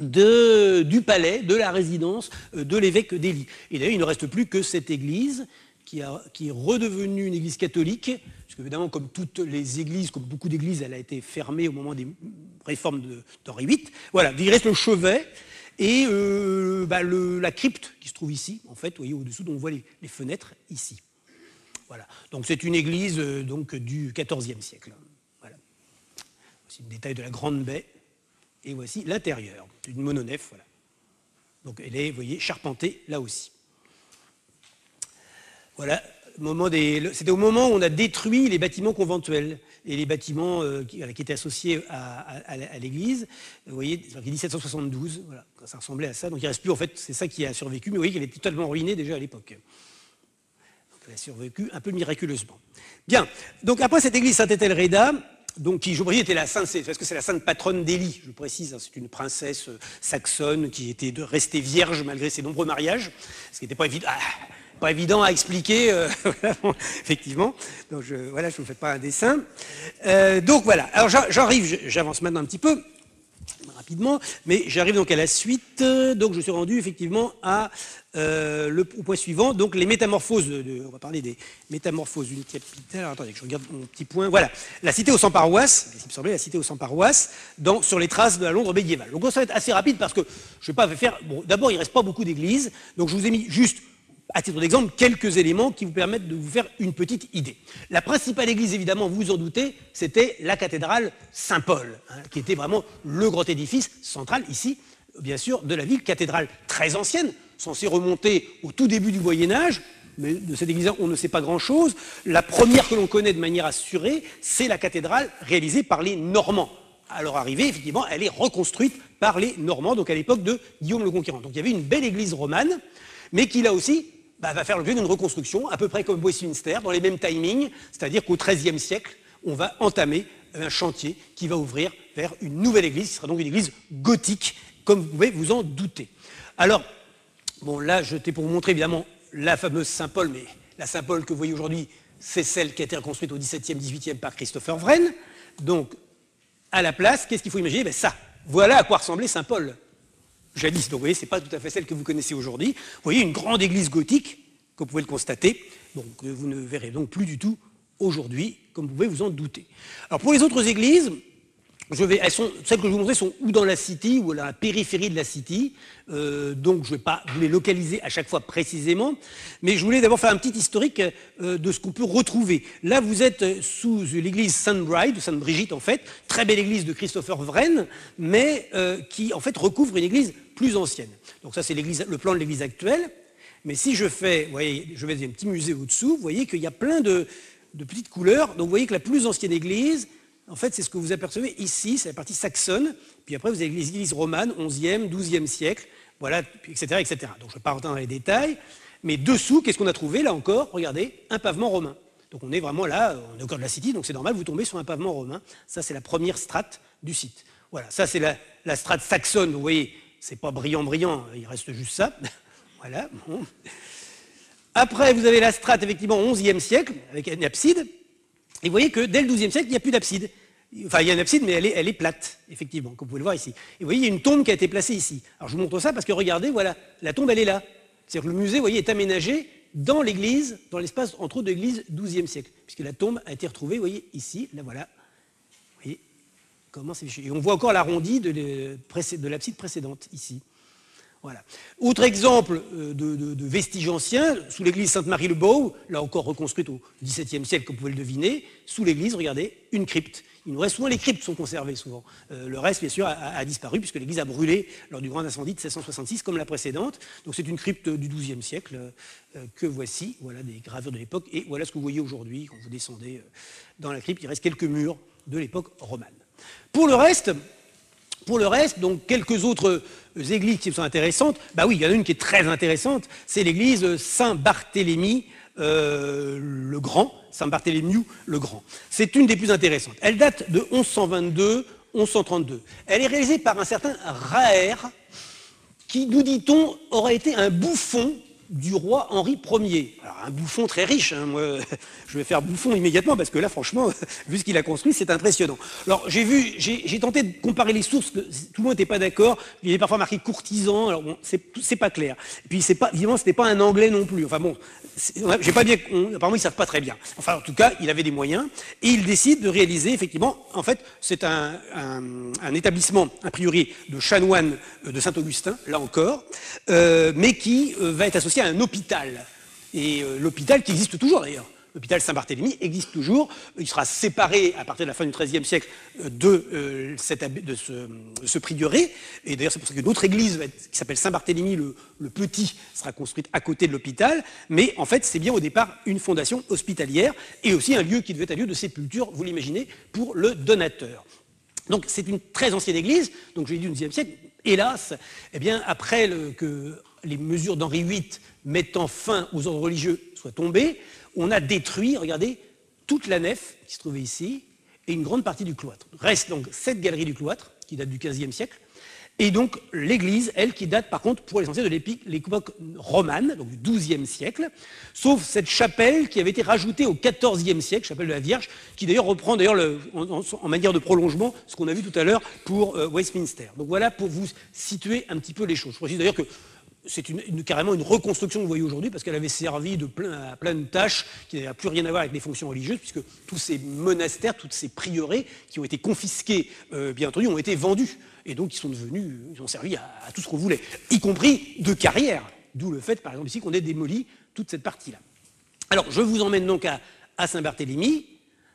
du palais, de la résidence de l'évêque d'Ely. Et d'ailleurs, il ne reste plus que cette église, qui est redevenue une église catholique, puisque évidemment, comme toutes les églises, comme beaucoup d'églises, elle a été fermée au moment des réformes d'Henri VIII. Voilà, il reste le chevet et la crypte qui se trouve ici, en fait, vous voyez au-dessous, dont on voit les fenêtres ici. Voilà, donc c'est une église du XIVe siècle. Voilà, voici le détail de la grande baie, et voici l'intérieur, une mononef, voilà. Donc elle est, vous voyez, charpentée là aussi. Voilà, c'était au moment où on a détruit les bâtiments conventuels et les bâtiments qui étaient associés à l'église. Vous voyez, c'est 1772, voilà, ça ressemblait à ça. Donc il ne reste plus, en fait, c'est ça qui a survécu, mais vous voyez qu'elle était totalement ruinée déjà à l'époque. Donc elle a survécu un peu miraculeusement. Bien, donc après cette église Saint-Etelreda, donc, qui, j'oublie, était la sainte, parce que c'est la sainte patronne d'Ely, je précise, hein, c'est une princesse saxonne qui était restée vierge malgré ses nombreux mariages, ce qui n'était pas évident. Pas évident à expliquer, effectivement. Donc je ne vous fais pas un dessin. Donc voilà, alors j'avance maintenant un petit peu, rapidement, mais j'arrive donc à la suite. Donc je suis rendu effectivement au point suivant, donc les métamorphoses, on va parler des métamorphoses d'une capitale. Alors, attendez que je regarde mon petit point, voilà. La cité aux 100 paroisses, il me semblait, la cité aux 100 paroisses, sur les traces de la Londres médiévale. Donc ça va être assez rapide parce que, je ne vais pas faire, bon, d'abord il ne reste pas beaucoup d'églises, donc je vous ai mis juste, à titre d'exemple, quelques éléments qui vous permettent de vous faire une petite idée. La principale église, évidemment, vous vous en doutez, c'était la cathédrale Saint-Paul, hein, qui était vraiment le grand édifice central, ici, bien sûr, de la ville, cathédrale très ancienne, censée remonter au tout début du Moyen-Âge, mais de cette église, on ne sait pas grand-chose. La première que l'on connaît de manière assurée, c'est la cathédrale réalisée par les Normands. À leur arrivée, effectivement, elle est reconstruite par les Normands, donc à l'époque de Guillaume le Conquérant. Donc il y avait une belle église romane, mais qui, là aussi, va faire l'objet d'une reconstruction, à peu près comme Westminster, dans les mêmes timings, c'est-à-dire qu'au XIIIe siècle, on va entamer un chantier qui va ouvrir vers une nouvelle église, qui sera donc une église gothique, comme vous pouvez vous en douter. Alors, bon, là, j'étais pour vous montrer évidemment la fameuse Saint-Paul, mais la Saint-Paul que vous voyez aujourd'hui, c'est celle qui a été reconstruite au XVIIe, XVIIIe par Christopher Wren. Donc, à la place, qu'est-ce qu'il faut imaginer? Ben ça, voilà à quoi ressemblait Saint-Paul. Jadis, donc vous voyez, ce n'est pas tout à fait celle que vous connaissez aujourd'hui. Vous voyez une grande église gothique, comme vous pouvez le constater, donc, que vous ne verrez donc plus du tout aujourd'hui, comme vous pouvez vous en douter. Alors pour les autres églises, Celles que je vais vous montrer sont ou dans la city ou à la périphérie de la city, donc je ne vais pas vous les localiser à chaque fois précisément, mais je voulais d'abord faire un petit historique de ce qu'on peut retrouver. Là, vous êtes sous l'église Sainte-Bride, ou Sainte-Brigitte en fait, très belle église de Christopher Wren, mais qui en fait recouvre une église plus ancienne. Donc ça, c'est le plan de l'église actuelle, mais si je fais, vous voyez, je vais faire un petit musée au-dessous, vous voyez qu'il y a plein de petites couleurs, donc vous voyez que la plus ancienne église, en fait, c'est ce que vous apercevez ici, c'est la partie saxonne, puis après vous avez les églises romanes, 11e, 12e siècle, voilà, etc., etc. Donc je ne vais pas rentrer dans les détails, mais dessous, qu'est-ce qu'on a trouvé là encore? Regardez, un pavement romain. Donc on est vraiment là, on est au cœur de la city, donc c'est normal, vous tombez sur un pavement romain. Ça, c'est la première strate du site. Voilà, ça c'est la strate saxonne, vous voyez, c'est pas brillant, brillant, il reste juste ça. Voilà, bon. Après, vous avez la strate, effectivement, 11e siècle, avec une abside. Et vous voyez que dès le 12e siècle, il n'y a plus d'abside. Enfin, il y a une abside, mais elle est plate, effectivement, comme vous pouvez le voir ici. Et vous voyez, il y a une tombe qui a été placée ici. Alors, je vous montre ça parce que, regardez, voilà, la tombe, elle est là. C'est-à-dire que le musée, vous voyez, est aménagé dans l'église, dans l'espace entre autres de l'église 12e siècle, puisque la tombe a été retrouvée, vous voyez, ici, là, voilà. Vous voyez comment c'est fichu. Et on voit encore l'arrondi de l'abside précédente, ici. Voilà. Autre exemple de vestiges anciens, sous l'église Sainte-Marie-le-Beau, là encore reconstruite au XVIIe siècle, comme vous pouvez le deviner, sous l'église, regardez, une crypte. Il nous reste souvent, les cryptes sont conservées souvent. Le reste, bien sûr, a disparu, puisque l'église a brûlé lors du grand incendie de 1666, comme la précédente. Donc c'est une crypte du XIIe siècle que voici, voilà des gravures de l'époque, et voilà ce que vous voyez aujourd'hui quand vous descendez dans la crypte, il reste quelques murs de l'époque romane. Pour le reste, donc quelques autres églises qui sont intéressantes, bah oui, il y en a une qui est très intéressante, c'est l'église Saint-Barthélemy le Grand, Saint-Barthélemy le Grand. C'est une des plus intéressantes. Elle date de 1122-1132. Elle est réalisée par un certain Raher, qui, nous dit-on, aurait été un bouffon du roi Henri Ier. Alors un bouffon très riche, hein, moi je vais faire bouffon immédiatement parce que là franchement, vu ce qu'il a construit, c'est impressionnant. Alors j'ai tenté de comparer les sources, que tout le monde n'était pas d'accord, il est parfois marqué courtisan, alors bon, c'est pas clair. Et puis c'est pas, évidemment c'était pas un anglais non plus, enfin bon, j'ai pas bien, apparemment ils savent pas très bien. Enfin en tout cas, il avait des moyens et il décide de réaliser effectivement, en fait c'est un établissement a priori de chanoines de Saint-Augustin, là encore, mais qui va être associé à un hôpital, et l'hôpital qui existe toujours d'ailleurs, l'hôpital Saint-Barthélemy existe toujours, il sera séparé à partir de la fin du XIIIe siècle de ce prieuré, et d'ailleurs c'est pour ça qu'une autre église qui s'appelle Saint-Barthélemy le Petit sera construite à côté de l'hôpital, mais en fait c'est bien au départ une fondation hospitalière, et aussi un lieu qui devait être un lieu de sépulture, vous l'imaginez, pour le donateur. Donc c'est une très ancienne église, donc je l'ai dit du XIIe siècle, hélas, eh bien, après que les mesures d'Henri VIII mettant fin aux ordres religieux soient tombées, on a détruit, regardez, toute la nef qui se trouvait ici, et une grande partie du cloître. Reste donc cette galerie du cloître, qui date du XVe siècle, et donc l'église, elle, qui date par contre pour l'essentiel de l'époque romane, donc du XIIe siècle, sauf cette chapelle qui avait été rajoutée au XIVe siècle, chapelle de la Vierge, qui d'ailleurs reprend d'ailleurs en manière de prolongement ce qu'on a vu tout à l'heure pour Westminster. Donc voilà pour vous situer un petit peu les choses. Je précise d'ailleurs que c'est carrément une reconstruction que vous voyez aujourd'hui, parce qu'elle avait servi à plein de tâches qui n'avaient plus rien à voir avec les fonctions religieuses, puisque tous ces monastères, tous ces prieurés qui ont été confisqués, bien entendu, ont été vendus. Et donc, ils ont servi à tout ce qu'on voulait, y compris de carrière. D'où le fait, par exemple, ici, qu'on ait démoli toute cette partie-là. Alors, je vous emmène donc à Saint-Barthélemy.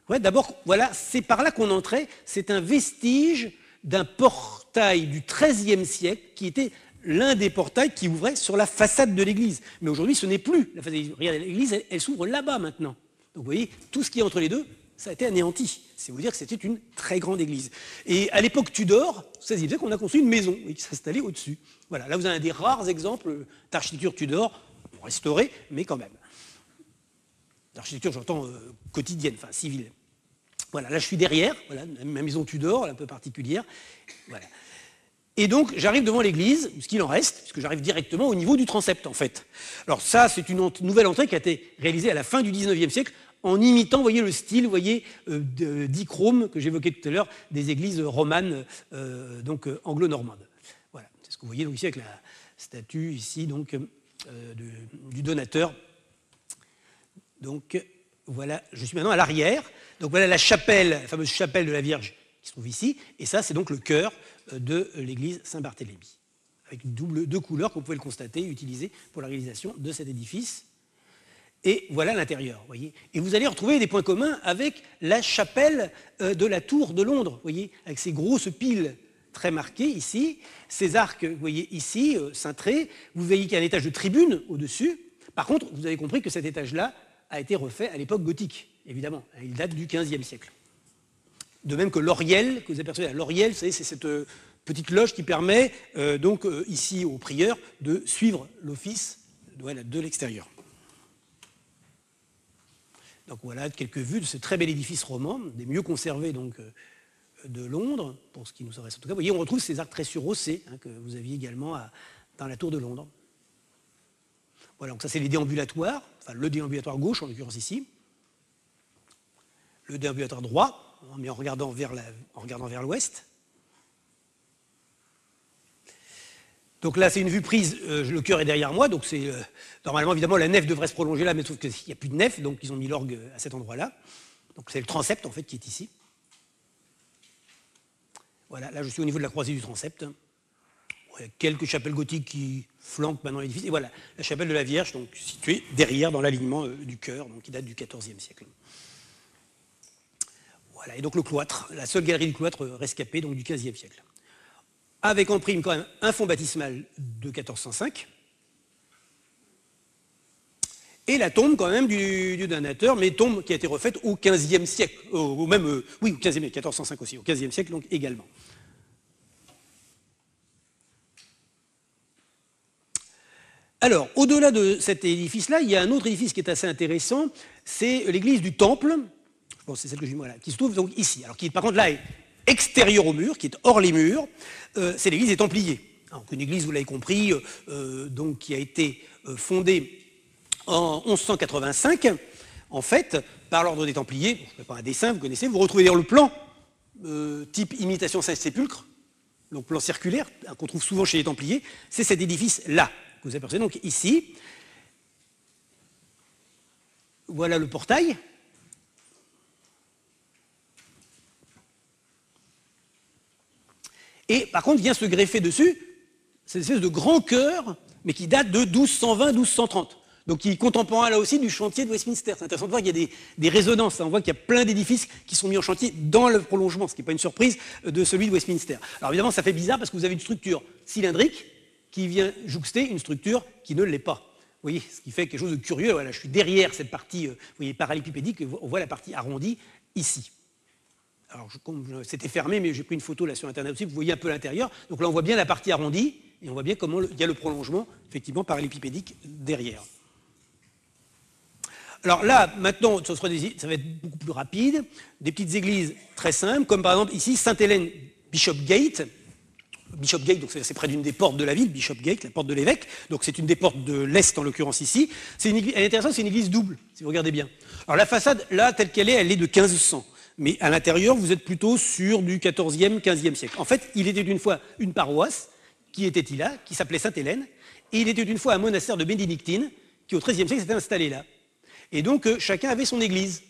Ouais, d'abord, voilà, c'est par là qu'on entrait. C'est un vestige d'un portail du XIIIe siècle qui était l'un des portails qui ouvrait sur la façade de l'église. Mais aujourd'hui, ce n'est plus la façade de l'église. Regardez, l'église, elle s'ouvre là-bas maintenant. Donc, vous voyez, tout ce qui est entre les deux, ça a été anéanti. C'est vous dire que c'était une très grande église. Et à l'époque Tudor, ça veut dire qu'on a construit une maison qui s'est installée au-dessus. Voilà, là, vous avez un des rares exemples d'architecture Tudor, restaurée, mais quand même. L'architecture, j'entends, quotidienne, enfin, civile. Voilà, là, je suis derrière, voilà, ma maison Tudor, un peu particulière. Voilà. Et donc, j'arrive devant l'église, ce qu'il en reste, puisque j'arrive directement au niveau du transept, en fait. Alors ça, c'est une nouvelle entrée qui a été réalisée à la fin du XIXe siècle, en imitant, vous voyez, le style, vous voyez, dichrome, que j'évoquais tout à l'heure, des églises romanes, donc anglo-normandes. Voilà, c'est ce que vous voyez donc, ici avec la statue, ici, donc, du donateur. Donc, voilà, je suis maintenant à l'arrière. Donc, voilà la chapelle, la fameuse chapelle de la Vierge, qui se trouve ici. Et ça, c'est donc le cœur de l'église Saint-Barthélemy, avec deux couleurs qu'on pouvait le constater et utiliser pour la réalisation de cet édifice. Et voilà l'intérieur, voyez. Et vous allez retrouver des points communs avec la chapelle de la Tour de Londres, voyez, avec ces grosses piles très marquées ici, ces arcs, vous voyez ici, cintrés. Vous voyez qu'il y a un étage de tribune au-dessus. Par contre, vous avez compris que cet étage-là a été refait à l'époque gothique, évidemment. Il date du XVe siècle. De même que l'Oriel, que vous apercevez, l'Oriel, vous savez, c'est cette petite loge qui permet, ici au prieur, de suivre l'office de l'extérieur. Donc voilà quelques vues de ce très bel édifice roman, des mieux conservés donc, de Londres, pour ce qui nous reste. En tout cas, vous voyez, on retrouve ces arcs très surhaussés que vous aviez également dans la Tour de Londres. Voilà, donc ça c'est les déambulatoires, enfin le déambulatoire gauche en l'occurrence ici, le déambulatoire droit, mais en regardant vers l'ouest. Donc là, c'est une vue prise, le cœur est derrière moi, donc c'est normalement, évidemment, la nef devrait se prolonger là, mais sauf qu'il n'y a plus de nef, donc ils ont mis l'orgue à cet endroit-là. Donc c'est le transept, en fait, qui est ici. Voilà, là, je suis au niveau de la croisée du transept. Il y a quelques chapelles gothiques qui flanquent maintenant l'édifice. Et voilà, la chapelle de la Vierge, donc située derrière, dans l'alignement du chœur, donc qui date du XIVe siècle. Voilà, et donc le cloître, la seule galerie du cloître rescapée, donc du XVe siècle. Avec en prime quand même un fond baptismal de 1405 et la tombe quand même du donateur, mais tombe qui a été refaite au XVe siècle, au 15e, 1405 aussi, au XVe siècle donc également. Alors, au-delà de cet édifice-là, il y a un autre édifice qui est assez intéressant, c'est l'église du Temple, je pense que c'est celle que j'ai, voilà, qui se trouve donc ici, alors qui par contre là est extérieure au mur, qui est hors les murs, c'est l'église des Templiers. Donc une église, vous l'avez compris, donc, qui a été fondée en 1185, en fait, par l'ordre des Templiers. Bon, je ne fais pas un dessin, vous connaissez, vous retrouvez d'ailleurs le plan type imitation Saint-Sépulcre, donc plan circulaire, qu'on trouve souvent chez les Templiers, c'est cet édifice-là, que vous apercevez donc ici. Voilà le portail. Et par contre, vient se greffer dessus, cette espèce de grand chœur, mais qui date de 1220-1230. Donc qui est contemporain là aussi du chantier de Westminster. C'est intéressant de voir qu'il y a des résonances. On voit qu'il y a plein d'édifices qui sont mis en chantier dans le prolongement, ce qui n'est pas une surprise de celui de Westminster. Alors évidemment, ça fait bizarre parce que vous avez une structure cylindrique qui vient jouxter une structure qui ne l'est pas. Vous voyez, ce qui fait quelque chose de curieux. Voilà, je suis derrière cette partie, vous voyez, parallépipédique, on voit la partie arrondie ici. Alors, c'était fermé, mais j'ai pris une photo là sur Internet aussi, vous voyez un peu l'intérieur. Donc là, on voit bien la partie arrondie, et on voit bien comment il y a le prolongement, effectivement, parallélépipédique derrière. Alors là, maintenant, ça va être beaucoup plus rapide. Des petites églises très simples, comme par exemple ici, Sainte-Hélène, Bishopgate. Bishopgate, donc c'est près d'une des portes de la ville, Bishopgate, la porte de l'évêque. Donc c'est une des portes de l'Est, en l'occurrence ici. Elle est intéressante, c'est une église double, si vous regardez bien. Alors la façade, là, telle qu'elle est, de 1500. Mais à l'intérieur, vous êtes plutôt sur du XIVe, XVe siècle. En fait, il était une fois une paroisse, qui était là, qui s'appelait Sainte-Hélène, et il était une fois un monastère de bénédictines, qui au XIIIe siècle s'était installé là. Et donc, chacun avait son église.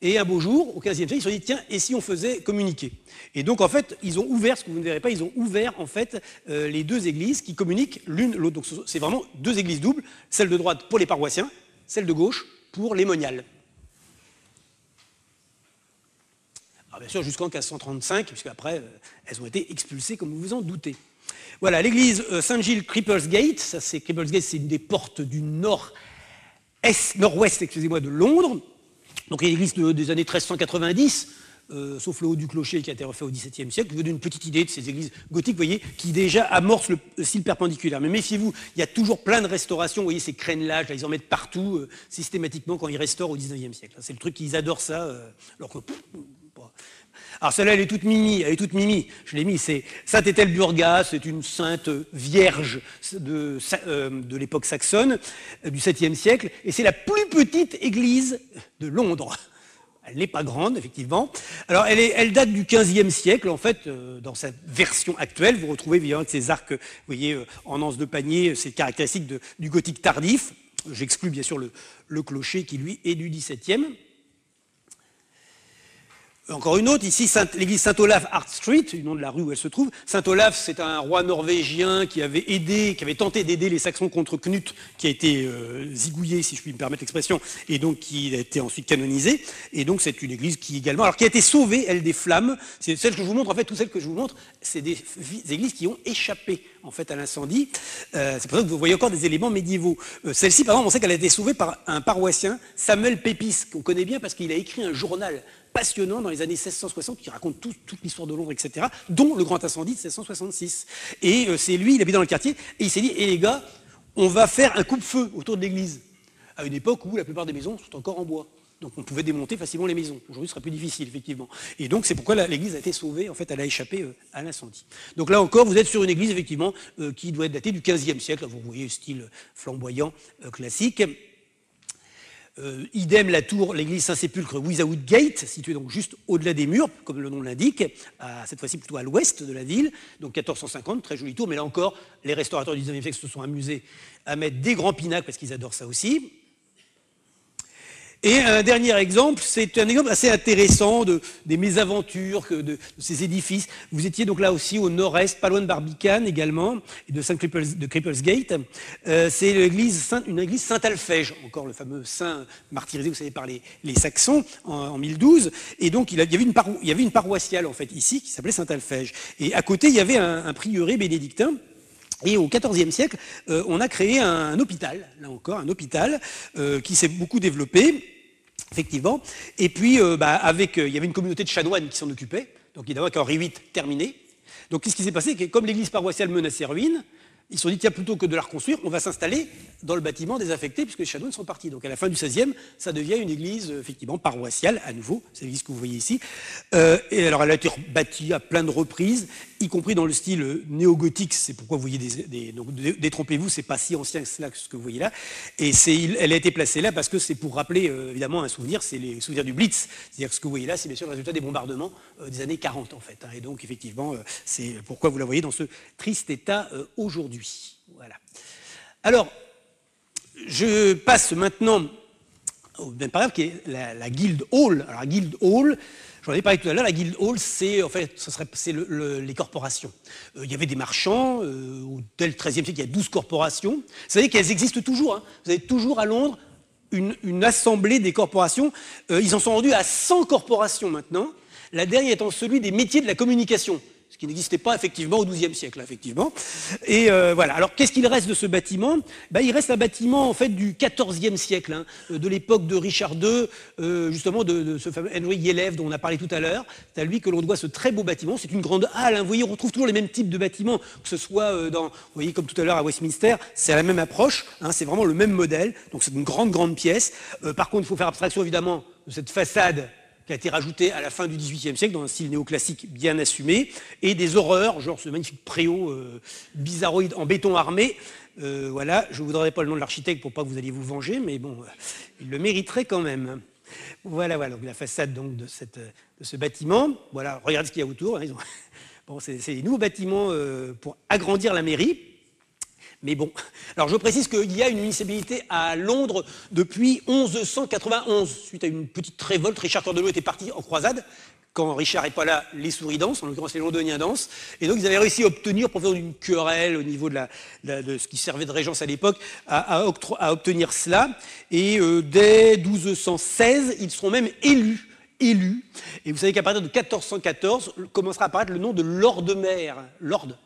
Et un beau jour, au XVe siècle, ils se sont dit, tiens, et si on faisait communiquer? Et donc, en fait, ils ont ouvert, ce que vous ne verrez pas, ils ont ouvert, en fait, les deux églises qui communiquent l'une l'autre. Donc, c'est vraiment deux églises doubles, celle de droite pour les paroissiens, celle de gauche pour les moniales. Alors bien sûr, jusqu'en 1535, puisqu'après, elles ont été expulsées, comme vous vous en doutez. Voilà, l'église Saint-Gilles Crippelsgate, ça c'est Crippelsgate, c'est une des portes du nord-ouest, excusez-moi, de Londres. Donc il y a l'église des années 1390, sauf le haut du clocher qui a été refait au XVIIe siècle. Je vous donne une petite idée de ces églises gothiques, vous voyez, qui déjà amorcent le style perpendiculaire. Mais méfiez-vous, il y a toujours plein de restaurations, vous voyez, ces crénelages, là, ils en mettent partout, systématiquement, quand ils restaurent au XIXe siècle. C'est le truc qu'ils adorent ça, alors que... Alors celle-là, elle est toute mimi, je l'ai mis, c'est Sainte-Éthelburga, c'est une sainte vierge de l'époque saxonne, du 7e siècle, et c'est la plus petite église de Londres. Elle n'est pas grande, effectivement. Alors elle date du 15e siècle, en fait, dans sa version actuelle, vous retrouvez évidemment ces arcs, vous voyez, en anse de panier, c'est caractéristique du gothique tardif, j'exclus bien sûr le clocher qui lui est du 17e. Encore une autre, ici, l'église Saint-Olaf, Hart Street, du nom de la rue où elle se trouve. Saint-Olaf, c'est un roi norvégien qui avait tenté d'aider les Saxons contre Knut, qui a été zigouillé, si je puis me permettre l'expression, et donc qui a été ensuite canonisé. Et donc c'est une église qui également, alors qui a été sauvée, elle, des flammes. C'est celle que je vous montre, en fait, toutes celles que je vous montre, c'est des églises qui ont échappé, en fait, à l'incendie. C'est pour ça que vous voyez encore des éléments médiévaux. Celle-ci, par exemple, on sait qu'elle a été sauvée par un paroissien, Samuel Pepys, qu'on connaît bien parce qu'il a écrit un journal passionnant dans les années 1660, qui raconte toute l'histoire de Londres, etc., dont le grand incendie de 1666. Et c'est lui, il habite dans le quartier, et il s'est dit, les gars, on va faire un coupe-feu autour de l'église, à une époque où la plupart des maisons sont encore en bois. Donc on pouvait démonter facilement les maisons. Aujourd'hui, ce sera plus difficile, effectivement. Et donc, c'est pourquoi l'église a été sauvée, en fait, elle a échappé à l'incendie. Donc là encore, vous êtes sur une église, effectivement, qui doit être datée du XVe siècle, là, vous voyez, style flamboyant, classique. Idem, la tour, l'église Saint-Sépulcre, Without Gate, située donc juste au-delà des murs, comme le nom l'indique, cette fois-ci plutôt à l'ouest de la ville, donc 1450, très jolie tour, mais là encore, les restaurateurs du 19e siècle se sont amusés à mettre des grands pinacles, parce qu'ils adorent ça aussi. Et un dernier exemple, c'est un exemple assez intéressant des mésaventures, de ces édifices. Vous étiez donc là aussi au nord-est, pas loin de Barbicane également, et de Cripples Gate. C'est une église Saint-Alphège, encore le fameux saint martyrisé, vous savez, par les Saxons en 1012. Et donc il y avait une paroissiale, en fait, ici, qui s'appelait Saint-Alphège. Et à côté, il y avait un prieuré bénédictin. Et au XIVe siècle, on a créé un hôpital, là encore, un hôpital qui s'est beaucoup développé, effectivement. Et puis, il y avait une communauté de chanoines qui s'en occupait, donc il y en avait Henri VIII terminé. Donc, qu'est-ce qui s'est passé? Comme l'église paroissiale menaçait ruine, ils se sont dit, tiens, plutôt que de la reconstruire, on va s'installer dans le bâtiment désaffecté, puisque les chanoines sont partis. Donc, à la fin du XVIe, ça devient une église, effectivement, paroissiale, à nouveau, c'est l'église que vous voyez ici. Et alors, elle a été bâtie à plein de reprises, y compris dans le style néo-gothique, c'est pourquoi vous voyez détrompez-vous, c'est pas si ancien que cela, que ce que vous voyez là. Et elle a été placée là parce que c'est pour rappeler, évidemment, un souvenir, c'est les souvenirs du Blitz. C'est-à-dire que ce que vous voyez là, c'est bien sûr le résultat des bombardements des années 40, en fait. Hein. Et donc, effectivement, c'est pourquoi vous la voyez dans ce triste état aujourd'hui. Voilà. Alors, je passe maintenant au même paragraphe qui est la Guild Hall. Alors, la Guild Hall, j'en ai parlé tout à l'heure, la Guild Hall, c'est en fait, les corporations. Il y avait des marchands, dès le XIIIe siècle, il y a 12 corporations. Vous savez qu'elles existent toujours, hein. Vous avez toujours à Londres une assemblée des corporations. Ils en sont rendus à 100 corporations maintenant, la dernière étant celui des métiers de la communication, ce qui n'existait pas, effectivement, au XIIe siècle, effectivement. Et voilà. Alors, qu'est-ce qu'il reste de ce bâtiment? Il reste un bâtiment, en fait, du XIVe siècle, hein, de l'époque de Richard II, justement, de ce fameux Henry Yelève dont on a parlé tout à l'heure. C'est à lui que l'on doit ce très beau bâtiment. C'est une grande halle, hein. Vous voyez, on retrouve toujours les mêmes types de bâtiments, que ce soit vous voyez, comme tout à l'heure à Westminster, c'est la même approche, hein, c'est vraiment le même modèle. Donc, c'est une grande pièce. Par contre, il faut faire abstraction, évidemment, de cette façade qui a été rajouté à la fin du XVIIIe siècle dans un style néoclassique bien assumé, et des horreurs, genre ce magnifique préau bizarroïde en béton armé. Voilà, je ne vous donnerai pas le nom de l'architecte pour pas que vous alliez vous venger, mais bon, il le mériterait quand même. Voilà, donc la façade donc, de ce bâtiment. Voilà, regardez ce qu'il y a autour. Hein, bon, c'est des nouveaux bâtiments pour agrandir la mairie. Mais bon, alors je précise qu'il y a une municipalité à Londres depuis 1191, suite à une petite révolte. Richard Cœur de Lion était parti en croisade. Quand Richard n'est pas là, les souris dansent, en l'occurrence les londoniens dansent. Et donc ils avaient réussi à obtenir, pour faire une querelle au niveau de ce qui servait de régence à l'époque, à obtenir cela. Et dès 1216, ils seront même élus. Et vous savez qu'à partir de 1414 commencera à apparaître le nom de Lord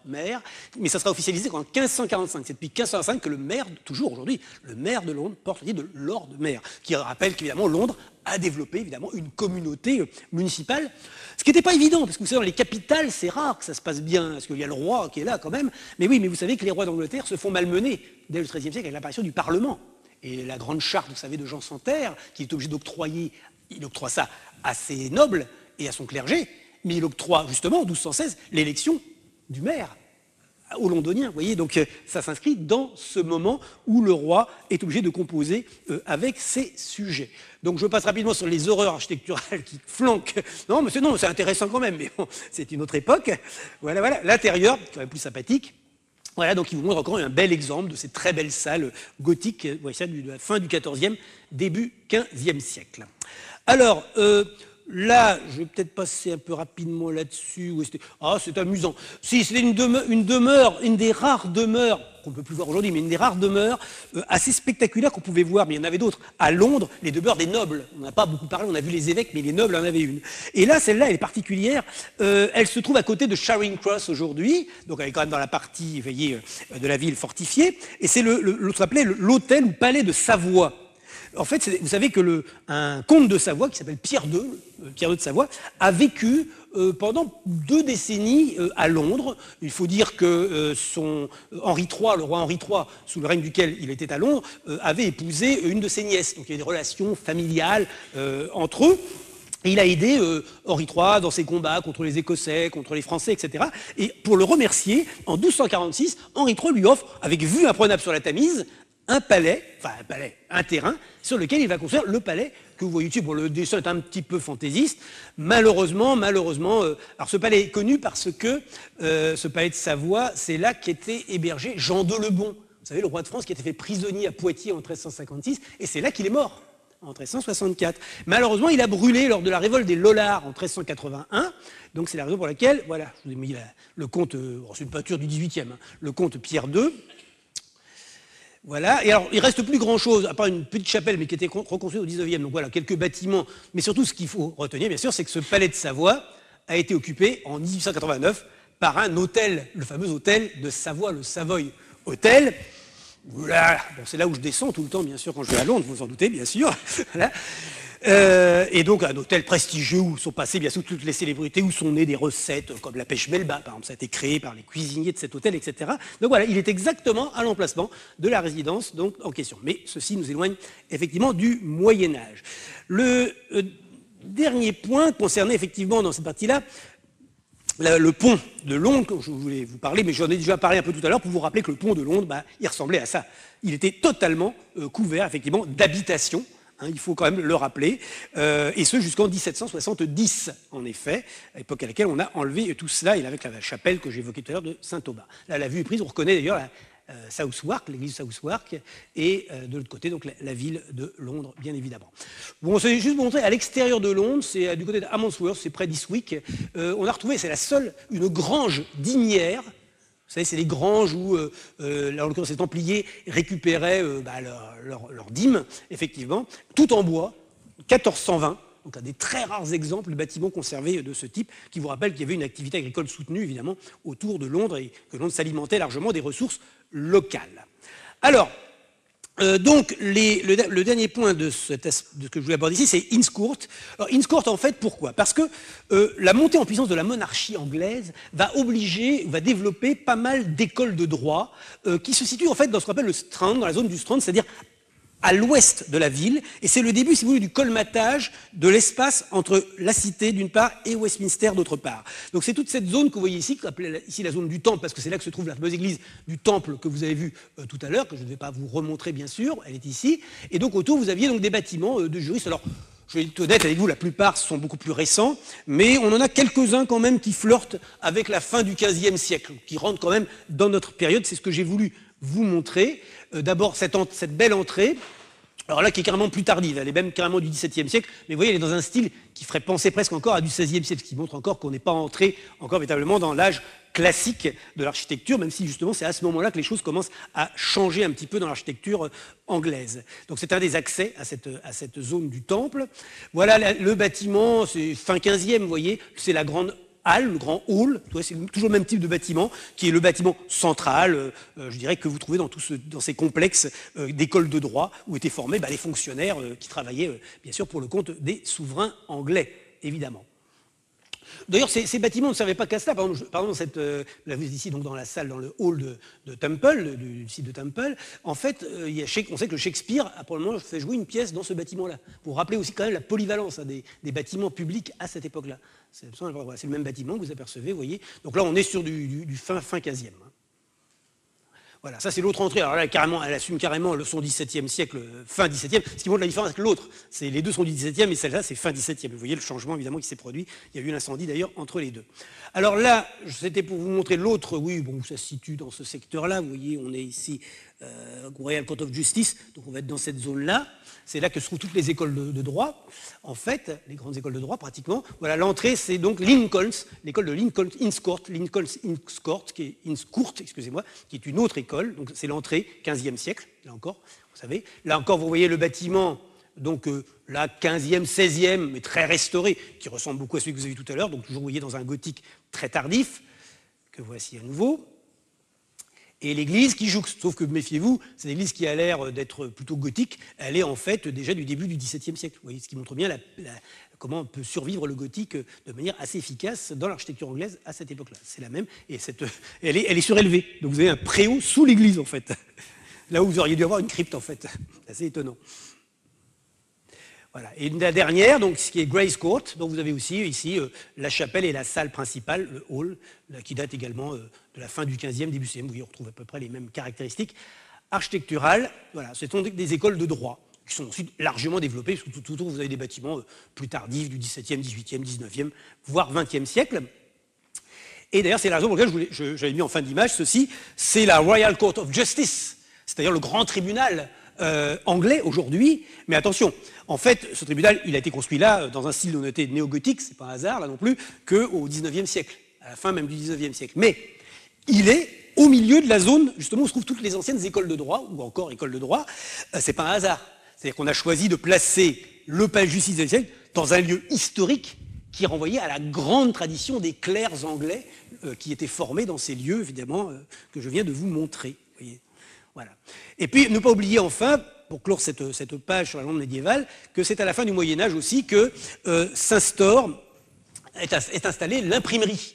Maire, mais ça sera officialisé qu'en 1545. C'est depuis 1545 que le maire, toujours aujourd'hui, le maire de Londres porte le titre de Lord Maire, qui rappelle qu'évidemment Londres a développé évidemment une communauté municipale, ce qui n'était pas évident, parce que vous savez, dans les capitales, c'est rare que ça se passe bien, parce qu'il y a le roi qui est là quand même, mais oui, mais vous savez que les rois d'Angleterre se font malmener dès le XIIIe siècle avec l'apparition du Parlement. Et la grande charte, vous savez, de Jean sans Terre, qui est obligé d'octroyer, il octroie ça à ses nobles et à son clergé, mais il octroie justement en 1216 l'élection du maire aux Londoniens. Vous voyez, donc ça s'inscrit dans ce moment où le roi est obligé de composer avec ses sujets. Donc je passe rapidement sur les horreurs architecturales qui flanquent. Non, c'est intéressant quand même, mais bon, c'est une autre époque. Voilà, l'intérieur, quand même plus sympathique. Voilà, donc il vous montre encore un bel exemple de ces très belles salles gothiques, vous voyez ça, de la fin du XIVe, début XVe siècle. Alors, Là, je vais peut-être passer un peu rapidement là-dessus. Ah, c'est amusant. Si, c'était une demeure, une des rares demeures, qu'on ne peut plus voir aujourd'hui, mais une des rares demeures assez spectaculaires qu'on pouvait voir, mais il y en avait d'autres. À Londres, les demeures des nobles. On n'a pas beaucoup parlé, on a vu les évêques, mais les nobles en avaient une. Et là, celle-là, elle est particulière. Elle se trouve à côté de Charing Cross aujourd'hui, donc elle est quand même dans la partie, vous voyez, de la ville fortifiée. Et c'est ce qu'on appelait l'hôtel ou palais de Savoie. En fait, vous savez que un comte de Savoie, qui s'appelle Pierre II, Pierre II de Savoie, a vécu pendant 2 décennies à Londres. Il faut dire que Henri III, le roi Henri III, sous le règne duquel il était à Londres, avait épousé une de ses nièces. Donc il y a des relations familiales entre eux. Et il a aidé Henri III dans ses combats contre les Écossais, contre les Français, etc. Et pour le remercier, en 1246, Henri III lui offre, avec vue imprenable sur la Tamise, un terrain sur lequel il va construire le palais que vous voyez dessus. Bon, le dessin est un petit peu fantaisiste. Malheureusement, alors ce palais est connu parce que ce palais de Savoie, c'est là qu'était hébergé Jean de Le Bon. Vous savez, le roi de France qui a été fait prisonnier à Poitiers en 1356, et c'est là qu'il est mort en 1364. Malheureusement, il a brûlé lors de la révolte des Lollards en 1381. Donc c'est la raison pour laquelle, voilà, je vous ai mis le comte, c'est une peinture du 18e, hein, le comte Pierre II. Voilà, et alors il ne reste plus grand-chose, à part une petite chapelle, mais qui était reconstruite au 19e, donc voilà, quelques bâtiments. Mais surtout, ce qu'il faut retenir, bien sûr, c'est que ce palais de Savoie a été occupé en 1889 par un hôtel, le fameux hôtel de Savoie, le Savoy Hôtel. Voilà. Bon, c'est là où je descends tout le temps, bien sûr, quand je vais à Londres, vous vous en doutez, bien sûr. Voilà. Et donc un hôtel prestigieux où sont passées bien sûr toutes les célébrités, où sont nées des recettes comme la pêche Melba, par exemple, ça a été créé par les cuisiniers de cet hôtel, etc. Donc voilà, il est exactement à l'emplacement de la résidence donc, en question. Mais ceci nous éloigne effectivement du Moyen-Âge. Le dernier point concernait effectivement dans cette partie-là, le pont de Londres, dont je voulais vous parler, mais j'en ai déjà parlé un peu tout à l'heure, pour vous rappeler que le pont de Londres, il ressemblait à ça. Il était totalement couvert effectivement d'habitations. Hein, il faut quand même le rappeler, et ce jusqu'en 1770, en effet, à l'époque à laquelle on a enlevé tout cela, et avec la chapelle que j'évoquais tout à l'heure de Saint-Thomas. Là, la vue est prise, on reconnaît d'ailleurs Southwark, l'église de Southwark, et de l'autre côté, donc la ville de Londres, bien évidemment. Bon, c'est juste pour montrer, à l'extérieur de Londres, c'est du côté de Hammondsworth, c'est près d'Eastwick, on a retrouvé, c'est la seule, une grange d'Inières. Vous savez, c'est les granges où, en l'occurrence, les Templiers récupéraient leur dîme, effectivement, tout en bois, 1420. Donc, un des très rares exemples de bâtiments conservés de ce type, qui vous rappelle qu'il y avait une activité agricole soutenue, évidemment, autour de Londres et que Londres s'alimentait largement des ressources locales. Alors, donc, le dernier point de ce que je voulais aborder ici, c'est Innscourt. Alors, Innscourt, en fait, pourquoi? Parce que la montée en puissance de la monarchie anglaise va développer pas mal d'écoles de droit qui se situent, en fait, dans ce qu'on appelle le Strand, dans la zone du Strand, c'est-à-dire à l'ouest de la ville, et c'est le début, si vous voulez, du colmatage de l'espace entre la cité, d'une part, et Westminster, d'autre part. Donc c'est toute cette zone que vous voyez ici, qu'on appelle ici la zone du Temple, parce que c'est là que se trouve la fameuse église du Temple que vous avez vue tout à l'heure, que je ne vais pas vous remontrer, bien sûr, elle est ici, et donc autour, vous aviez donc des bâtiments de juristes. Alors, je vais être honnête avec vous, la plupart sont beaucoup plus récents, mais on en a quelques-uns quand même qui flirtent avec la fin du XVe siècle, qui rentrent quand même dans notre période, c'est ce que j'ai voulu vous montrer. D'abord, cette belle entrée, alors là, qui est carrément plus tardive, elle est même carrément du XVIIe siècle, mais vous voyez, elle est dans un style qui ferait penser presque encore à du XVIe siècle, ce qui montre encore qu'on n'est pas entré encore véritablement dans l'âge classique de l'architecture, même si justement c'est à ce moment-là que les choses commencent à changer un petit peu dans l'architecture anglaise. Donc c'est un des accès à cette zone du temple. Voilà le bâtiment, c'est fin 15e, vous voyez, c'est la grande hall, le grand hall, c'est toujours le même type de bâtiment, qui est le bâtiment central, je dirais, que vous trouvez dans ces complexes d'écoles de droit où étaient formés les fonctionnaires qui travaillaient, bien sûr, pour le compte des souverains anglais, évidemment. D'ailleurs, ces bâtiments ne servaient pas qu'à cela. Par exemple, là, vous êtes ici, donc, dans la salle, dans le hall de Temple, du site de Temple. En fait, on sait que Shakespeare a probablement fait jouer une pièce dans ce bâtiment-là, pour rappeler aussi quand même la polyvalence des bâtiments publics à cette époque-là. C'est le même bâtiment que vous apercevez, vous voyez. Donc là, on est sur du fin 15e. Voilà, ça c'est l'autre entrée. Alors là, elle assume carrément le son 17e siècle, fin 17e, ce qui montre la différence avec l'autre. Les deux sont du 17e et celle-là c'est fin 17e. Vous voyez le changement évidemment qui s'est produit. Il y a eu l'incendie d'ailleurs entre les deux. Alors là, c'était pour vous montrer l'autre, oui, bon, ça se situe dans ce secteur-là. Vous voyez, on est ici Royal Court of Justice, donc on va être dans cette zone-là. C'est là que se trouvent toutes les écoles de droit, en fait, les grandes écoles de droit pratiquement. Voilà, l'entrée, c'est donc Lincoln's, l'école de Lincoln's Inns Court, qui est une autre école, donc c'est l'entrée, 15e siècle, là encore, vous savez. Là encore, vous voyez le bâtiment, donc là, 15e, 16e, mais très restauré, qui ressemble beaucoup à celui que vous avez vu tout à l'heure, donc toujours, vous voyez, dans un gothique très tardif, que voici à nouveau. Et l'église qui jouxte, sauf que méfiez-vous, c'est l'église qui a l'air d'être plutôt gothique, elle est en fait déjà du début du XVIIe siècle. Vous voyez, ce qui montre bien comment on peut survivre le gothique de manière assez efficace dans l'architecture anglaise à cette époque-là. C'est la même, et elle est surélevée. Donc vous avez un préau sous l'église, en fait. Là où vous auriez dû avoir une crypte, en fait. C'est assez étonnant. Voilà. Et la dernière, donc, ce qui est Grace Court, dont vous avez aussi ici la chapelle et la salle principale, le hall, là, qui date également de la fin du 15e, début 16e, où on retrouve à peu près les mêmes caractéristiques architecturales. Voilà, ce sont des écoles de droit, qui sont ensuite largement développées, parce que tout autour vous avez des bâtiments plus tardifs du 17e, 18e, 19e, voire 20e siècle. Et d'ailleurs, c'est la raison pour laquelle j'avais mis en fin d'image ceci, c'est la Royal Court of Justice, c'est-à-dire le grand tribunal anglais aujourd'hui, mais attention, en fait, ce tribunal, il a été construit là, dans un style de noté néo-gothique, c'est pas un hasard, là non plus, qu'au 19e siècle, à la fin même du 19e siècle. Mais il est au milieu de la zone, justement, où se trouvent toutes les anciennes écoles de droit, ou encore écoles de droit, c'est pas un hasard. C'est-à-dire qu'on a choisi de placer le palais du 6e siècle dans un lieu historique qui renvoyait à la grande tradition des clercs anglais qui étaient formés dans ces lieux, évidemment, que je viens de vous montrer. Vous voyez. Voilà. Et puis, ne pas oublier enfin, pour clore cette page sur la Londres médiévale, que c'est à la fin du Moyen-Âge aussi que est installée l'imprimerie,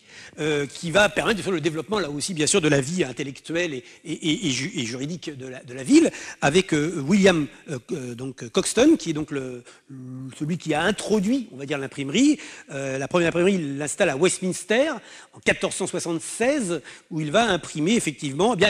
qui va permettre de faire le développement, là aussi, bien sûr, de la vie intellectuelle et juridique de la ville, avec William Coxton, qui est donc celui qui a introduit, on va dire, l'imprimerie. La première imprimerie, il l'installe à Westminster, en 1476, où il va imprimer, effectivement, eh bien,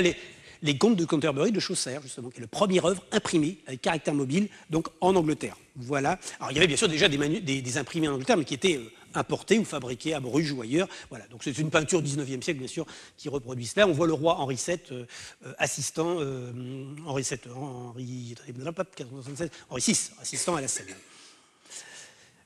les Contes de Canterbury de Chaucer, justement, qui est le premier œuvre imprimée avec caractère mobile, donc en Angleterre. Voilà. Alors, il y avait bien sûr déjà des imprimés en Angleterre, mais qui étaient importés ou fabriqués à Bruges ou ailleurs. Voilà. Donc, c'est une peinture du 19e siècle, bien sûr, qui reproduit cela. On voit le roi Henri VII, assistant, Henri VI, assistant à la scène.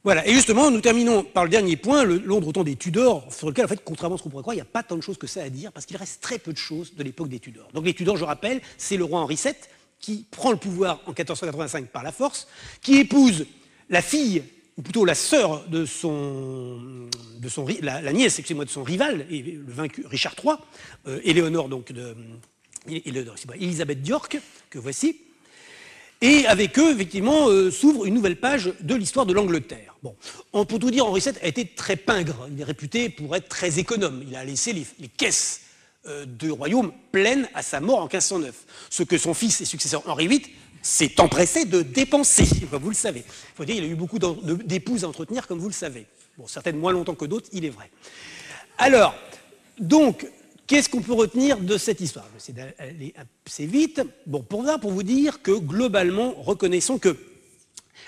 Voilà, et justement, nous terminons par le dernier point, Londres au temps des Tudors, sur lequel, en fait, contrairement à ce qu'on pourrait croire, il n'y a pas tant de choses que ça à dire, parce qu'il reste très peu de choses de l'époque des Tudors. Donc les Tudors, je rappelle, c'est le roi Henri VII qui prend le pouvoir en 1485 par la force, qui épouse la fille, ou plutôt la sœur de la nièce, excusez-moi, de son rival, et le vaincu Richard III, Éléonore, donc, Élisabeth d'York, que voici. Et avec eux, effectivement, s'ouvre une nouvelle page de l'histoire de l'Angleterre. Bon, pour tout dire, Henri VII a été très pingre. Il est réputé pour être très économe. Il a laissé les caisses du royaume pleines à sa mort en 1509. Ce que son fils et successeur Henri VIII s'est empressé de dépenser, comme vous le savez. Il faut dire qu'il a eu beaucoup d'épouses à entretenir, comme vous le savez. Bon, certaines moins longtemps que d'autres, il est vrai. Alors, donc, qu'est-ce qu'on peut retenir de cette histoire? Je vais essayer d'aller assez vite. Bon, pour vous dire que, globalement, reconnaissons que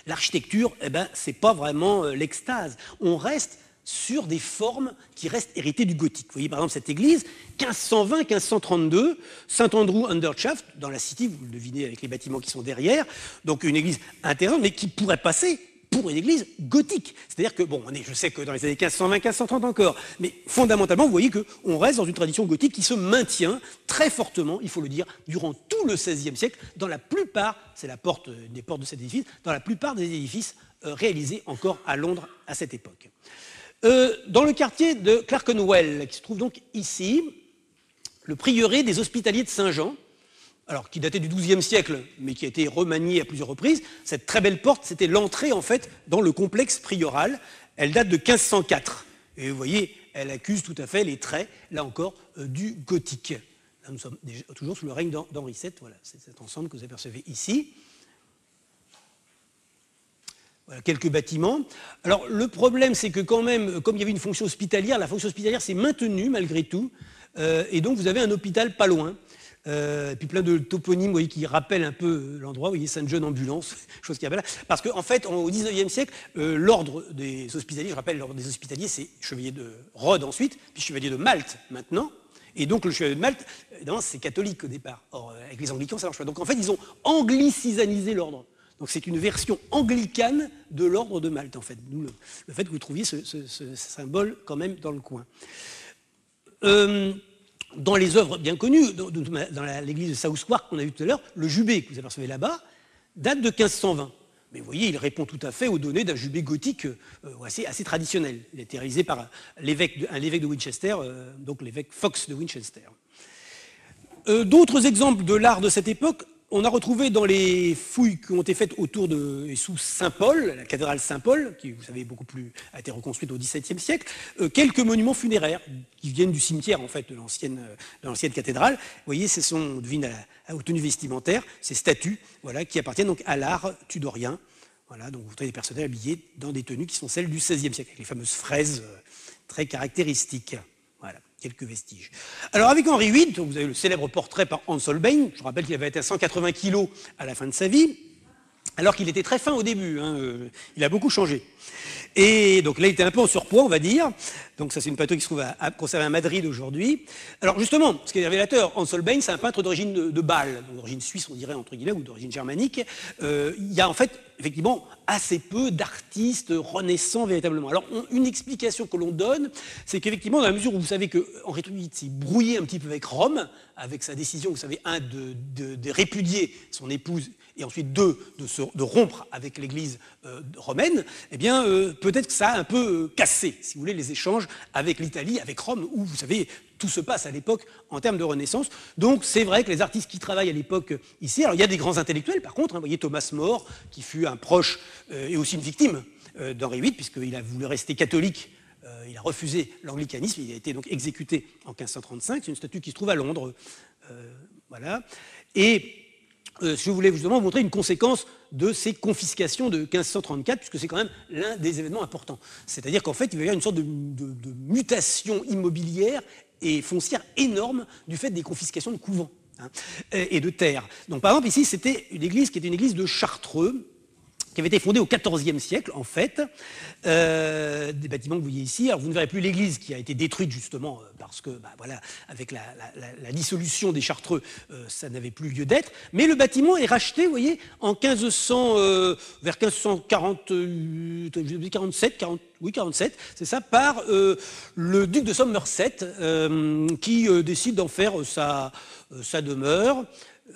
l'architecture, eh ben, c'est pas vraiment l'extase. On reste sur des formes qui restent héritées du gothique. Vous voyez, par exemple, cette église, 1520-1532, Saint-Andrew-under-Shaft, dans la City, vous le devinez avec les bâtiments qui sont derrière, donc une église intéressante, mais qui pourrait passer pour une église gothique. C'est-à-dire que, bon, je sais que dans les années 1520, 1530 encore, mais fondamentalement, vous voyez qu'on reste dans une tradition gothique qui se maintient très fortement, il faut le dire, durant tout le XVIe siècle, dans la plupart, c'est la porte des portes de cet édifice, dans la plupart des édifices réalisés encore à Londres à cette époque. Dans le quartier de Clerkenwell, qui se trouve donc ici, le prieuré des Hospitaliers de Saint-Jean, alors qui datait du XIIe siècle, mais qui a été remanié à plusieurs reprises, cette très belle porte, c'était l'entrée, en fait, dans le complexe prioral. Elle date de 1504. Et vous voyez, elle accuse tout à fait les traits, là encore, du gothique. Là, nous sommes déjà, toujours sous le règne d'Henri VII. Voilà, c'est cet ensemble que vous apercevez ici. Voilà, quelques bâtiments. Alors, le problème, c'est que quand même, comme il y avait une fonction hospitalière, la fonction hospitalière s'est maintenue, malgré tout. Et donc, vous avez un hôpital pas loin. Et puis plein de toponymes, vous voyez, qui rappellent un peu l'endroit, vous voyez, Sainte-Jeune Ambulance, chose qui appelle là. Parce qu'en fait, au XIXe siècle, l'ordre des hospitaliers, je rappelle, l'ordre des hospitaliers, c'est Chevalier de Rhodes ensuite, puis Chevalier de Malte maintenant, Et donc le chevalier de Malte, évidemment, c'est catholique au départ. Or, avec les anglicans, ça marche pas. Donc en fait, ils ont anglicisanisé l'ordre. Donc c'est une version anglicane de l'ordre de Malte, en fait. Nous, le fait que vous trouviez ce symbole quand même dans le coin. Dans les œuvres bien connues, dans l'église de South Wark qu'on a vu tout à l'heure, le jubé que vous avez recevé là-bas date de 1520. Mais vous voyez, il répond tout à fait aux données d'un jubé gothique assez traditionnel. Il a été réalisé par l'évêque de Winchester, donc l'évêque Fox de Winchester. D'autres exemples de l'art de cette époque, on a retrouvé dans les fouilles qui ont été faites autour de et sous Saint-Paul, la cathédrale Saint-Paul, qui, vous savez, beaucoup plus a été reconstruite au XVIIe siècle, quelques monuments funéraires qui viennent du cimetière, en fait, de l'ancienne cathédrale. Vous voyez, ce sont, on devine, aux tenues vestimentaires, ces statues, voilà, qui appartiennent donc à l'art tudorien. Voilà, donc vous trouvez des personnages habillés dans des tenues qui sont celles du XVIe siècle, avec les fameuses fraises très caractéristiques. Voilà, quelques vestiges. Alors avec Henri VIII, vous avez le célèbre portrait par Hans Holbein. Je rappelle qu'il avait été à 180 kilos à la fin de sa vie, alors qu'il était très fin au début, hein, il a beaucoup changé. Et donc là, il était un peu en surpoids, on va dire. Donc ça, c'est une pâteau qui se trouve à conserver à Madrid aujourd'hui. Alors justement, ce qui est révélateur, Hans Holbein, c'est un peintre d'origine de Bâle, d'origine suisse, on dirait, entre guillemets, ou d'origine germanique. Il y a en fait, effectivement, assez peu d'artistes renaissants véritablement. Alors, une explication que l'on donne, c'est qu'effectivement, dans la mesure où vous savez qu'Henri VIII s'est brouillé un petit peu avec Rome, avec sa décision, vous savez, un, de répudier son épouse, et ensuite deux, de rompre avec l'Église romaine, eh bien, peut-être que ça a un peu cassé, si vous voulez, les échanges avec l'Italie, avec Rome, où, vous savez, tout se passe à l'époque en termes de Renaissance. Donc c'est vrai que les artistes qui travaillent à l'époque ici, alors il y a des grands intellectuels par contre, hein, vous voyez Thomas More, qui fut un proche et aussi une victime d'Henri VIII, puisqu'il a voulu rester catholique, il a refusé l'anglicanisme, il a été donc exécuté en 1535, c'est une statue qui se trouve à Londres. Voilà. Et je voulais justement vous montrer une conséquence de ces confiscations de 1534, puisque c'est quand même l'un des événements importants. C'est-à-dire qu'en fait, il va y avoir une sorte de mutation immobilière et foncière énorme du fait des confiscations de couvents, hein, et de terres. Donc par exemple ici, c'était une église qui était une église de Chartreux, qui avait été fondée au XIVe siècle en fait, des bâtiments que vous voyez ici. Alors vous ne verrez plus l'église qui a été détruite justement parce que, bah, voilà, avec la dissolution des Chartreux, ça n'avait plus lieu d'être. Mais le bâtiment est racheté, vous voyez, en 1500, vers 1547, c'est ça, par le duc de Somerset qui décide d'en faire sa demeure,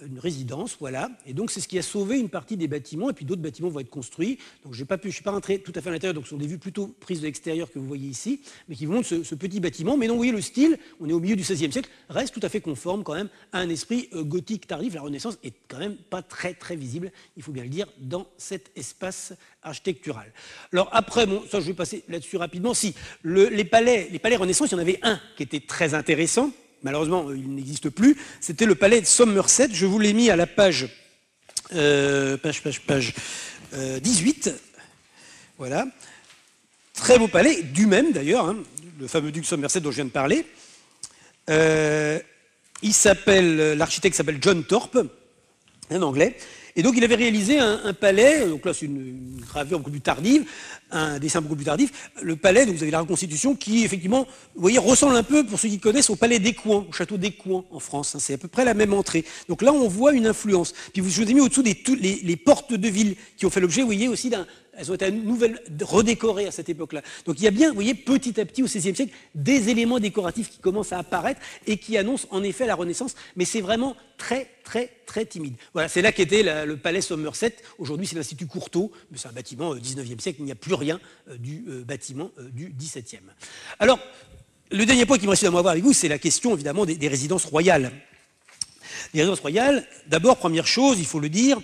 une résidence, voilà, et donc c'est ce qui a sauvé une partie des bâtiments, et puis d'autres bâtiments vont être construits, donc je ne suis pas rentré tout à fait à l'intérieur, donc ce sont des vues plutôt prises de l'extérieur que vous voyez ici, mais qui vous montrent ce petit bâtiment, mais non, vous voyez le style, on est au milieu du XVIe siècle, reste tout à fait conforme quand même à un esprit gothique tardif, la Renaissance est quand même pas très très visible, il faut bien le dire, dans cet espace architectural. Alors après, bon, ça je vais passer là-dessus rapidement, si, les palais Renaissance, il y en avait un qui était très intéressant, malheureusement, il n'existe plus, c'était le palais de Somerset. Je vous l'ai mis à la page 18. Voilà. Très beau palais, du même d'ailleurs, hein, le fameux duc Somerset dont je viens de parler. L'architecte s'appelle John Thorpe, un Anglais. Et donc il avait réalisé un palais, donc là c'est une gravure beaucoup plus tardive, un dessin beaucoup plus tardif, le palais, donc vous avez la reconstitution qui effectivement, vous voyez, ressemble un peu, pour ceux qui connaissent, au palais d'Écouen, au château d'Écouen en France, hein, c'est à peu près la même entrée. Donc là on voit une influence. Puis je vous ai mis au-dessous les portes de ville qui ont fait l'objet, vous voyez, aussi elles ont été redécorées à cette époque-là. Donc il y a bien, vous voyez, petit à petit au XVIe siècle, des éléments décoratifs qui commencent à apparaître et qui annoncent en effet la Renaissance, mais c'est vraiment très, très, très timide. Voilà, c'est là qu'était le palais Somerset. Aujourd'hui, c'est l'Institut Courtauld, mais c'est un bâtiment du XIXe siècle, il n'y a plus rien du bâtiment du XVIIe. Alors, le dernier point qui me reste à voir avec vous, c'est la question, évidemment, des résidences royales. Les résidences royales, d'abord, première chose, il faut le dire,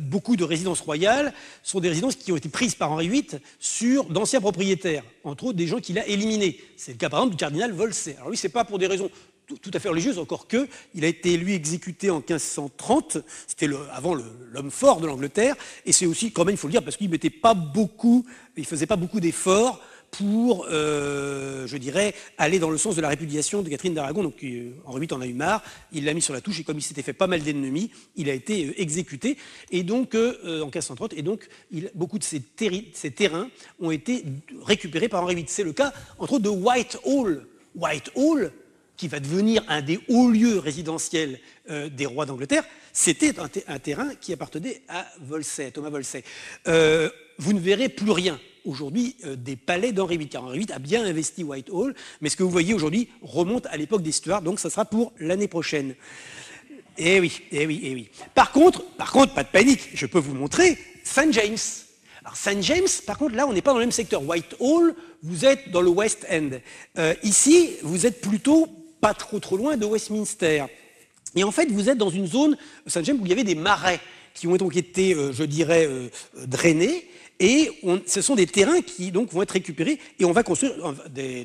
beaucoup de résidences royales sont des résidences qui ont été prises par Henri VIII sur d'anciens propriétaires, entre autres des gens qu'il a éliminés. C'est le cas par exemple du cardinal Wolsey. Alors lui, c'est pas pour des raisons tout à fait religieuse, encore que, il a été lui exécuté en 1530, c'était avant l'homme fort de l'Angleterre, et c'est aussi, quand même, il faut le dire, parce qu'il mettait pas beaucoup, il faisait pas beaucoup d'efforts pour, je dirais, aller dans le sens de la répudiation de Catherine d'Aragon, donc Henri VIII en a eu marre, il l'a mis sur la touche, et comme il s'était fait pas mal d'ennemis, il a été exécuté, et donc, en 1530, et donc, beaucoup de ces terrains ont été récupérés par Henri VIII. C'est le cas, entre autres, de Whitehall, qui va devenir un des hauts lieux résidentiels des rois d'Angleterre, c'était un terrain qui appartenait à Wolsey, Thomas Wolsey. Vous ne verrez plus rien aujourd'hui des palais d'Henri VIII, car Henri VIII a bien investi Whitehall, mais ce que vous voyez aujourd'hui remonte à l'époque des Stuarts, donc ça sera pour l'année prochaine. Eh oui, eh oui, eh oui. Par contre, pas de panique, je peux vous montrer St. James. Alors St. James, par contre, là, on n'est pas dans le même secteur. Whitehall, vous êtes dans le West End. Ici, vous êtes plutôt pas trop loin de Westminster. Et en fait, vous êtes dans une zone, St. James, où il y avait des marais qui ont été, je dirais, drainés. Et ce sont des terrains qui donc, vont être récupérés et on va construire des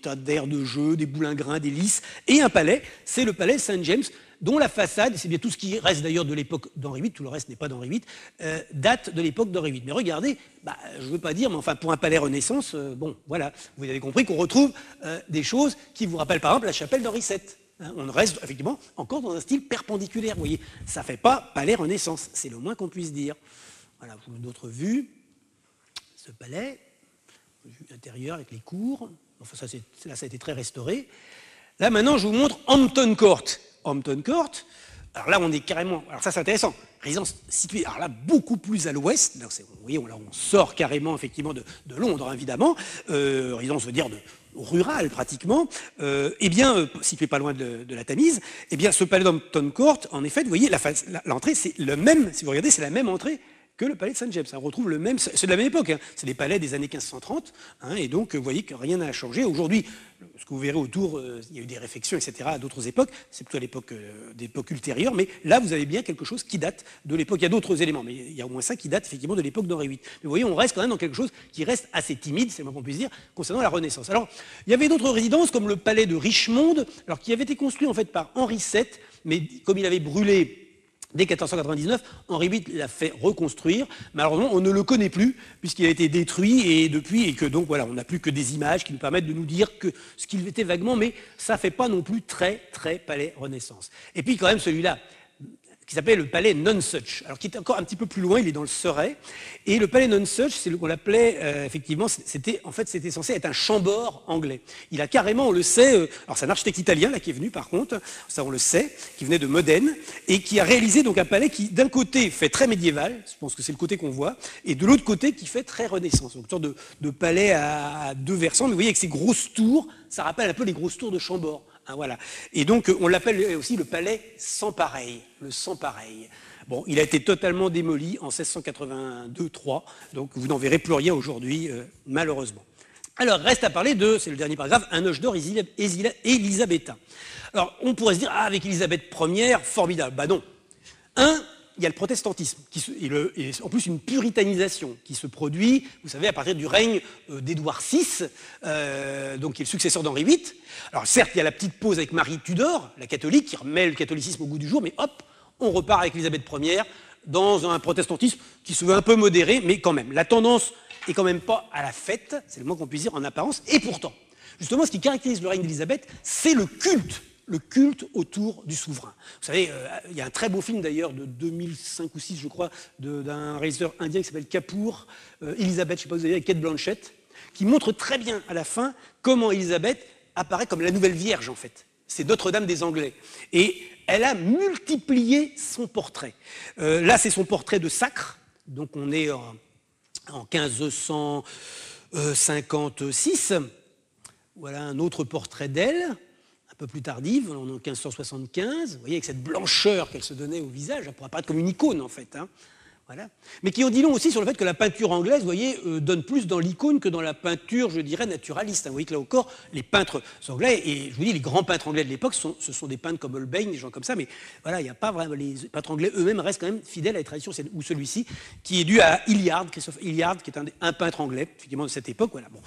tas d'aires de jeu, des boulingrins, des lices et un palais. C'est le palais St. James, dont la façade, c'est bien tout ce qui reste d'ailleurs de l'époque d'Henri VIII, tout le reste n'est pas d'Henri VIII, date de l'époque d'Henri VIII. Mais regardez, je ne veux pas dire, mais enfin pour un palais Renaissance, bon voilà, vous avez compris qu'on retrouve des choses qui vous rappellent par exemple la chapelle d'Henri VII. On reste effectivement encore dans un style perpendiculaire, vous voyez. Ça ne fait pas palais Renaissance, c'est le moins qu'on puisse dire. Voilà, je vous donne d'autres vues. Ce palais, vue intérieure avec les cours, enfin ça, là ça a été très restauré. Là maintenant je vous montre Hampton Court. Hampton Court, alors là on est carrément, alors ça c'est intéressant, résidence située, alors là beaucoup plus à l'ouest, vous voyez on sort carrément effectivement de Londres évidemment, résidence veut dire de rural pratiquement, et bien située pas loin de la Tamise, et bien ce palais d'Hampton Court, en effet vous voyez l'entrée c'est le même, si vous regardez c'est la même entrée que le palais de Saint-James. On retrouve le même, c'est de la même époque, hein. C'est des palais des années 1530, hein, et donc vous voyez que rien n'a changé. Aujourd'hui, ce que vous verrez autour, il y a eu des réfections, etc., à d'autres époques, c'est plutôt à l'époque ultérieure, mais là vous avez bien quelque chose qui date de l'époque. Il y a d'autres éléments, mais il y a au moins ça qui date effectivement de l'époque d'Henri VIII. Mais vous voyez, on reste quand même dans quelque chose qui reste assez timide, c'est le moins qu'on puisse dire, concernant la Renaissance. Alors, il y avait d'autres résidences, comme le palais de Richmond, alors qui avait été construit en fait par Henri VII, mais comme il avait brûlé dès 1499, Henri VIII l'a fait reconstruire. Malheureusement, on ne le connaît plus, puisqu'il a été détruit, et depuis, et que donc, voilà, on n'a plus que des images qui nous permettent de nous dire que ce qu'il était vaguement, mais ça ne fait pas non plus très palais Renaissance. Et puis, quand même, celui-là, qui s'appelait le palais Nonsuch, alors qui est encore un petit peu plus loin, il est dans le Surrey, et le palais Nonsuch, c'est qu'on l'appelait, effectivement, c'était censé être un chambord anglais. Il a carrément, on le sait, alors c'est un architecte italien là qui est venu par contre, ça on le sait, qui venait de Modène, et qui a réalisé donc un palais qui d'un côté fait très médiéval, je pense que c'est le côté qu'on voit, et de l'autre côté qui fait très Renaissance, donc une sorte de palais à deux versants, mais vous voyez avec ces grosses tours, ça rappelle un peu les grosses tours de Chambord. Hein, voilà. Et donc, on l'appelle aussi le palais sans pareil, le sans pareil. Bon, il a été totalement démoli en 1682-3, donc vous n'en verrez plus rien aujourd'hui, malheureusement. Alors, reste à parler de, c'est le dernier paragraphe, un loge d'or élisabétain. Alors, on pourrait se dire, ah, avec Élisabeth Ier, formidable. Bah non. Il y a le protestantisme, et en plus une puritanisation qui se produit, vous savez, à partir du règne d'Édouard VI, donc qui est le successeur d'Henri VIII. Alors certes, il y a la petite pause avec Marie Tudor, la catholique, qui remet le catholicisme au goût du jour, mais hop, on repart avec Élisabeth Ier dans un protestantisme qui se veut un peu modéré, mais quand même, la tendance est quand même pas à la fête, c'est le moins qu'on puisse dire en apparence, et pourtant, justement, ce qui caractérise le règne d'Élisabeth, c'est le culte autour du souverain. Vous savez, il y a un très beau film d'ailleurs de 2005 ou 2006, je crois, d'un réalisateur indien qui s'appelle Kapoor, Élisabeth, je ne sais pas si vous avez vu, avec Kate Blanchett, qui montre très bien à la fin comment Élisabeth apparaît comme la nouvelle Vierge en fait. C'est Notre-Dame des Anglais. Et elle a multiplié son portrait. Là, c'est son portrait de sacre, donc on est en 1556. Voilà un autre portrait d'elle. Un peu plus tardive, en 1575, vous voyez, avec cette blancheur qu'elle se donnait au visage, pour apparaître comme une icône, en fait. Hein. Voilà. Mais qui en dit long aussi sur le fait que la peinture anglaise, vous voyez, donne plus dans l'icône que dans la peinture, je dirais, naturaliste. Hein. Vous voyez que là encore, les peintres anglais, et je vous dis, les grands peintres anglais de l'époque, ce sont des peintres comme Holbein, des gens comme ça, mais voilà, il n'y a pas vraiment. Les peintres anglais eux-mêmes restent quand même fidèles à la tradition, ou celui-ci, qui est dû à Hilliard, Christophe Hilliard, qui est un peintre anglais, effectivement, de cette époque. Voilà. Bon,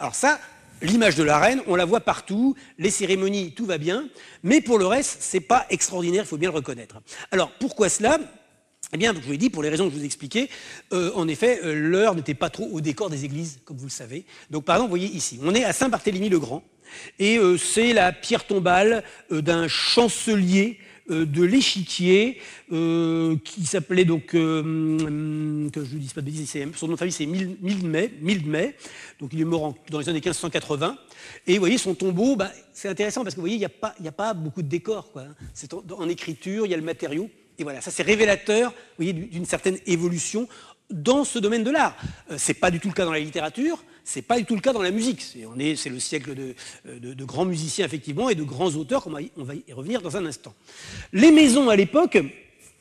alors ça, l'image de la reine, on la voit partout, les cérémonies, tout va bien, mais pour le reste, c'est pas extraordinaire, il faut bien le reconnaître. Alors, pourquoi cela ? Eh bien, je vous l'ai dit, pour les raisons que je vous expliquais, en effet, l'heure n'était pas trop au décor des églises, comme vous le savez. Donc, par exemple, vous voyez ici, on est à Saint-Barthélemy-le-Grand, et c'est la pierre tombale d'un chancelier de l'échiquier qui s'appelait donc, que je ne dis pas de bêtises, son nom de famille c'est Mildmay, donc il est mort dans les années 1580, et vous voyez son tombeau, bah, c'est intéressant parce que vous voyez, il n'y a pas beaucoup de décors, quoi. C'est en écriture, il y a le matériau, et voilà, ça c'est révélateur, vous voyez, d'une certaine évolution dans ce domaine de l'art. Ce n'est pas du tout le cas dans la littérature, ce n'est pas du tout le cas dans la musique. C'est le siècle de grands musiciens, effectivement, et de grands auteurs, comme on va y revenir dans un instant. Les maisons, à l'époque,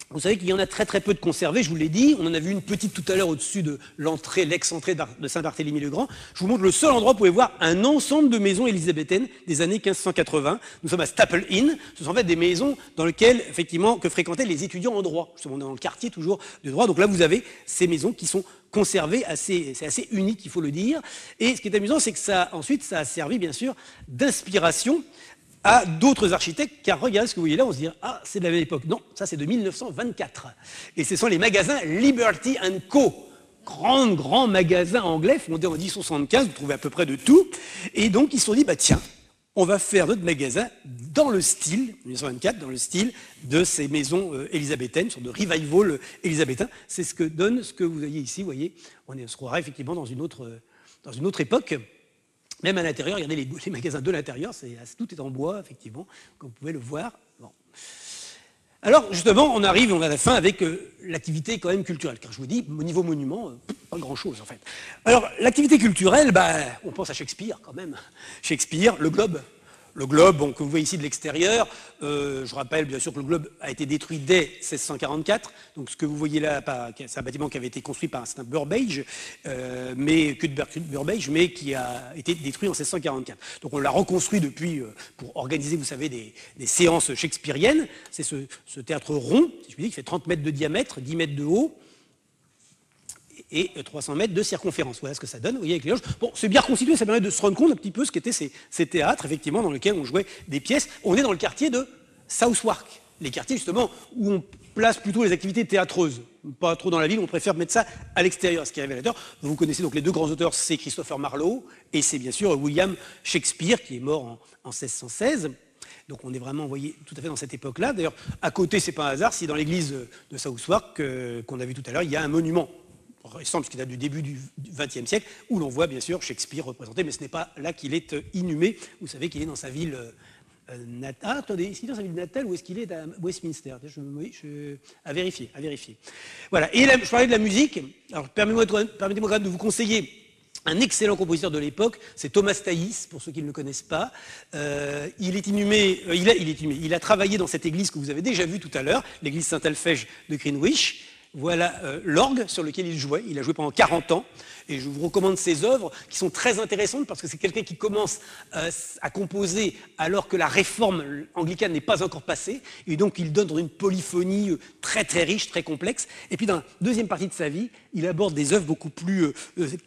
vous savez qu'il y en a très très peu de conservées, je vous l'ai dit. On en a vu une petite tout à l'heure au-dessus de l'entrée, l'ex-entrée de Saint-Barthélemy-le-Grand. Je vous montre le seul endroit où vous pouvez voir un ensemble de maisons élisabéthaines des années 1580. Nous sommes à Staple Inn. Ce sont en fait des maisons dans lesquelles, effectivement, que fréquentaient les étudiants en droit. Justement, on est dans le quartier toujours de droit. Donc là, vous avez ces maisons qui sont conservées, c'est assez unique, il faut le dire. Et ce qui est amusant, c'est que ça, ensuite, ça a servi, bien sûr, d'inspiration à d'autres architectes, car regardez ce que vous voyez là, on se dit « Ah, c'est de la même époque ». Non, ça c'est de 1924. Et ce sont les magasins Liberty & Co., grand magasin anglais, fondé en 1875, vous trouvez à peu près de tout. Et donc, ils se sont dit « Bah tiens, on va faire notre magasin dans le style, 1924, dans le style de ces maisons élisabéthaines, sur de revival élisabéthain ». C'est ce que donne ce que vous voyez ici, vous voyez, on se croirait effectivement dans une autre époque. Même à l'intérieur, regardez les magasins de l'intérieur, tout est en bois, effectivement, comme vous pouvez le voir. Bon. Alors, justement, on va à la fin avec l'activité quand même culturelle, car je vous dis, au niveau monument, pas grand-chose, en fait. Alors, l'activité culturelle, bah, on pense à Shakespeare, quand même. Shakespeare, le Globe. Le Globe, bon, que vous voyez ici de l'extérieur, je rappelle bien sûr que le Globe a été détruit dès 1644, donc ce que vous voyez là, c'est un bâtiment qui avait été construit par un certain Burbage, mais qui a été détruit en 1644. Donc on l'a reconstruit depuis, pour organiser, vous savez, des séances shakespeariennes. C'est ce théâtre rond, si je puis dire, qui fait 30 mètres de diamètre, 10 mètres de haut, et 300 mètres de circonférence. Voilà ce que ça donne, vous voyez, avec les loges. Bon, c'est bien reconstitué, ça permet de se rendre compte un petit peu ce qu'étaient ces théâtres, effectivement, dans lesquels on jouait des pièces. On est dans le quartier de Southwark, les quartiers, justement, où on place plutôt les activités théâtreuses. Pas trop dans la ville, on préfère mettre ça à l'extérieur, ce qui est révélateur. Vous connaissez donc les deux grands auteurs, c'est Christopher Marlowe, et c'est bien sûr William Shakespeare, qui est mort en 1616. Donc on est vraiment, vous voyez, tout à fait dans cette époque-là. D'ailleurs, à côté, c'est pas un hasard, si dans l'église de Southwark, qu'on a vu tout à l'heure, il y a un monument récent, puisqu'il date du début du XXe siècle, où l'on voit bien sûr Shakespeare représenté, mais ce n'est pas là qu'il est inhumé. Vous savez qu'il est dans sa ville natale. Ah, attendez, est-ce qu'il est dans sa ville natale ou est-ce qu'il est à Westminster? À vérifier. Voilà, et là, je parlais de la musique. Alors permettez-moi quand même de vous conseiller un excellent compositeur de l'époque, c'est Thomas Tahis, pour ceux qui ne le connaissent pas. Il a travaillé dans cette église que vous avez déjà vue tout à l'heure, l'église Saint-Alphège de Greenwich. Voilà l'orgue sur lequel il jouait. Il a joué pendant 40 ans. Et je vous recommande ses œuvres qui sont très intéressantes parce que c'est quelqu'un qui commence à composer alors que la réforme anglicane n'est pas encore passée. Et donc, il donne dans une polyphonie très, très riche, très complexe. Et puis, dans la deuxième partie de sa vie, il aborde des œuvres beaucoup plus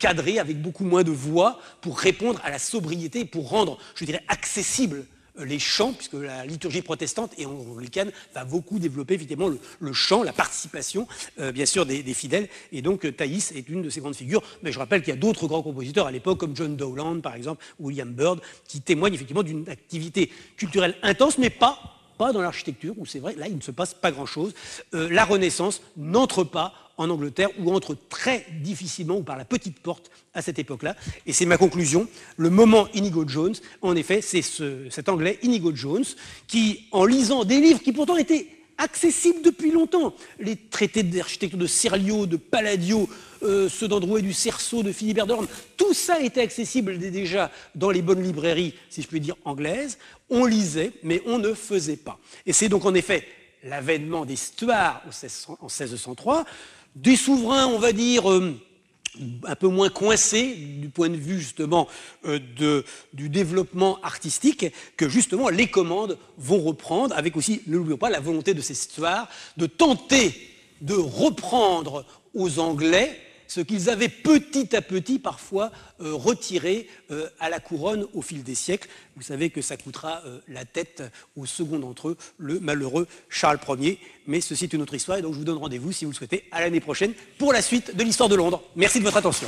cadrées, avec beaucoup moins de voix, pour répondre à la sobriété, pour rendre, je dirais, accessible les chants, puisque la liturgie protestante et anglicane va beaucoup développer évidemment le chant, la participation bien sûr des fidèles, et donc Tahis est une de ces grandes figures, mais je rappelle qu'il y a d'autres grands compositeurs à l'époque, comme John Dowland par exemple, ou William Byrd, qui témoignent effectivement d'une activité culturelle intense, mais pas dans l'architecture, où c'est vrai, là il ne se passe pas grand-chose. La Renaissance n'entre pas en Angleterre, ou entre très difficilement, ou par la petite porte à cette époque-là. Et c'est ma conclusion, le moment Inigo Jones, en effet, c'est cet Anglais Inigo Jones, qui, en lisant des livres qui pourtant étaient accessibles depuis longtemps, les traités d'architecture de Serlio, de Palladio, ceux d'Androuet du Cerceau, de Philibert Delorme, tout ça était accessible déjà dans les bonnes librairies, si je puis dire, anglaises. On lisait, mais on ne faisait pas. Et c'est donc en effet l'avènement des Stuarts en 1603, des souverains, on va dire, un peu moins coincés du point de vue justement du développement artistique, que justement les commandes vont reprendre, avec aussi, ne l'oublions pas, la volonté de ces Stuarts de tenter de reprendre aux Anglais ce qu'ils avaient petit à petit parfois retiré à la couronne au fil des siècles. Vous savez que ça coûtera la tête au second d'entre eux, le malheureux Charles Ier. Mais ceci est une autre histoire, et donc je vous donne rendez-vous, si vous le souhaitez, à l'année prochaine pour la suite de l'histoire de Londres. Merci de votre attention.